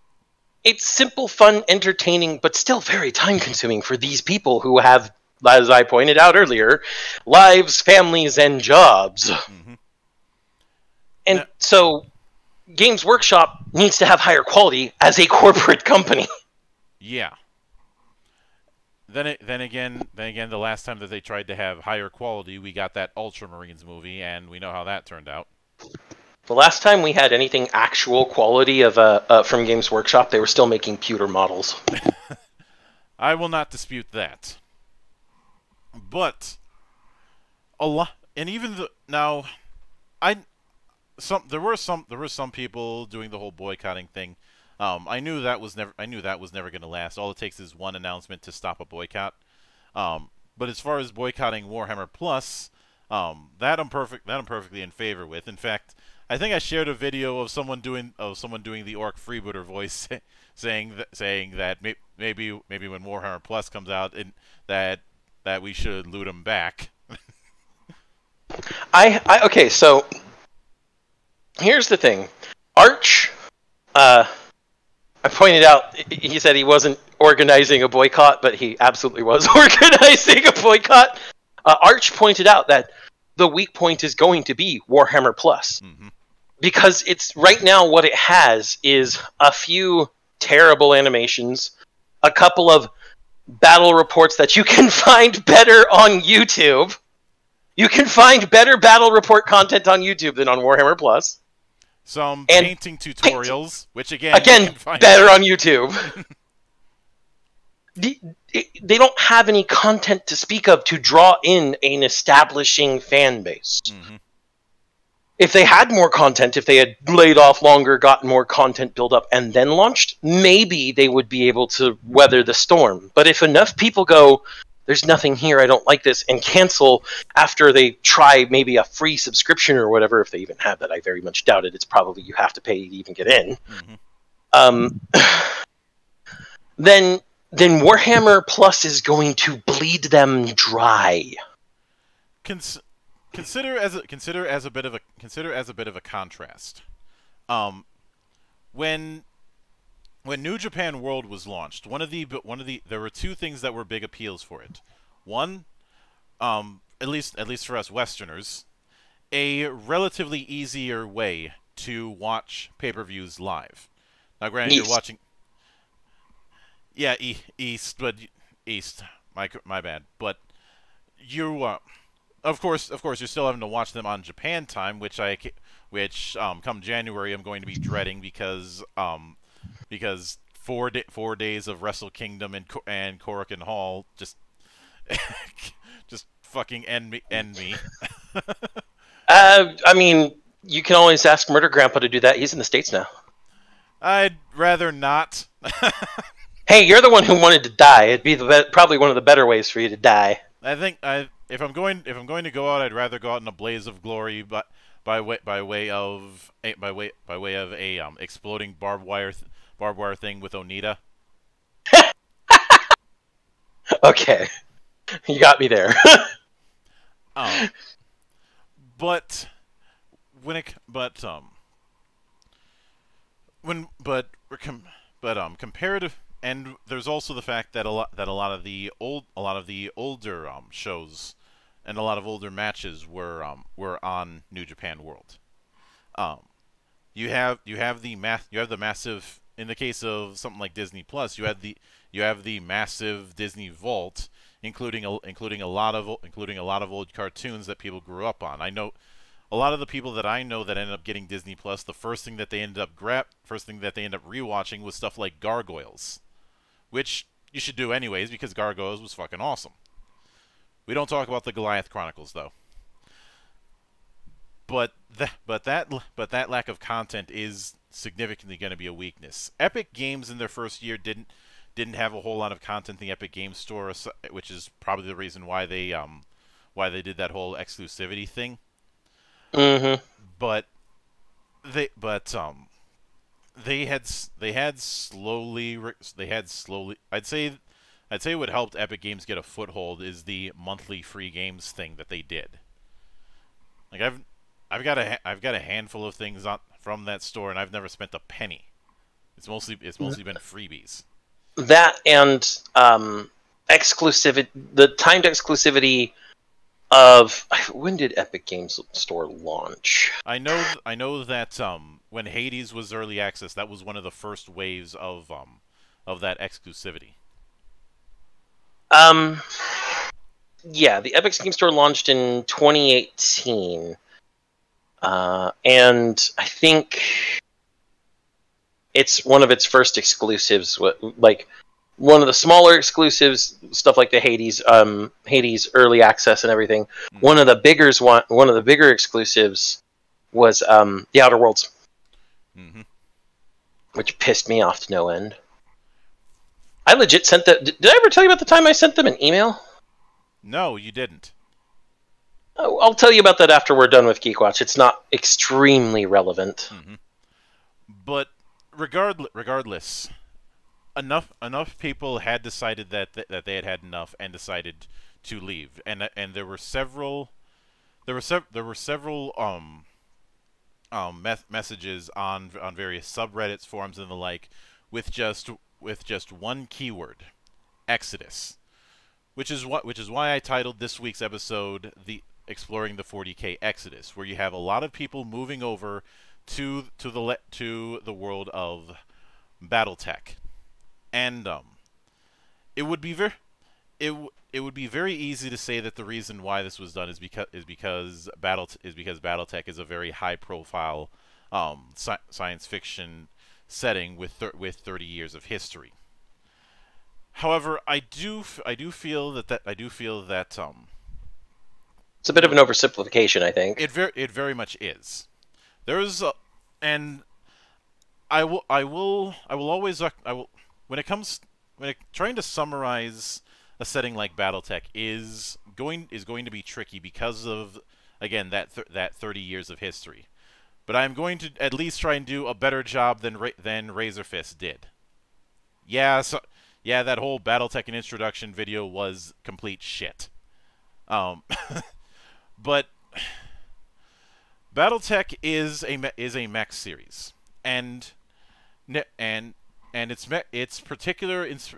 it's simple, fun, entertaining, but still very time consuming for these people who have, as I pointed out earlier, lives, families, and jobs. Mm-hmm. And so Games Workshop needs to have higher quality as a corporate company. Yeah. Then it, then again, then again, the last time that they tried to have higher quality, we got that Ultramarines movie, and we know how that turned out. The last time we had anything actual quality of uh, uh, from Games Workshop, they were still making pewter models. I will not dispute that. But a lot, and even the, now, I. Some there were some there were some people doing the whole boycotting thing. Um, I knew that was never I knew that was never going to last. All it takes is one announcement to stop a boycott. Um, but as far as boycotting Warhammer Plus, um, that I'm perfect that I'm perfectly in favor with. In fact, I think I shared a video of someone doing of someone doing the Orc Freebooter voice, saying that saying that may, maybe maybe when Warhammer Plus comes out, and that that we should loot them back. I, I okay so. Here's the thing. Arch, uh, I pointed out, he said he wasn't organizing a boycott, but he absolutely was organizing a boycott. Uh, Arch pointed out that the weak point is going to be Warhammer Plus. Mm-hmm. Because it's right now what it has is a few terrible animations, a couple of battle reports that you can find better on YouTube. You can find better battle report content on YouTube than on Warhammer Plus. Some and painting tutorials, paint which again, again you can find better out. on YouTube. the, it, they don't have any content to speak of to draw in an establishing fan base. Mm-hmm. If they had more content, if they had laid off longer, gotten more content build up, and then launched, maybe they would be able to weather the storm. But if enough people go, there's nothing here, I don't like this, and cancel after they try maybe a free subscription or whatever, if they even have that, I very much doubt it. It's probably you have to pay to even get in. Mm-hmm. Um, then, then Warhammer Plus is going to bleed them dry. Cons- consider as a, consider as a bit of a consider as a bit of a contrast. Um, when when New Japan World was launched, one of the one of the there were two things that were big appeals for it. One, um, at least at least for us Westerners, a relatively easier way to watch pay-per-views live. Now, granted, east. You're watching. Yeah, e east, but east. My my bad. But you, uh, of course, of course, you're still having to watch them on Japan time, which I, which um, come January, I'm going to be dreading because um, because four day, four days of Wrestle Kingdom and and Korakuen Hall just, just fucking end me, end me. uh, I mean, you can always ask Murder Grandpa to do that. He's in the States now. I'd rather not. Hey, you're the one who wanted to die. It'd be the probably one of the better ways for you to die. I think I, if I'm going, if I'm going to go out, I'd rather go out in a blaze of glory, but by way, by way of, by way, by way of a um, exploding barbed wire, th barbed wire thing with Onita. Okay, you got me there. um, but when it, but um. When but but um comparative, and there's also the fact that a lot that a lot of the old a lot of the older um shows and a lot of older matches were um were on New Japan World. Um, you have you have the math you have the massive in the case of something like Disney Plus, you had the you have the massive Disney Vault, including a, including a lot of including a lot of old cartoons that people grew up on. I know. A lot of the people that I know that ended up getting Disney Plus, the first thing that they ended up grab, first thing that they ended up rewatching was stuff like Gargoyles, which you should do anyways because Gargoyles was fucking awesome. We don't talk about the Goliath Chronicles though. But th but that but that lack of content is significantly going to be a weakness. Epic Games in their first year didn't didn't have a whole lot of content in the Epic Games Store, which is probably the reason why they um why they did that whole exclusivity thing. Mm-hmm. But they, but um, they had they had slowly they had slowly. I'd say, I'd say what helped Epic Games get a foothold is the monthly free games thing that they did. Like I've I've got a I've got a handful of things on from that store, and I've never spent a penny. It's mostly it's mostly been freebies. That and um, exclusivity, the timed exclusivity. Of when did Epic Games Store launch? I know, I know that um, when Hades was early access, that was one of the first waves of um, of that exclusivity. Um, yeah, the Epic Games Store launched in twenty eighteen, uh, and I think it's one of its first exclusives. What like. One of the smaller exclusives, stuff like the Hades, um, Hades early access and everything. Mm-hmm. One of the bigger's one, one of the bigger exclusives was um, the Outer Worlds, mm-hmm. which pissed me off to no end. I legit sent that. Did, did I ever tell you about the time I sent them an email? No, you didn't. Oh, I'll tell you about that after we're done with Geek Watch. It's not extremely relevant, mm-hmm. but regardless, regardless. Enough enough people had decided that th that they had had enough and decided to leave, and and there were several there were sev there were several um um me messages on on various subreddits, forums, and the like with just with just one keyword, Exodus, which is what which is why I titled this week's episode the Exploring the forty K Exodus, where you have a lot of people moving over to to the le to the world of BattleTech. And um, it would be very, it w it would be very easy to say that the reason why this was done is because is because battle is because BattleTech is a very high profile um, sci science fiction setting with th with thirty years of history. However, I do f I do feel that that I do feel that um, it's a bit of an oversimplification. I think it very it very much is. There's a, and I will I will I will always I will when it comes when it, trying to summarize a setting like BattleTech is going is going to be tricky because of again that th that thirty years of history. But I'm going to at least try and do a better job than Ra than Razor Fist did. Yeah, so yeah, that whole BattleTech and introduction video was complete shit. Um, but BattleTech is a is a mech series, and and and its me its particular its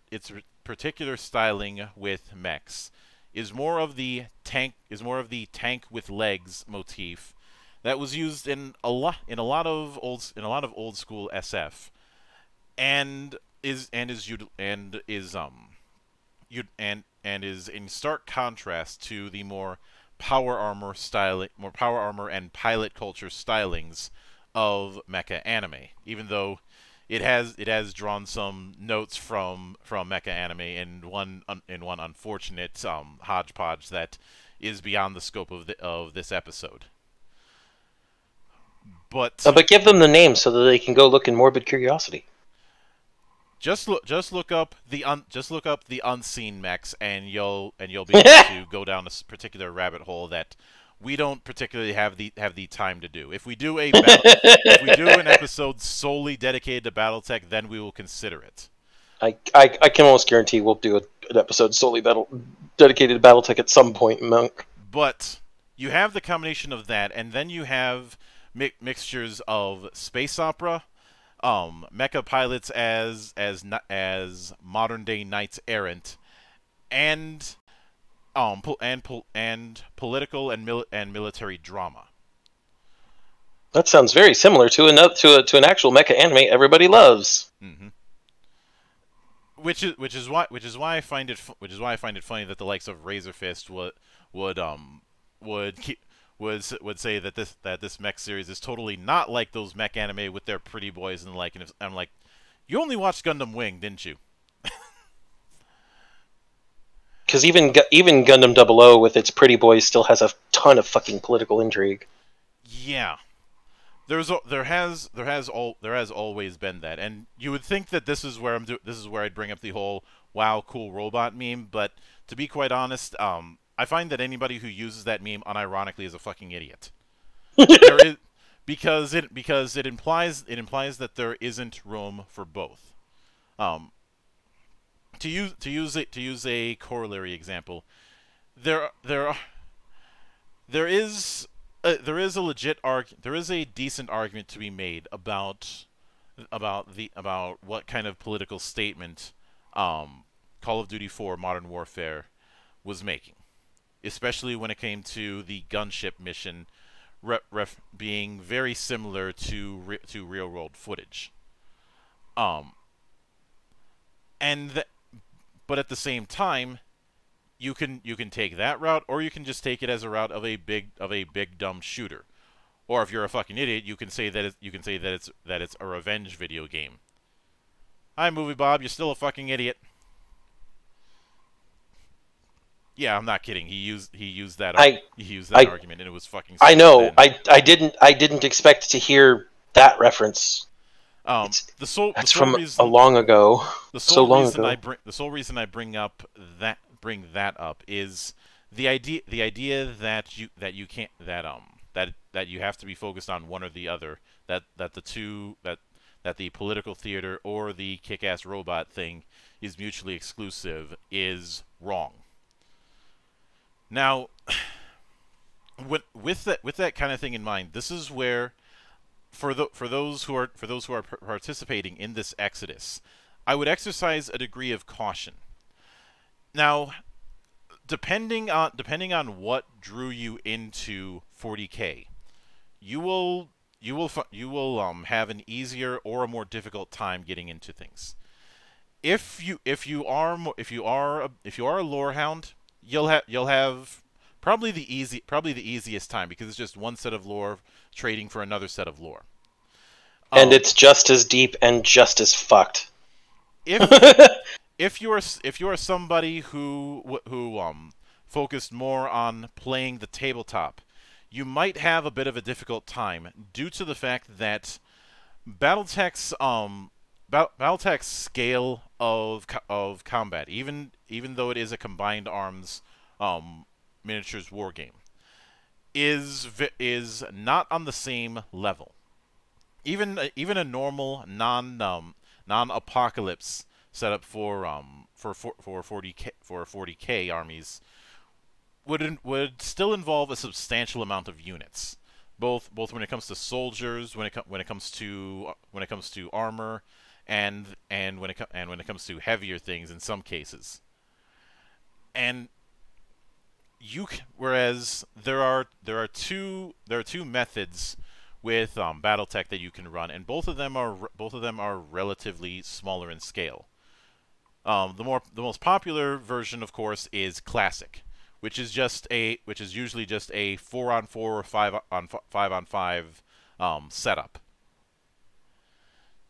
particular styling with mechs is more of the tank is more of the tank with legs motif that was used in a lot in a lot of old in a lot of old school S F, and is and is and is um you and and is in stark contrast to the more power armor styling, more power armor and pilot culture stylings of mecha anime. Even though it has it has drawn some notes from from mecha anime in one un, in one unfortunate um, hodgepodge that is beyond the scope of the, of this episode. But uh, but give them the name so that they can go look in morbid curiosity. Just look just look up the un, just look up the unseen mechs, and you'll and you'll be able to go down a particular rabbit hole that we don't particularly have the have the time to do. If we do a battle, if we do an episode solely dedicated to BattleTech, then we will consider it. I, I, I can almost guarantee we'll do a, an episode solely battle dedicated to BattleTech at some point, Monk. But you have the combination of that, and then you have mi mixtures of space opera, um, mecha pilots as as as modern day knights errant, and Um, po and po and political and mil and military drama. That sounds very similar to another to a, to an actual mecha anime everybody loves. Mm-hmm. Which is which is why which is why I find it which is why I find it funny that the likes of Razor Fist would would um would keep, would would say that this that this mech series is totally not like those mech anime with their pretty boys and the like. And if, I'm like, you only watched Gundam Wing, didn't you? Because even even Gundam double O with its pretty boys still has a ton of fucking political intrigue. Yeah, there's a, there has there has all there has always been that, and you would think that this is where I'm do this is where I'd bring up the whole "wow, cool robot" meme. But to be quite honest, um, I find that anybody who uses that meme unironically is a fucking idiot. there is, because it because it implies it implies that there isn't room for both. Um. To use to use it to use a corollary example, there there are, there is a, there is a legit arg there is a decent argument to be made about about the about what kind of political statement um, Call of Duty four Modern Warfare was making, especially when it came to the gunship mission ref, ref being very similar to re to real world footage, um, and. The, But at the same time, you can you can take that route, or you can just take it as a route of a big of a big dumb shooter, or if you're a fucking idiot, you can say that it's, you can say that it's that it's a revenge video game. Hi, Movie Bob, you're still a fucking idiot. Yeah, I'm not kidding. He used he used that I, he used that I, argument, and it was fucking. I know. Then. I I didn't I didn't expect to hear that reference. Um, the sole, that's the sole from reason, a long ago. The sole so long reason ago. I bring the sole reason I bring up that bring that up is the idea the idea that you that you can't that um that that you have to be focused on one or the other, that that the two that that the political theater or the kick-ass robot thing is mutually exclusive is wrong. Now, with with that with that kind of thing in mind, this is where. For, the, for those who are for those who are participating in this exodus, I would exercise a degree of caution. Now, depending on depending on what drew you into forty K, you will you will you will um, have an easier or a more difficult time getting into things. If you if you are if you are a, if you are a lore hound, you'll have you'll have. Probably the easy, probably the easiest time, because it's just one set of lore trading for another set of lore, um, and it's just as deep and just as fucked. If if you're if you're somebody who who um focused more on playing the tabletop, you might have a bit of a difficult time due to the fact that BattleTech's um BattleTech's scale of of combat, even even though it is a combined arms um miniatures war game, is is not on the same level. Even even a normal non um, non apocalypse setup for um for for forty K for forty K armies would would still involve a substantial amount of units, both both when it comes to soldiers, when it when it comes to when it comes to armor, and and when it and when it comes to heavier things in some cases. And you whereas there are there are two there are two methods with um, BattleTech that you can run, and both of them are both of them are relatively smaller in scale. Um, the more the most popular version, of course, is Classic, which is just a which is usually just a four on four or five on five on five um, setup.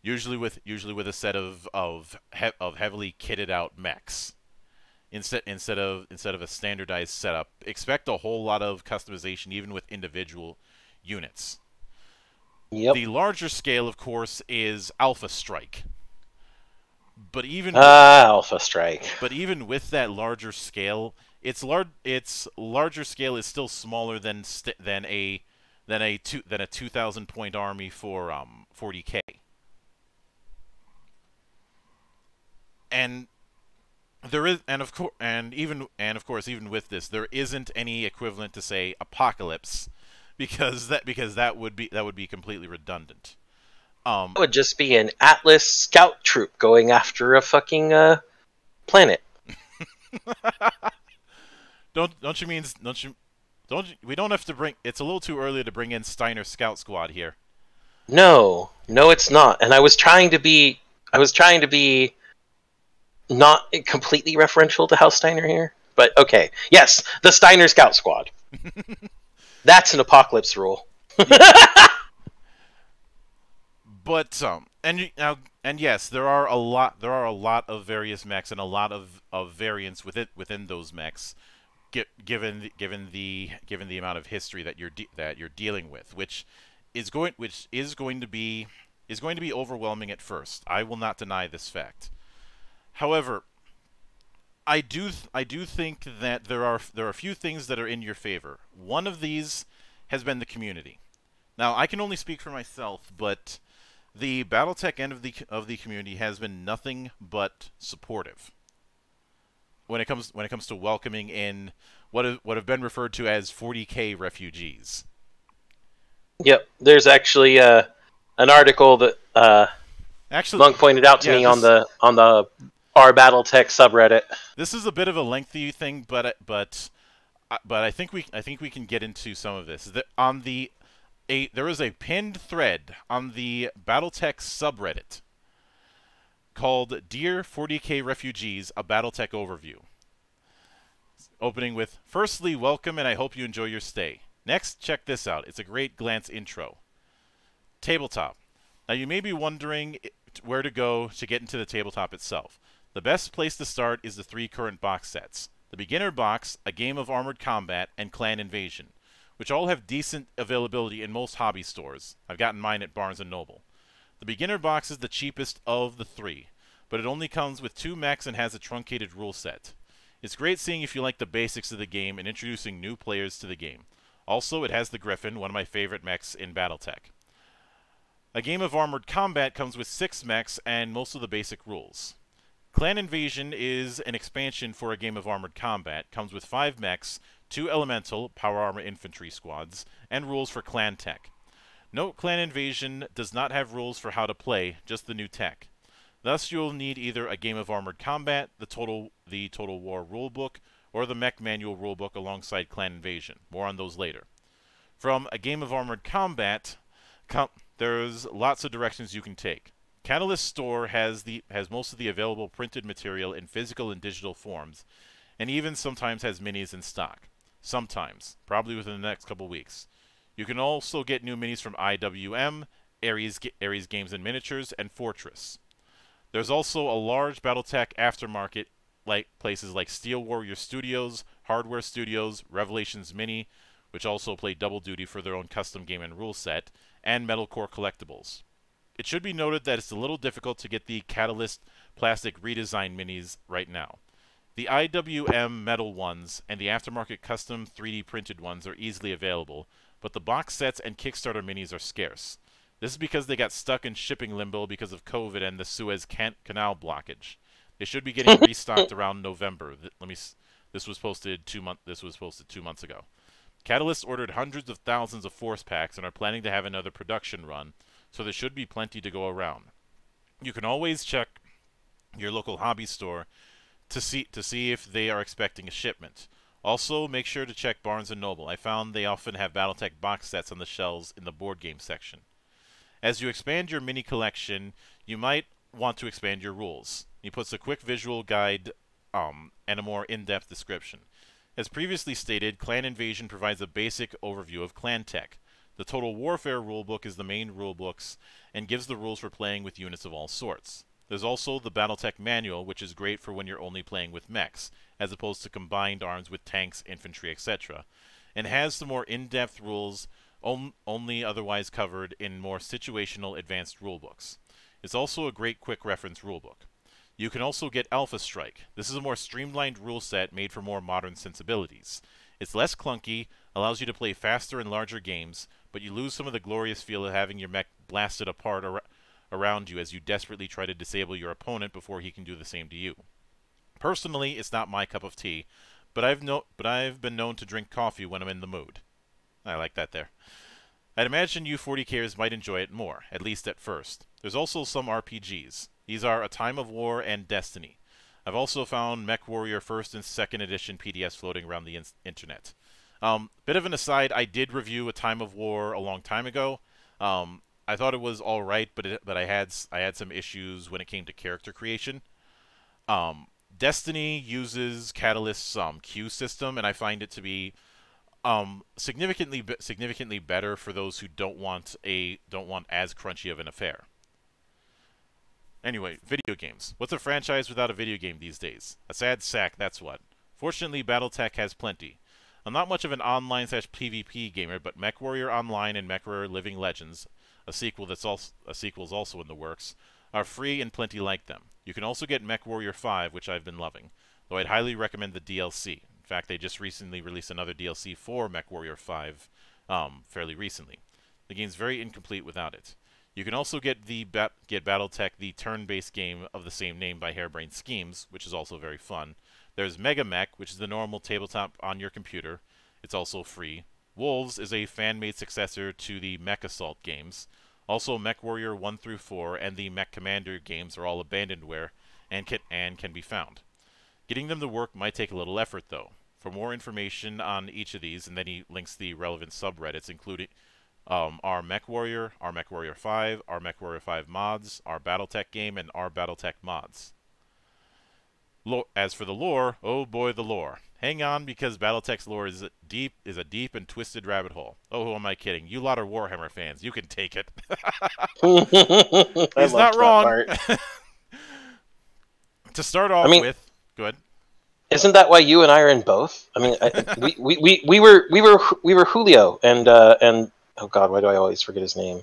Usually with usually with a set of of he of heavily kitted out mechs. Instead instead of instead of a standardized setup, expect a whole lot of customization even with individual units. Yep. The larger scale, of course, is Alpha Strike. But even ah, Alpha Strike. But even with that larger scale, its large its larger scale is still smaller than st than a than a two than a two thousand point army for um forty K. And there is and of course and even and of course even with this, there isn't any equivalent to, say, Apocalypse. Because that because that would be that would be completely redundant. Um, it would just be an Atlas scout troop going after a fucking uh, planet. don't don't you mean don't you don't you, we don't have to bring? It's a little too early to bring in Steiner Scout Squad here. No, no, it's not. And I was trying to be I was trying to be not completely referential to House Steiner here, but okay, yes, the Steiner Scout Squad. That's an apocalypse rule. Yeah. But um, and now and yes, there are a lot. There are a lot of various mechs and a lot of, of variants within within those mechs, given the, given the given the amount of history that you're de that you're dealing with, which is going which is going to be is going to be overwhelming at first. I will not deny this fact. However, I do th I do think that there are there are a few things that are in your favor. One of these has been the community. Now, I can only speak for myself, but the BattleTech end of the of the community has been nothing but supportive. When it comes when it comes to welcoming in what have, what have been referred to as forty K refugees. Yep, there's actually uh, an article that uh, actually Monk pointed out to yeah, me on the on the. Our BattleTech subreddit. This is a bit of a lengthy thing, but but but I think we I think we can get into some of this. The, on the a there is a pinned thread on the BattleTech subreddit called "Dear forty K Refugees: A BattleTech Overview." Opening with, "Firstly, welcome, and I hope you enjoy your stay. Next, check this out. It's a great glance intro. Tabletop. Now you may be wondering where to go to get into the tabletop itself. The best place to start is the three current box sets. The beginner box, a game of armored combat, and clan invasion, which all have decent availability in most hobby stores. I've gotten mine at Barnes and Noble. The beginner box is the cheapest of the three, but it only comes with two mechs and has a truncated rule set. It's great seeing if you like the basics of the game and introducing new players to the game. Also, it has the Griffin, one of my favorite mechs in BattleTech. A game of armored combat comes with six mechs and most of the basic rules. Clan Invasion is an expansion for a game of armored combat, comes with five mechs, two elemental, power armor infantry squads, and rules for clan tech. Note Clan Invasion does not have rules for how to play, just the new tech. Thus you'll need either a game of armored combat, the Total, the Total War rulebook, or the Mech Manual rulebook alongside Clan Invasion. More on those later. From a game of armored combat, com there's lots of directions you can take. Catalyst Store has the has most of the available printed material in physical and digital forms, and even sometimes has minis in stock. Sometimes, probably within the next couple weeks. You can also get new minis from I W M, Ares, Ares Games and Miniatures, and Fortress. There's also a large BattleTech aftermarket, like places like Steel Warrior Studios, Hardware Studios, Revelations Mini, which also played double duty for their own custom game and rule set, and Metalcore Collectibles. It should be noted that it's a little difficult to get the Catalyst plastic redesign minis right now. The I W M metal ones and the aftermarket custom three D printed ones are easily available, but the box sets and Kickstarter minis are scarce. This is because they got stuck in shipping limbo because of COVID and the Suez Canal blockage. They should be getting restocked around November. Let me. This was posted two month. This was posted two months ago. Catalyst ordered hundreds of thousands of force packs and are planning to have another production run, so there should be plenty to go around. You can always check your local hobby store to see to see if they are expecting a shipment. Also, make sure to check Barnes and Noble. I found they often have BattleTech box sets on the shelves in the board game section. As you expand your mini collection, you might want to expand your rules. He puts a quick visual guide um, and a more in-depth description. As previously stated, Clan Invasion provides a basic overview of clan tech. The Total Warfare rulebook is the main rulebooks and gives the rules for playing with units of all sorts. There's also the BattleTech Manual, which is great for when you're only playing with mechs, as opposed to combined arms with tanks, infantry, et cetera, and has some more in-depth rules on only otherwise covered in more situational advanced rulebooks. It's also a great quick reference rulebook. You can also get Alpha Strike. This is a more streamlined rule set made for more modern sensibilities. It's less clunky, allows you to play faster and larger games, but you lose some of the glorious feel of having your mech blasted apart around around you as you desperately try to disable your opponent before he can do the same to you. Personally, it's not my cup of tea, but I've no but I've been known to drink coffee when I'm in the mood. I like that there. I'd imagine you forty Kers might enjoy it more, at least at first. There's also some R P Gs. These are A Time of War and Destiny. I've also found MechWarrior first and second edition P D Fs floating around the in internet. Um, bit of an aside, I did review A Time of War a long time ago. Um, I thought it was all right, but it, but I had I had some issues when it came to character creation. Um, Destiny uses Catalyst's um, queue system, and I find it to be um, significantly significantly better for those who don't want a don't want as crunchy of an affair. Anyway, video games. What's a franchise without a video game these days? A sad sack, that's what. Fortunately, BattleTech has plenty. I'm not much of an online slash PvP gamer, but MechWarrior Online and MechWarrior Living Legends, a sequel that's also a sequel is also in the works, are free and plenty like them. You can also get MechWarrior five, which I've been loving, though I'd highly recommend the D L C. In fact, they just recently released another D L C for MechWarrior five um, fairly recently. The game's very incomplete without it. You can also get the ba get BattleTech, the turn-based game of the same name by Harebrained Schemes, which is also very fun. There's Mega Mech, which is the normal tabletop on your computer. It's also free. Wolves is a fan-made successor to the Mech Assault games. Also, MechWarrior one through four and the Mech Commander games are all abandonedware and can, and can be found. Getting them to work might take a little effort, though. For more information on each of these, and then he links the relevant subreddits, including um, our MechWarrior, our MechWarrior five, our MechWarrior five mods, our BattleTech game, and our BattleTech mods. Lo As for the lore, oh boy, the lore. Hang on, because BattleTech's lore is a deep is a deep and twisted rabbit hole. Oh, who am I kidding? You lot are Warhammer fans. You can take it. He's not wrong. To start off I mean, with, go ahead. Isn't that why you and I are in both? I mean, I, we, we, we we were we were we were Julio and uh, and oh god, why do I always forget his name?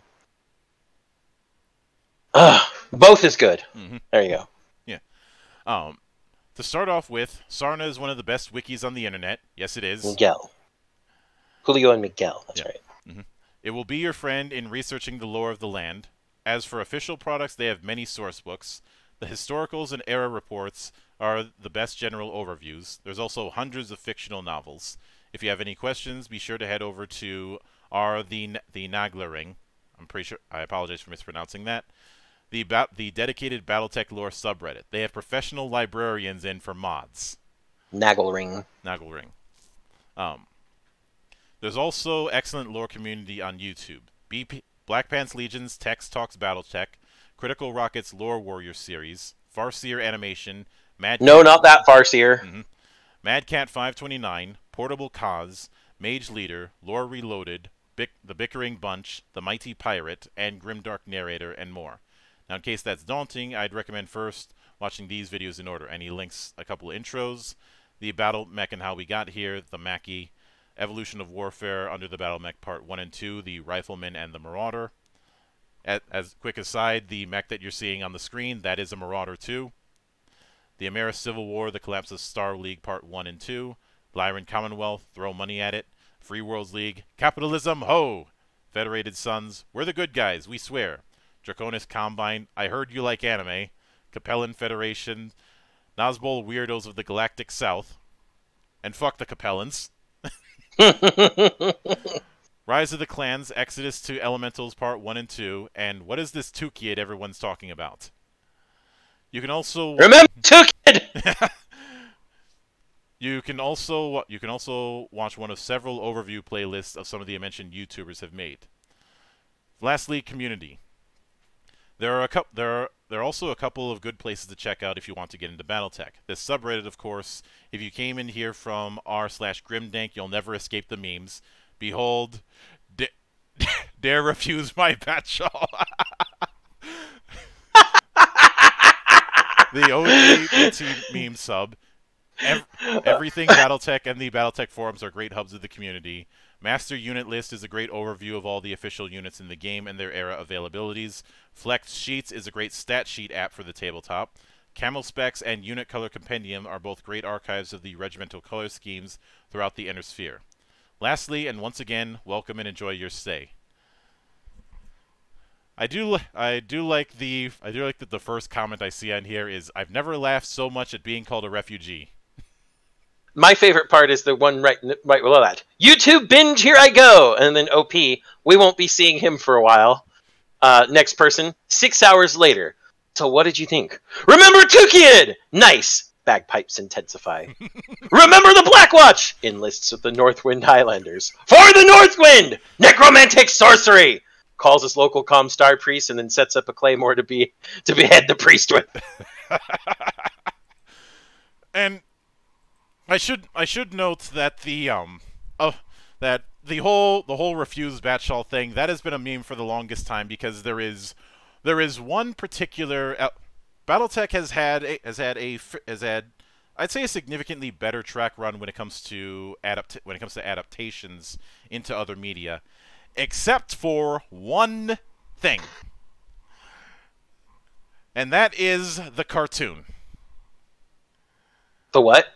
Uh, both is good. Mm-hmm. There you go. Yeah. Um. To start off with, Sarna is one of the best wikis on the internet. Yes, it is. Miguel. Julio and Miguel, that's yeah. right. Mm-hmm. It will be your friend in researching the lore of the land. As for official products, they have many source books. The historicals and era reports are the best general overviews. There's also hundreds of fictional novels. If you have any questions, be sure to head over to our the, the Naglering. I'm pretty sure, I apologize for mispronouncing that. The, ba the dedicated BattleTech lore subreddit. They have professional librarians in for mods. Naglering. Naglering. Um, there's also excellent lore community on YouTube. B P Black Pants Legion's Tex Talks BattleTech, Critical Rocket's Lore Warrior series, Farseer Animation, Mad No, Cat not that Farseer. Mm-hmm. Mad Cat five twenty-nine, Portable Cause, Mage Leader, Lore Reloaded, Bic The Bickering Bunch, The Mighty Pirate, and Grimdark Narrator, and more. Now, in case that's daunting, I'd recommend first watching these videos in order. And he links a couple of intros, the battle mech and how we got here, the Mackie, Evolution of Warfare Under the Battle Mech Part one and two, the Rifleman and the Marauder. As, as quick aside, the mech that you're seeing on the screen, that is a Marauder two. The Ameris Civil War, The Collapse of Star League Part one and two. Lyran Commonwealth, Throw Money at It. Free Worlds League, Capitalism, Ho! Federated Sons, We're the Good Guys, We Swear. Draconis Combine, I Heard You Like Anime. Capellan Federation, Nazbol Weirdos of the Galactic South. And fuck the Capellans. Rise of the Clans, Exodus to Elementals Part one and two, and What Is This Tukid Everyone's Talking About? You can also remember Tukid. You can also you can also watch one of several overview playlists of some of the mentioned YouTubers have made. Lastly, community. There are a couple there are There are also a couple of good places to check out if you want to get into Battletech. This subreddit, of course, if you came in here from r slash grimdank, you'll never escape the memes. Behold, da dare refuse my Batshaw. The O G meme sub. Ev everything Battletech and the Battletech forums are great hubs of the community. Master Unit List is a great overview of all the official units in the game and their era availabilities. Flex Sheets is a great stat sheet app for the tabletop. Camel Specs and Unit Color Compendium are both great archives of the regimental color schemes throughout the Inner Sphere. Lastly, and once again, welcome and enjoy your stay. I do, I do like the, I do like that the first comment I see on here is, I've never laughed so much at being called a refugee. My favorite part is the one right, right below that. YouTube binge, here I go! And then O P, we won't be seeing him for a while. Uh, next person, six hours later. So what did you think? Remember Tukid! Nice! Bagpipes intensify. Remember the Black Watch! Enlists with the Northwind Highlanders. For the Northwind! Necromantic sorcery! Calls his local Comstar priest and then sets up a claymore to be to behead the priest with. And I should I should note that the um oh that the whole the whole refuse Batshall thing, that has been a meme for the longest time, because there is there is one particular uh, Battletech has had a, has had a has had I'd say a significantly better track run when it comes to adapt when it comes to adaptations into other media, except for one thing, and that is the cartoon. The what?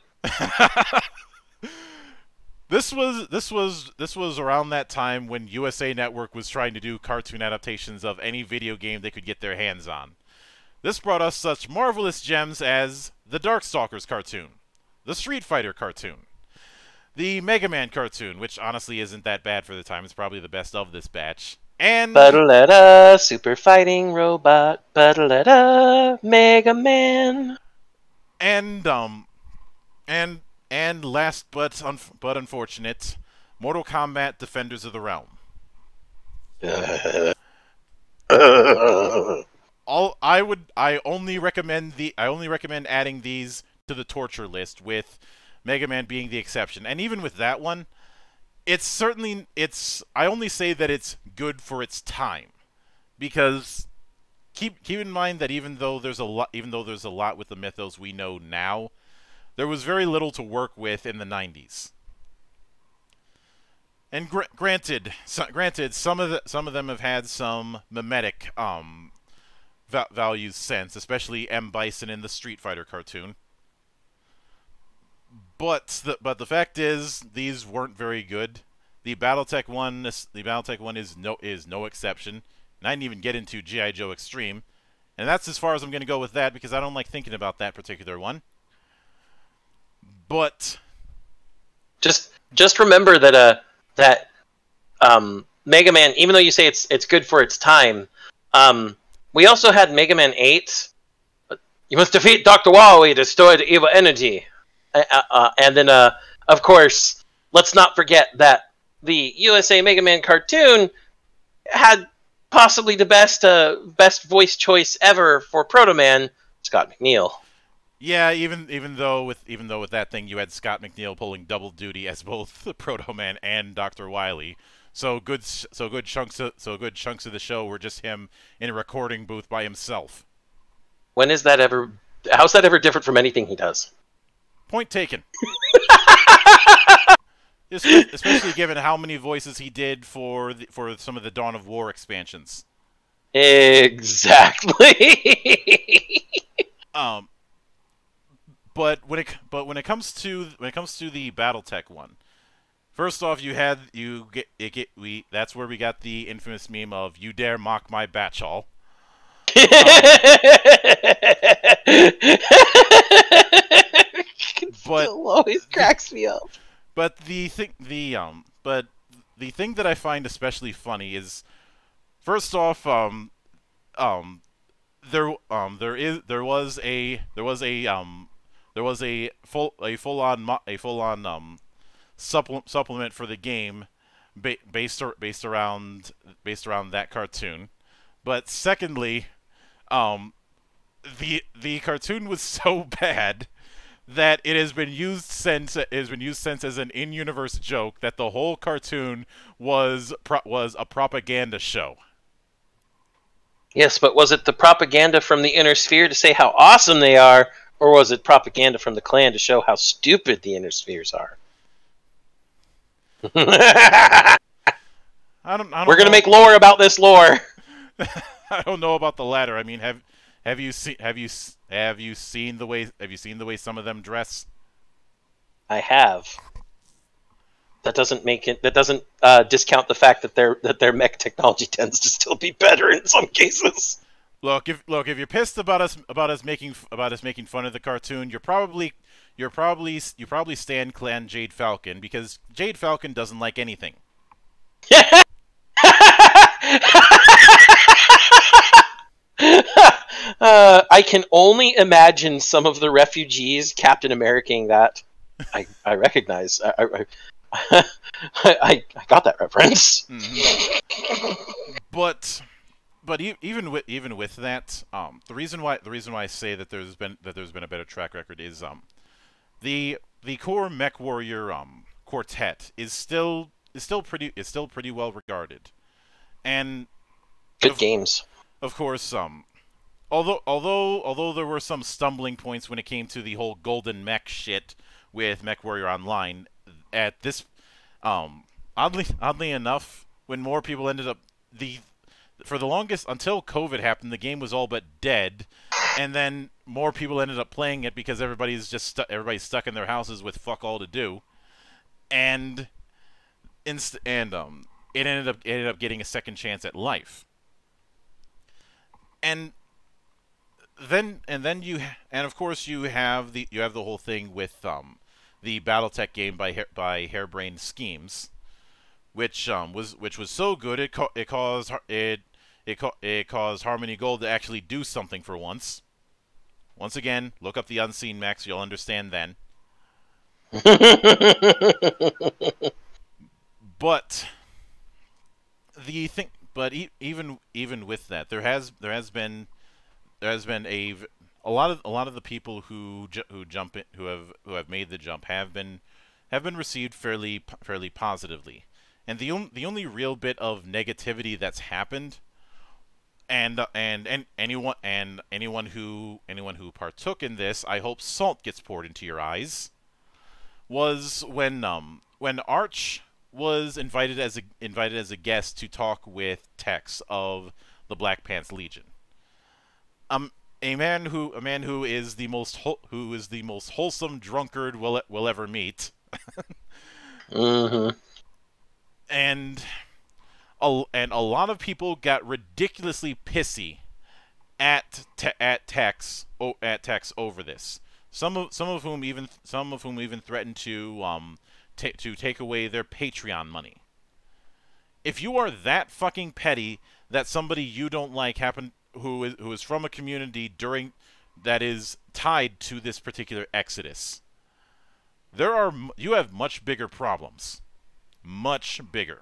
This was this was this was around that time when U S A Network was trying to do cartoon adaptations of any video game they could get their hands on. This brought us such marvelous gems as the Darkstalkers cartoon, the Street Fighter cartoon, the Mega Man cartoon, which honestly isn't that bad for the time. It's probably the best of this batch. And Buddaletta, Super Fighting Robot, Buddaletta, Mega Man. And um And and last but un but unfortunate, Mortal Kombat: Defenders of the Realm. All I would I only recommend the I only recommend adding these to the torture list, with Mega Man being the exception. And even with that one, it's certainly it's I only say that it's good for its time, because keep keep in mind that even though there's a lot even though there's a lot with the mythos we know now, there was very little to work with in the nineties. And gr granted, so, granted, some of the, some of them have had some mimetic um, va values since, especially M. Bison in the Street Fighter cartoon. But the but the fact is, these weren't very good. The BattleTech one, the BattleTech one is no is no exception. And I didn't even get into G I Joe Extreme, and that's as far as I'm going to go with that, because I don't like thinking about that particular one. But just just remember that uh that um Mega Man, even though you say it's it's good for its time, um we also had Mega Man eight. You must defeat Doctor Wowie, destroy the evil energy, uh, uh, uh, and then uh of course, let's not forget that the U S A Mega Man cartoon had possibly the best uh best voice choice ever for Proto Man, Scott McNeil. Yeah, even even though with even though with that thing, you had Scott McNeil pulling double duty as both Proto Man and Doctor Wily. So good so good chunks of, so good chunks of the show were just him in a recording booth by himself. When is that ever? How's that ever different from anything he does? Point taken. especially given how many voices he did for the, for some of the Dawn of War expansions. Exactly. um, but when it but when it comes to when it comes to the BattleTech one, first off, you had you get it get we that's where we got the infamous meme of "You dare mock my batch hall." Um, it but still always cracks the, me up. But the thing, the um, but the thing that I find especially funny is, first off, um, um, there, um, there is, there was a, there was a, um, there was a full, a full on, a full on, um, supple supplement for the game, ba based or, based around, based around that cartoon. But secondly, um, the the cartoon was so bad that it has been used since it has been used since as an in-universe joke that the whole cartoon was pro was a propaganda show. Yes, but was it the propaganda from the inner sphere to say how awesome they are, or was it propaganda from the clan to show how stupid the inner spheres are? I don't, I don't We're gonna know. make lore about this lore. I don't know about the latter. I mean, have have you seen have you have you seen the way have you seen the way some of them dress? I have. That doesn't make it. That doesn't uh, discount the fact that their that their mech technology tends to still be better in some cases. Look, if look, if you're pissed about us about us making about us making fun of the cartoon, you're probably you're probably you probably stan Clan Jade Falcon, because Jade Falcon doesn't like anything. Yeah. uh, I can only imagine some of the refugees Captain Americaing that. I, I recognize. I I, I I got that reference. Mm-hmm. But but e even with even with that, um, the reason why the reason why I say that there's been that there's been a better track record is um, the the core Mech Warrior um quartet is still is still pretty is still pretty well regarded, and good of, games. Of course, um, although although although there were some stumbling points when it came to the whole golden mech shit with MechWarrior Online, at this, um, oddly oddly enough, when more people ended up the, for the longest until COVID happened, the game was all but dead, and then more people ended up playing it because everybody's just stu everybody's stuck in their houses with fuck all to do, and inst and um, it ended up ended up getting a second chance at life. And then, and then you, and of course you have the you have the whole thing with um, the BattleTech game by by Harebrained Schemes, which um, was which was so good it ca it caused it it ca it caused Harmony Gold to actually do something for once. Once again, look up the Unseen Mechs, you'll understand then. But the thing. But e even even with that, there has there has been there has been a a lot of a lot of the people who ju who jump in, who have who have made the jump have been have been received fairly fairly positively, and the only the only real bit of negativity that's happened, and uh, and and anyone and anyone who anyone who partook in this, I hope salt gets poured into your eyes, was when um when Arch was invited as a invited as a guest to talk with Tex of the Black Pants Legion, um, a man who a man who is the most who is the most wholesome drunkard we'll we'll ever meet, uh-huh. and a and a lot of people got ridiculously pissy at te at Tex oh, at Tex over this. Some of some of whom even some of whom even threatened to um. to take away their Patreon money. If you are that fucking petty that somebody you don't like happen who is who is from a community during that is tied to this particular exodus, there are you have much bigger problems, much bigger.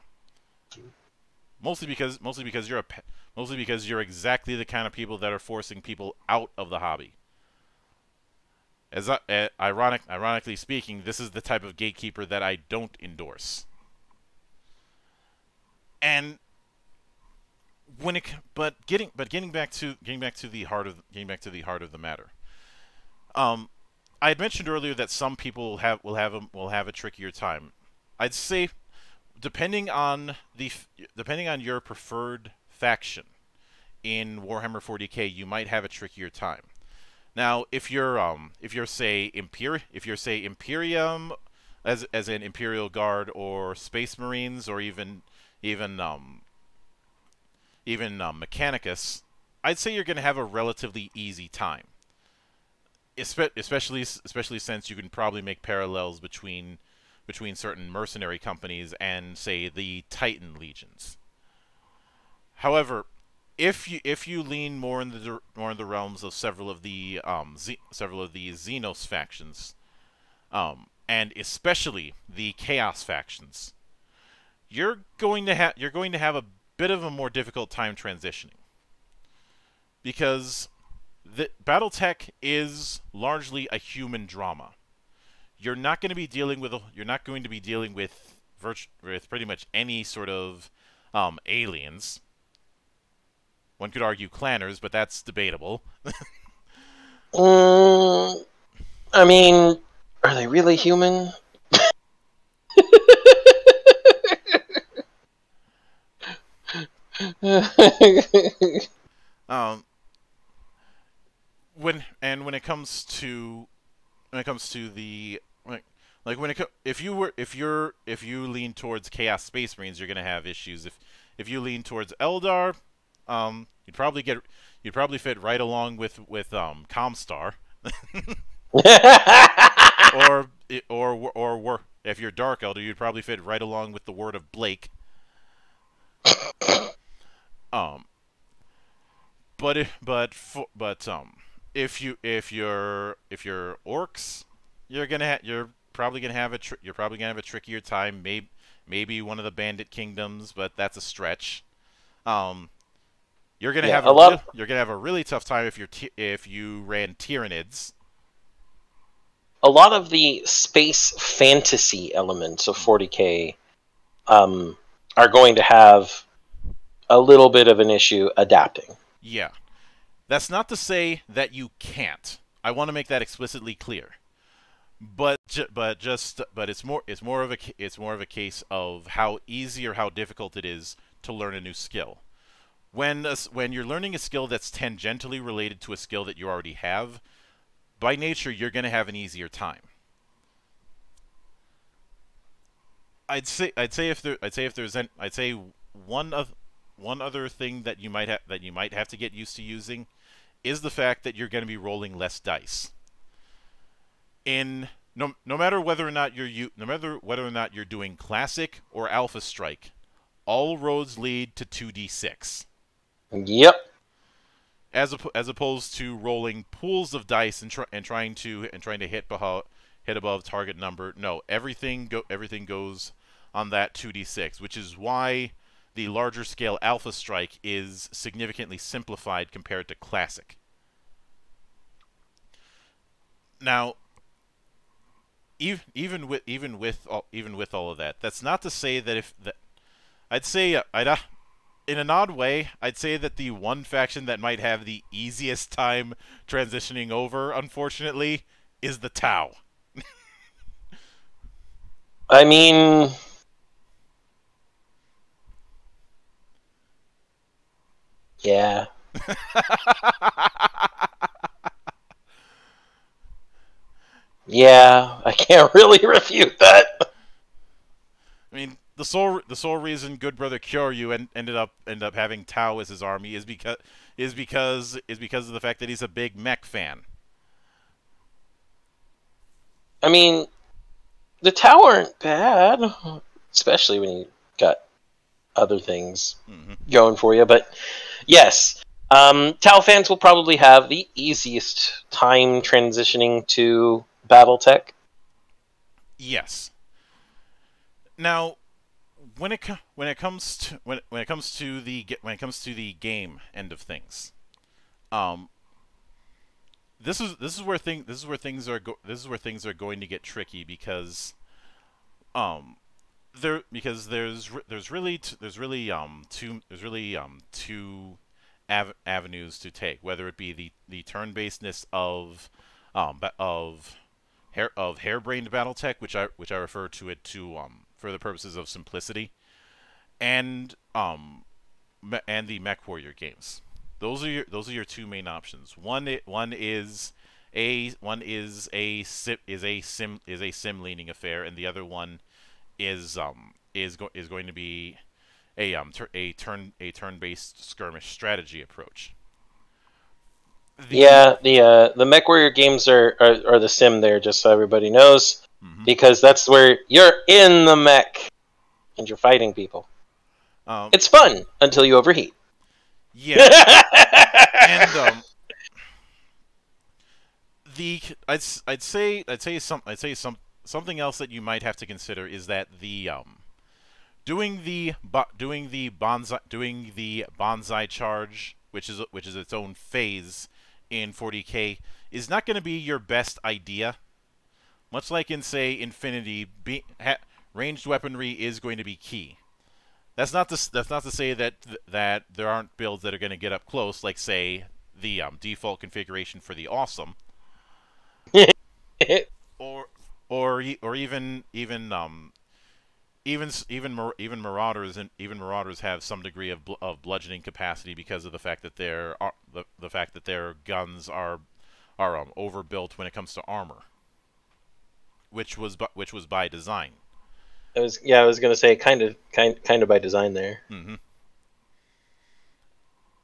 Mostly because mostly because you're a mostly because you're exactly the kind of people that are forcing people out of the hobby. As I, uh, ironic, ironically speaking, this is the type of gatekeeper that I don't endorse. And when it, but getting, but getting back to getting back to the heart of getting back to the heart of the matter. Um, I had mentioned earlier that some people have will have a, will have a trickier time. I'd say, depending on the depending on your preferred faction in Warhammer forty K, you might have a trickier time. Now, if you're um, if you're say Imper if you're say Imperium, as as an Imperial Guard or Space Marines or even even um, even um, Mechanicus, I'd say you're going to have a relatively easy time. Espe especially especially since you can probably make parallels between between certain mercenary companies and say the Titan legions. However, If you if you lean more in the more in the realms of several of the um Z several of the Xenos factions, um and especially the Chaos factions, you're going to have you're going to have a bit of a more difficult time transitioning, because the BattleTech is largely a human drama. You're not going to be dealing with a, you're not going to be dealing with virtu with pretty much any sort of um, aliens. One could argue clanners, but that's debatable. um, I mean, are they really human? um, when and when it comes to when it comes to the like, like when it if you were if you're if you lean towards Chaos Space Marines, you're gonna have issues. If if you lean towards Eldar, Um, you'd probably get, you'd probably fit right along with with um, Comstar, or or or or if you're Dark Elder, you'd probably fit right along with the Word of Blake. um, but if, but for, but um, if you if you're if you're Orcs, you're gonna ha you're probably gonna have a tr you're probably gonna have a trickier time. Maybe maybe one of the Bandit Kingdoms, but that's a stretch. Um. You're gonna yeah, have a, a lot you're gonna have a really tough time if you're t if you ran Tyranids. A lot of the space fantasy elements of forty K um, are going to have a little bit of an issue adapting. Yeah, that's not to say that you can't. I want to make that explicitly clear. But ju but just but it's more it's more of a it's more of a case of how easy or how difficult it is to learn a new skill. When a, when you're learning a skill that's tangentially related to a skill that you already have, by nature you're going to have an easier time. I'd say I'd say if there I'd say if there's an, I'd say one of one other thing that you might have that you might have to get used to using is the fact that you're going to be rolling less dice. In no no matter whether or not you're you no matter whether or not you're doing classic or alpha strike, all roads lead to two D six. Yep. As op as opposed to rolling pools of dice and tr and trying to and trying to hit beho hit above target number. No, everything go everything goes on that two D six, which is why the larger scale Alpha Strike is significantly simplified compared to Classic. Now, even even with even with all, even with all of that, that's not to say that if the I'd say, uh, I'd, uh, in an odd way, I'd say that the one faction that might have the easiest time transitioning over, unfortunately, is the Tau. I mean, yeah. Yeah, I can't really refute that. I mean, The sole the sole reason Good Brother Kyoryu and ended up ended up having Tau as his army is because is because is because of the fact that he's a big mech fan. I mean, the Tau aren't bad, especially when you got other things mm-hmm. going for you. But yes, um, Tau fans will probably have the easiest time transitioning to BattleTech. Yes. Now, When it when it comes to when when it comes to the when it comes to the game end of things, um, this is this is where thing this is where things are go this is where things are going to get tricky because, um, there because there's there's really t there's really um two there's really um two av avenues to take, whether it be the the turn basedness of um of hair of harebrained BattleTech, which I which I refer to it to um for the purposes of simplicity, and um, and the MechWarrior games. Those are your those are your two main options. One one is a one is a is a sim is a sim leaning affair, and the other one is um is go is going to be a um tur a turn a turn based skirmish strategy approach. The yeah, the uh, the MechWarrior games are, are are the sim there, just so everybody knows, mm-hmm. because that's where you're in the mech and you're fighting people. Um, it's fun until you overheat. Yeah, and um, the I'd I'd say I'd say some I'd say some something else that you might have to consider is that the um, doing the doing the bonsai doing the bonsai charge, which is which is its own phase in forty K, is not going to be your best idea. Much like in say Infinity, be, ha, ranged weaponry is going to be key. That's not to, that's not to say that that there aren't builds that are going to get up close, like say the um, default configuration for the awesome, or or or even even um even even even marauders and even marauders have some degree of bl of bludgeoning capacity because of the fact that their the the fact that their guns are are um, overbuilt when it comes to armor, which was which was by design. I was yeah, I was gonna say kind of kind kind of by design there. Mm-hmm.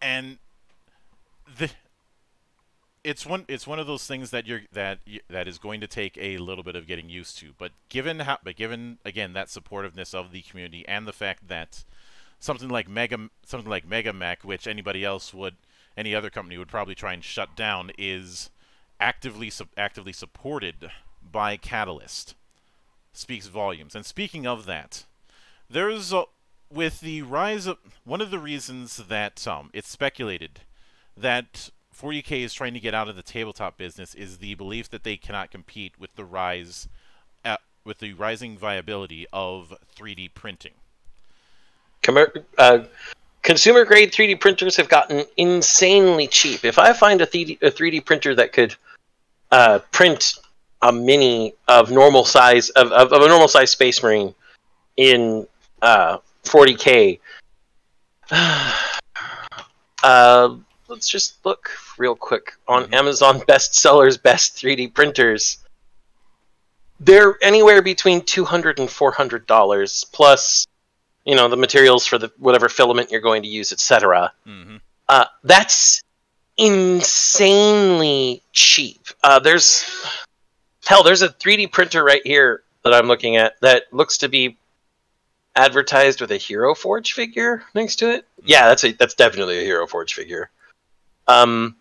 And the it's one it's one of those things that you're that that is going to take a little bit of getting used to. But given how but given again that supportiveness of the community and the fact that something like Mega something like Mega Mech, which anybody else would any other company would probably try and shut down, is actively actively supported by Catalyst. Speaks volumes. And speaking of that, there's a, with the rise of one of the reasons that um, it's speculated that forty K is trying to get out of the tabletop business is the belief that they cannot compete with the rise uh, with the rising viability of three D printing. Commer uh, consumer grade three D printers have gotten insanely cheap. If I find a three D printer that could uh, print a mini of normal size of, of, of a normal size Space Marine in uh, forty K. Uh, let's just look real quick on mm-hmm. Amazon bestsellers, best three D printers. They're anywhere between two hundred and four hundred dollars plus, you know, the materials for the whatever filament you're going to use, et cetera. Mm-hmm. Uh, that's insanely cheap. Uh, there's Hell, there's a three D printer right here that I'm looking at that looks to be advertised with a Hero Forge figure next to it. Yeah, that's a that's definitely a Hero Forge figure. Um,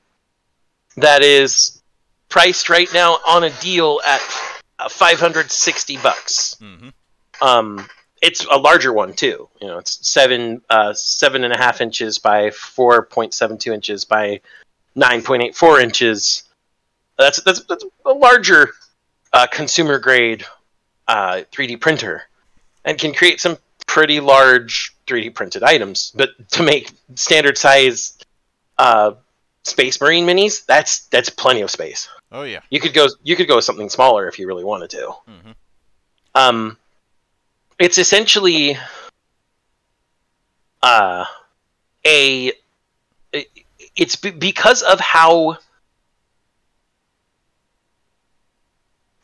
that is priced right now on a deal at five hundred sixty bucks. Mm-hmm. Um, it's a larger one too. You know, it's seven uh, seven and a half inches by four point seven two inches by nine point eight four inches. That's that's that's a larger. Uh, consumer grade uh, three D printer and can create some pretty large three D printed items, but to make standard size uh, Space Marine minis, that's that's plenty of space. Oh yeah, you could go you could go with something smaller if you really wanted to. Mm-hmm. Um, it's essentially uh, a it, it's b because of how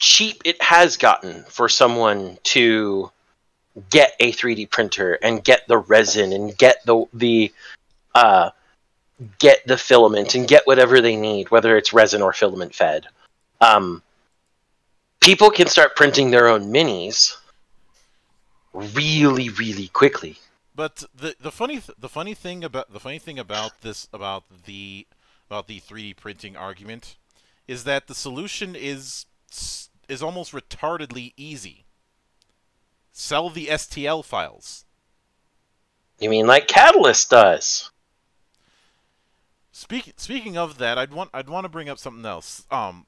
cheap it has gotten for someone to get a three D printer and get the resin and get the the uh get the filament and get whatever they need, whether it's resin or filament fed. Um people can start printing their own minis really really quickly. But the the funny th the funny thing about the funny thing about this about the about the three D printing argument is that the solution is is almost retardedly easy. Sell the S T L files. You mean like Catalyst does? Speaking speaking of that, I'd want I'd want to bring up something else. Um,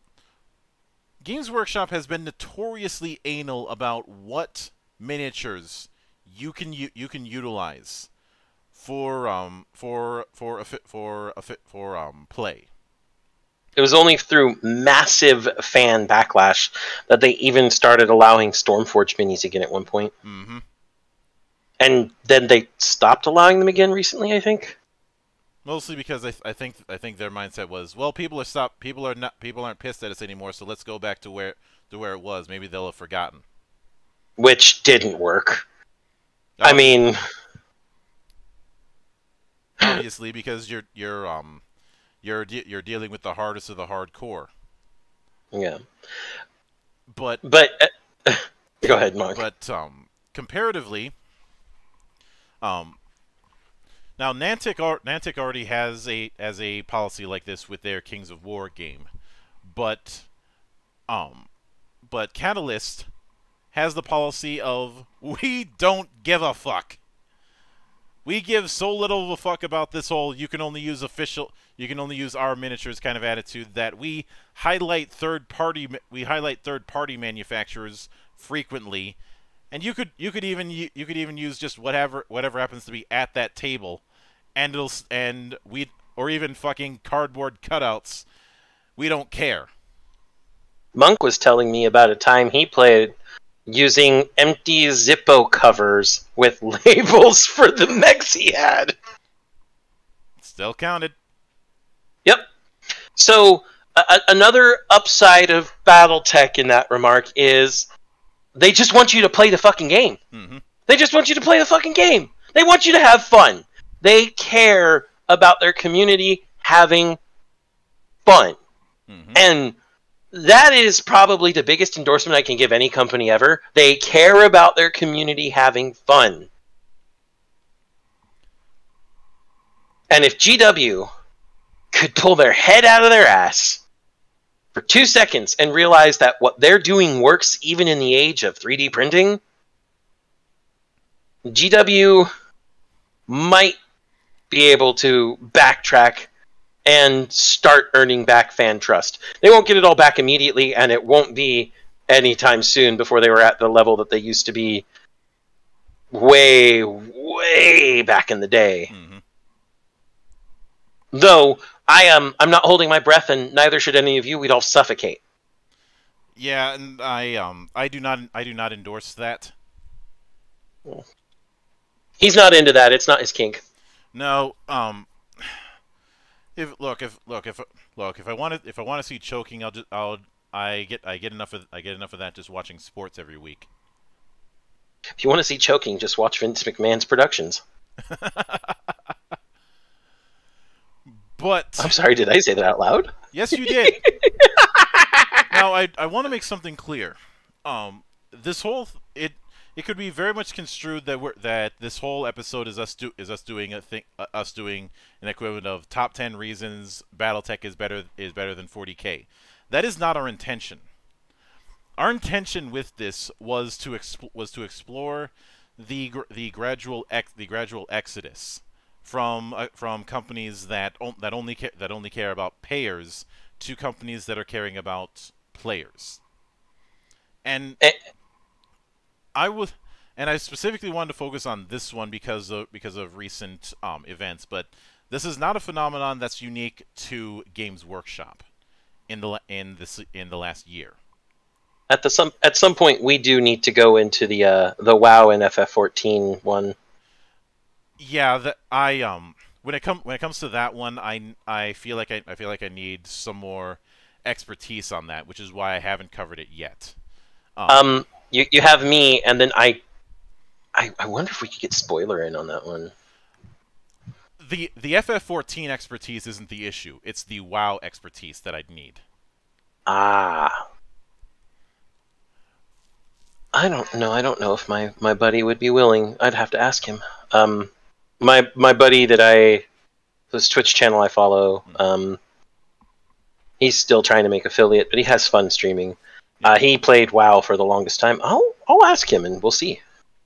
Games Workshop has been notoriously anal about what miniatures you can you, you can utilize for um for for for for, for um play. It was only through massive fan backlash that they even started allowing Stormforge minis again at one point. Mm-hmm. And then they stopped allowing them again recently, I think. Mostly because I, th I think I think their mindset was, well, people are stopped, people are not, people aren't pissed at us anymore, so let's go back to where to where it was. Maybe they'll have forgotten. Which didn't work. Oh. I mean, obviously, because you're you're um you're de you're dealing with the hardest of the hardcore. Yeah. But but uh, go ahead, Mark. But um, comparatively, um. Now, Niantic, Niantic already has a as a policy like this with their Kings of War game, but um, but Catalyst has the policy of, we don't give a fuck. We give so little of a fuck about this whole you can only use official, you can only use our miniatures kind of attitude that we highlight third party we highlight third party manufacturers frequently. And you could you could even you could even use just whatever whatever happens to be at that table, and it'll and we or even fucking cardboard cutouts, we don't care. Monk was telling me about a time he played using empty Zippo covers with labels for the mechs he had. Still counted. Yep. So a another upside of BattleTech in that remark is, they just want you to play the fucking game. Mm-hmm. They just want you to play the fucking game. They want you to have fun. They care about their community having fun. Mm-hmm. And that is probably the biggest endorsement I can give any company ever. They care about their community having fun. And if G W could pull their head out of their ass for two seconds and realize that what they're doing works even in the age of three D printing, G W might be able to backtrack and start earning back fan trust. They won't get it all back immediately, and it won't be anytime soon before they were at the level that they used to be way, way back in the day. Mm-hmm. Though, I am. I'm not holding my breath, and neither should any of you. We'd all suffocate. Yeah, and I um I do not I do not endorse that. Well, he's not into that. It's not his kink. No. Um. If look if look if look if I want to if I want to see choking, I'll just I'll I get I get enough of I get enough of that just watching sports every week. If you want to see choking, just watch Vince McMahon's productions. But, I'm sorry, did I say that out loud? Yes, you did. Now, I, I want to make something clear. Um, this whole it it could be very much construed that we're that this whole episode is us do is us doing a thing uh, us doing an equivalent of top ten reasons BattleTech is better is better than forty K. That is not our intention. Our intention with this was to exp was to explore the gr the gradual ex the gradual exodus from uh, from companies that that only care that only care about payers to companies that are caring about players. And eh. I would and I specifically wanted to focus on this one because of because of recent um events, but this is not a phenomenon that's unique to Games Workshop in the in this in the last year. At the some at some point we do need to go into the uh the WoW and F F fourteen one. Yeah, that I um when it come when it comes to that one, I I feel like I, I feel like I need some more expertise on that, which is why I haven't covered it yet. Um, um you you have me, and then I, I I wonder if we could get spoiler in on that one. The the F F fourteen expertise isn't the issue; it's the WoW expertise that I'd need. Ah. I don't know. I don't know if my my buddy would be willing. I'd have to ask him. Um. My my buddy that I, this Twitch channel I follow, um, he's still trying to make affiliate, but he has fun streaming. Uh, he played WoW for the longest time. I'll I'll ask him and we'll see.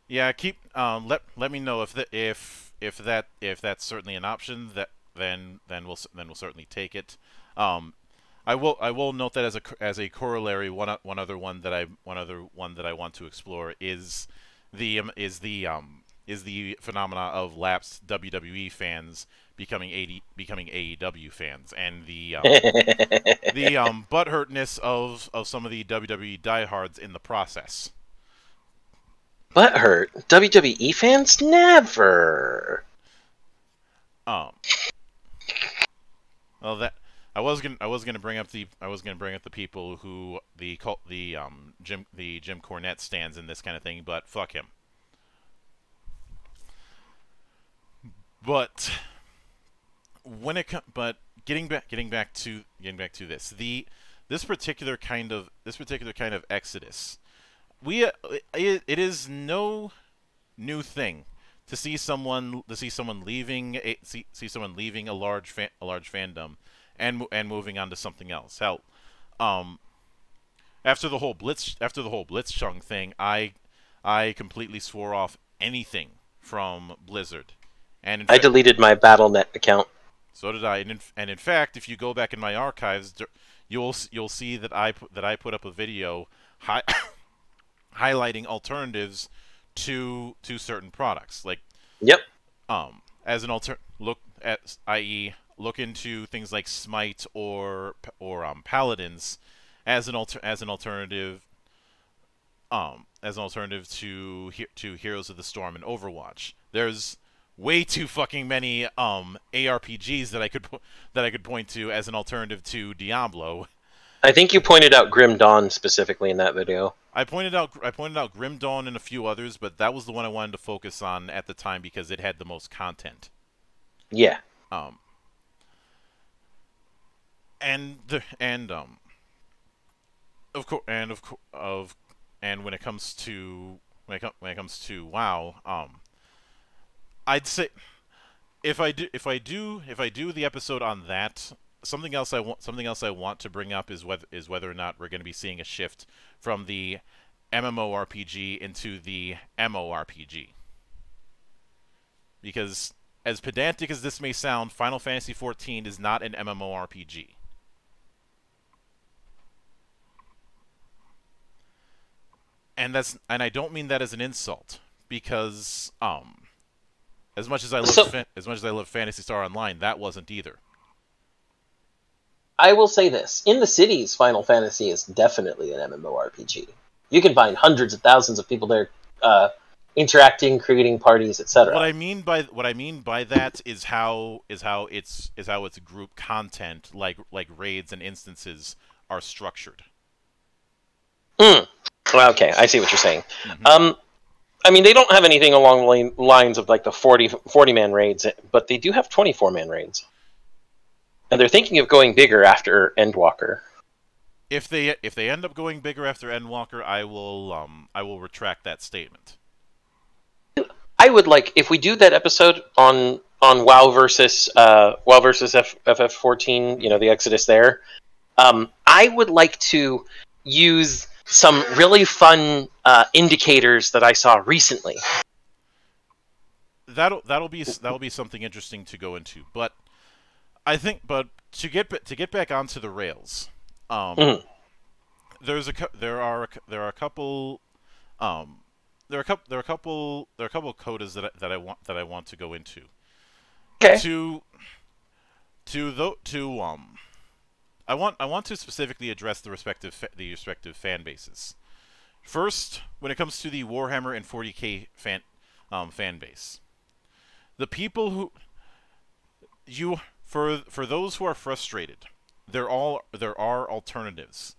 Yeah, keep um let let me know if the, if if that if that's certainly an option, that then then we'll then we'll certainly take it. Um, I will I will note that as a as a corollary, one one other one that I one other one that I want to explore is the um, is the um. is the phenomena of lapsed W W E fans becoming A D, becoming A E W fans, and the um, the um, butthurtness of of some of the W W E diehards in the process. Butthurt W W E fans never. Um. Well, that I was gonna I was gonna bring up the I was gonna bring up the people who the cult the um Jim the Jim Cornette stands in this kind of thing, but fuck him. But when it but getting back getting back to getting back to this the this particular kind of this particular kind of exodus, we it, it is no new thing to see someone to see someone leaving a, see, see someone leaving a large fan, a large fandom and and moving on to something else. Hell, um, after the whole Blitz after the whole Blitzchung thing, I I completely swore off anything from Blizzard. And in fact, I deleted my Battle dot net account. So did I, and in, and in fact, if you go back in my archives, you'll you'll see that I that I put up a video hi highlighting alternatives to to certain products, like yep, um, as an alter look at, that is, look into things like Smite or or um Paladins as an alter as an alternative, um, as an alternative to to Heroes of the Storm and Overwatch. There's way too fucking many um, A R P Gs that I could that I could point to as an alternative to Diablo. I think you pointed out Grim Dawn specifically in that video. I pointed out I pointed out Grim Dawn and a few others, but that was the one I wanted to focus on at the time because it had the most content. Yeah. Um. And the and um. Of course, and of of, and when it comes to when it com when it comes to WoW, um. I'd say if I do if I do if I do the episode on that, something else I want something else I want to bring up is whether is whether or not we're going to be seeing a shift from the M M O R P G into the M O R P G. Because as pedantic as this may sound, Final Fantasy fourteen is not an M M O R P G. And that's and I don't mean that as an insult, because um As much as I love so, as much as I love Phantasy Star Online, that wasn't either. I will say this: in the cities, Final Fantasy is definitely an M M O R P G. You can find hundreds of thousands of people there, uh, interacting, creating parties, et cetera. What I mean by what I mean by that is how is how it's is how its group content, like like raids and instances, are structured. Mm. Well, okay, I see what you're saying. Mm-hmm. Um. I mean, they don't have anything along the lines of like the forty man raids, but they do have twenty-four man raids. And they're thinking of going bigger after Endwalker. If they if they end up going bigger after Endwalker, I will um I will retract that statement. I would like if we do that episode on on WoW versus uh WoW versus F F fourteen, you know, the Exodus there. Um, I would like to use some really fun uh, indicators that I saw recently. That'll that'll be that'll be something interesting to go into. But I think, but to get to get back onto the rails, um, mm-hmm. there's a there are there are a couple, um, there are a couple there are a couple there are a couple of codas that I, that I want that I want to go into. Okay. To to the to um. I want I want to specifically address the respective fa the respective fan bases. First, when it comes to the Warhammer and forty K fan um, fan base, the people who you for for those who are frustrated, there all there are alternatives.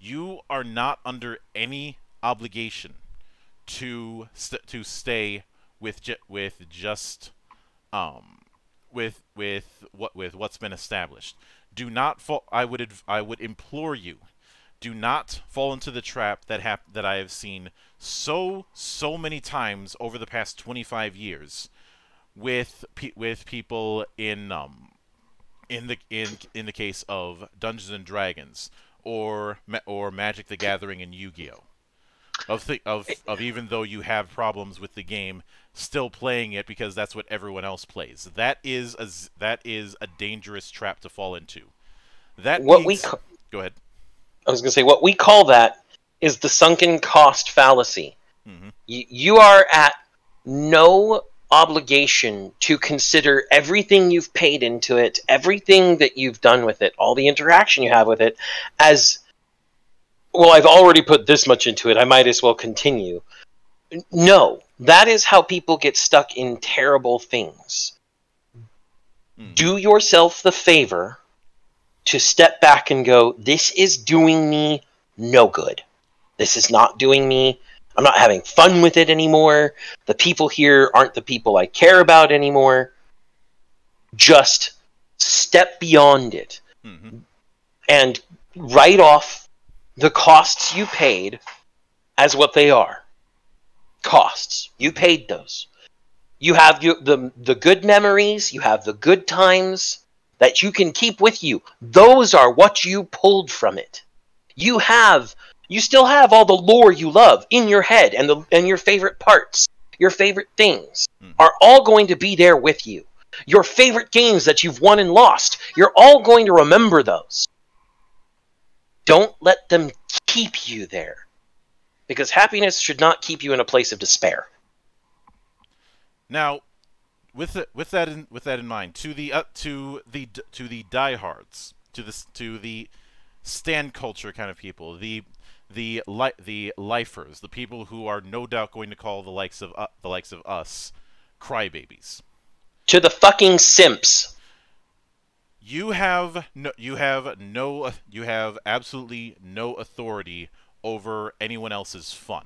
You are not under any obligation to st to stay with ju with just um with with what with what's been established. Do not fall. I would. I would implore you, do not fall into the trap that hap that I have seen so so many times over the past twenty-five years, with pe with people in um, in the in in the case of Dungeons and Dragons or or Magic the Gathering and Yu-Gi-Oh, of the of of even though you have problems with the game, still playing it because that's what everyone else plays. That is a that is a dangerous trap to fall into. That what means, we go ahead. I was going to say what we call that is the sunken cost fallacy. Mm-hmm. You, you are at no obligation to consider everything you've paid into it, everything that you've done with it, all the interaction you have with it, as, well, I've already put this much into it, I might as well continue. No, that is how people get stuck in terrible things. Mm. Do yourself the favor to step back and go, this is doing me no good. This is not doing me, I'm not having fun with it anymore. The people here aren't the people I care about anymore. Just step beyond it. Mm-hmm. And write off the costs you paid as what they are. Costs. You paid those. You have the, the, the good memories. You have the good times that you can keep with you. Those are what you pulled from it. You have... You still have all the lore you love in your head, and the and your favorite parts, your favorite things are all going to be there with you. Your favorite games that you've won and lost, you're all going to remember those. Don't let them keep you there, because happiness should not keep you in a place of despair. Now, with the, with that in, with that in mind, to the up uh, to the to the diehards, to the to the stand culture kind of people, the the li the lifers, the people who are no doubt going to call the likes of uh, the likes of us crybabies, to the fucking simps, you have no you have no you have absolutely no authority over anyone else's fun.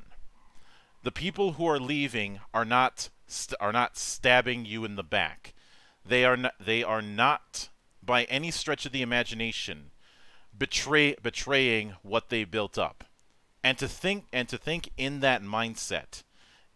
The people who are leaving are not st are not stabbing you in the back. They are not, they are not by any stretch of the imagination betray betraying what they built up. And to think and to think in that mindset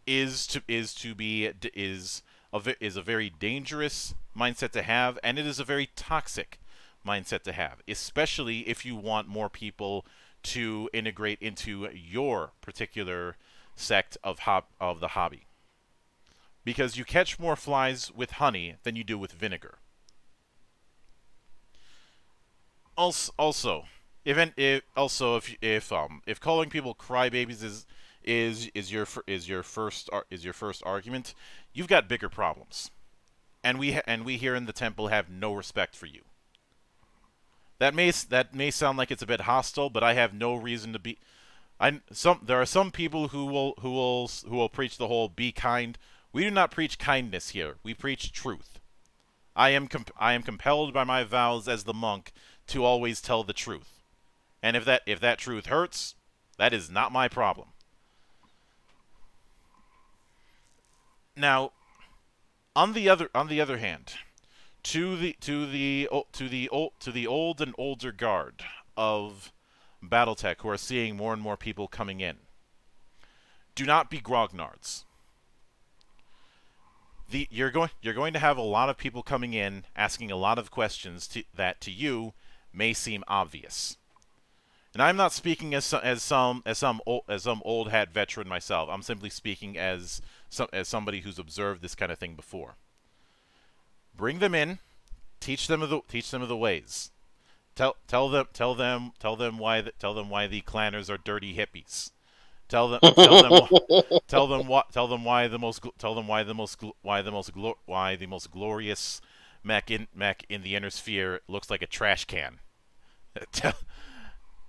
is to is to be is a, is a very dangerous mindset to have, and it is a very toxic mindset to have, especially if you want more people to integrate into your particular sect of hob of the hobby. Because you catch more flies with honey than you do with vinegar. Also, also if if also if if um if calling people crybabies is is is your is your first is your first argument, you've got bigger problems, and we and we here in the temple have no respect for you. That may that may sound like it's a bit hostile, but I have no reason to be. I some there are some people who will who will who will preach the whole be kind. We do not preach kindness here. We preach truth. I am comp I am compelled by my vows as the monk to always tell the truth, and if that if that truth hurts, that is not my problem. Now, on the other on the other hand, to the to the to the old to the old and older guard of BattleTech, who are seeing more and more people coming in, do not be grognards. The you're going you're going to have a lot of people coming in asking a lot of questions to, that to you may seem obvious, and I'm not speaking as some, as some as some old, as some old hat veteran myself. I'm simply speaking as some as somebody who's observed this kind of thing before. Bring them in, teach them of the teach them of the ways. Tell tell them tell them tell them why the, tell them why the clanners are dirty hippies. Tell them tell them tell them what tell them why the most tell them why the most why the most glo why the most glorious Mac in Mac in the inner sphere looks like a trash can. tell,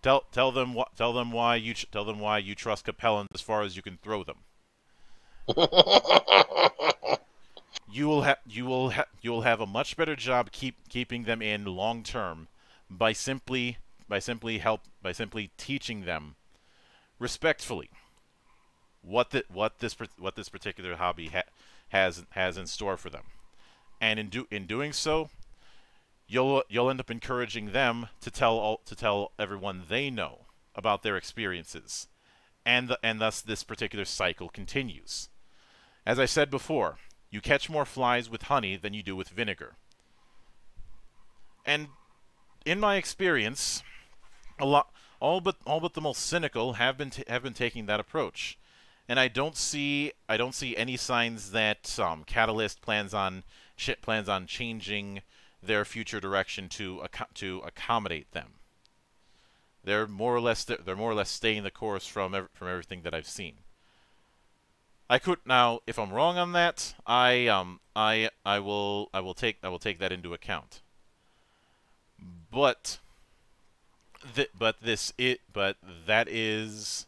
tell tell them what tell them why you tell them why you trust Capellan as far as you can throw them. you will have you will ha you will have a much better job keep keeping them in long term by simply by simply help by simply teaching them respectfully what the what this what this particular hobby ha has has in store for them. And in do in doing so, you'll you'll end up encouraging them to tell all, to tell everyone they know about their experiences, and the, and thus this particular cycle continues. As I said before, you catch more flies with honey than you do with vinegar. And in my experience, a lot all but all but the most cynical have been t have been taking that approach, and I don't see I don't see any signs that um, Catalyst plans on. Shit plans on changing their future direction to ac to accommodate them. They're more or less th they're more or less staying the course from ev from everything that I've seen. I could now, if I'm wrong on that, I um I I will I will take I will take that into account. But th but this it but that is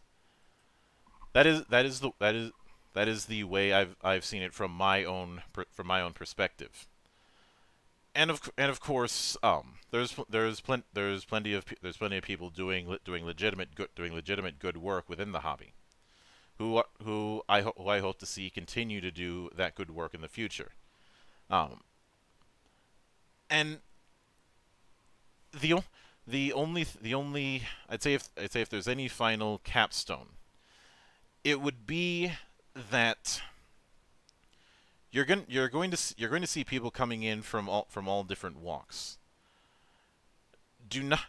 that is that is the that is that is the way I've I've seen it from my own from my own perspective. And of and of course, um, there's there's plenty there's plenty of there's plenty of people doing doing legitimate good doing legitimate good work within the hobby, who are, who I ho who I hope to see continue to do that good work in the future, um. And the the only the only I'd say if I'd say if there's any final capstone, it would be that. You're going you're going to you're going to see people coming in from all from all different walks. Do not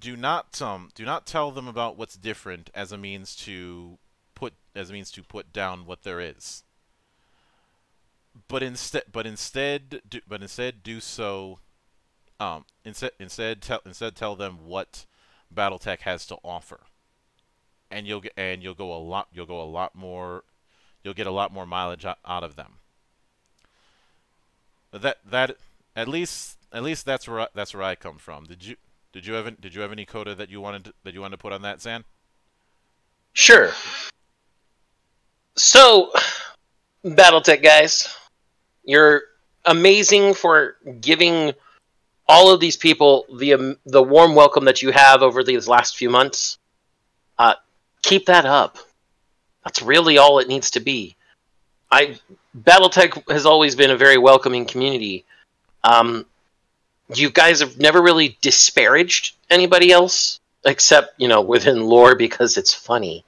do not um do not tell them about what's different as a means to put as a means to put down what there is. But instead but instead do, but instead do so um instead instead tell instead tell them what BattleTech has to offer. And you'll get and you'll go a lot you'll go a lot more you'll get a lot more mileage out of them. That that at least at least that's where I, that's where I come from. Did you did you have did you have any coda that you wanted to, that you wanted to put on that, Zan? Sure. So, BattleTech guys, you're amazing for giving all of these people the um, the warm welcome that you have over these last few months. Uh, keep that up. That's really all it needs to be. I BattleTech has always been a very welcoming community. Um, you guys have never really disparaged anybody else, except, you know, within lore because it's funny.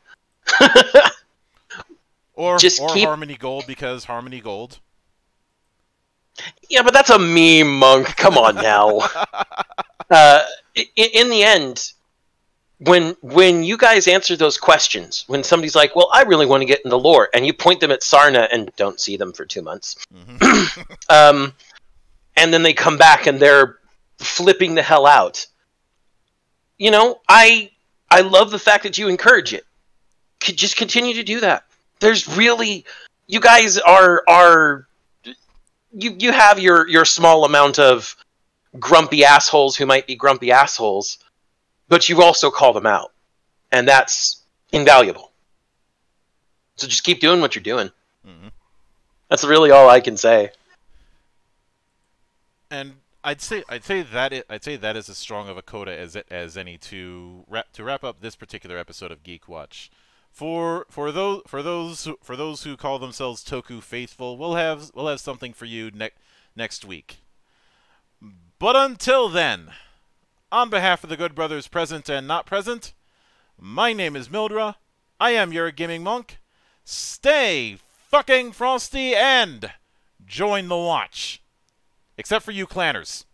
or Just or keep... Harmony Gold because Harmony Gold. Yeah, but that's a meme, Monk. Come on now. uh, in, in the end... When when you guys answer those questions, when somebody's like, well, I really want to get into lore, and you point them at Sarna and don't see them for two months, mm-hmm. um, and then they come back and they're flipping the hell out. You know, I, I love the fact that you encourage it. Could just continue to do that. There's really... You guys are... are you, you have your, your small amount of grumpy assholes who might be grumpy assholes, but you also call them out, and that's invaluable. So just keep doing what you're doing. Mm-hmm. That's really all I can say. And I'd say I'd say that it, I'd say that is as strong of a coda as as any to wrap to wrap up this particular episode of Geek Watch. For for those for those for those who call themselves Toku faithful, we'll have we'll have something for you next next week. But until then. On behalf of the good brothers present and not present, my name is Mildra. I am your gaming monk. Stay fucking frosty and join the watch. Except for you clanners.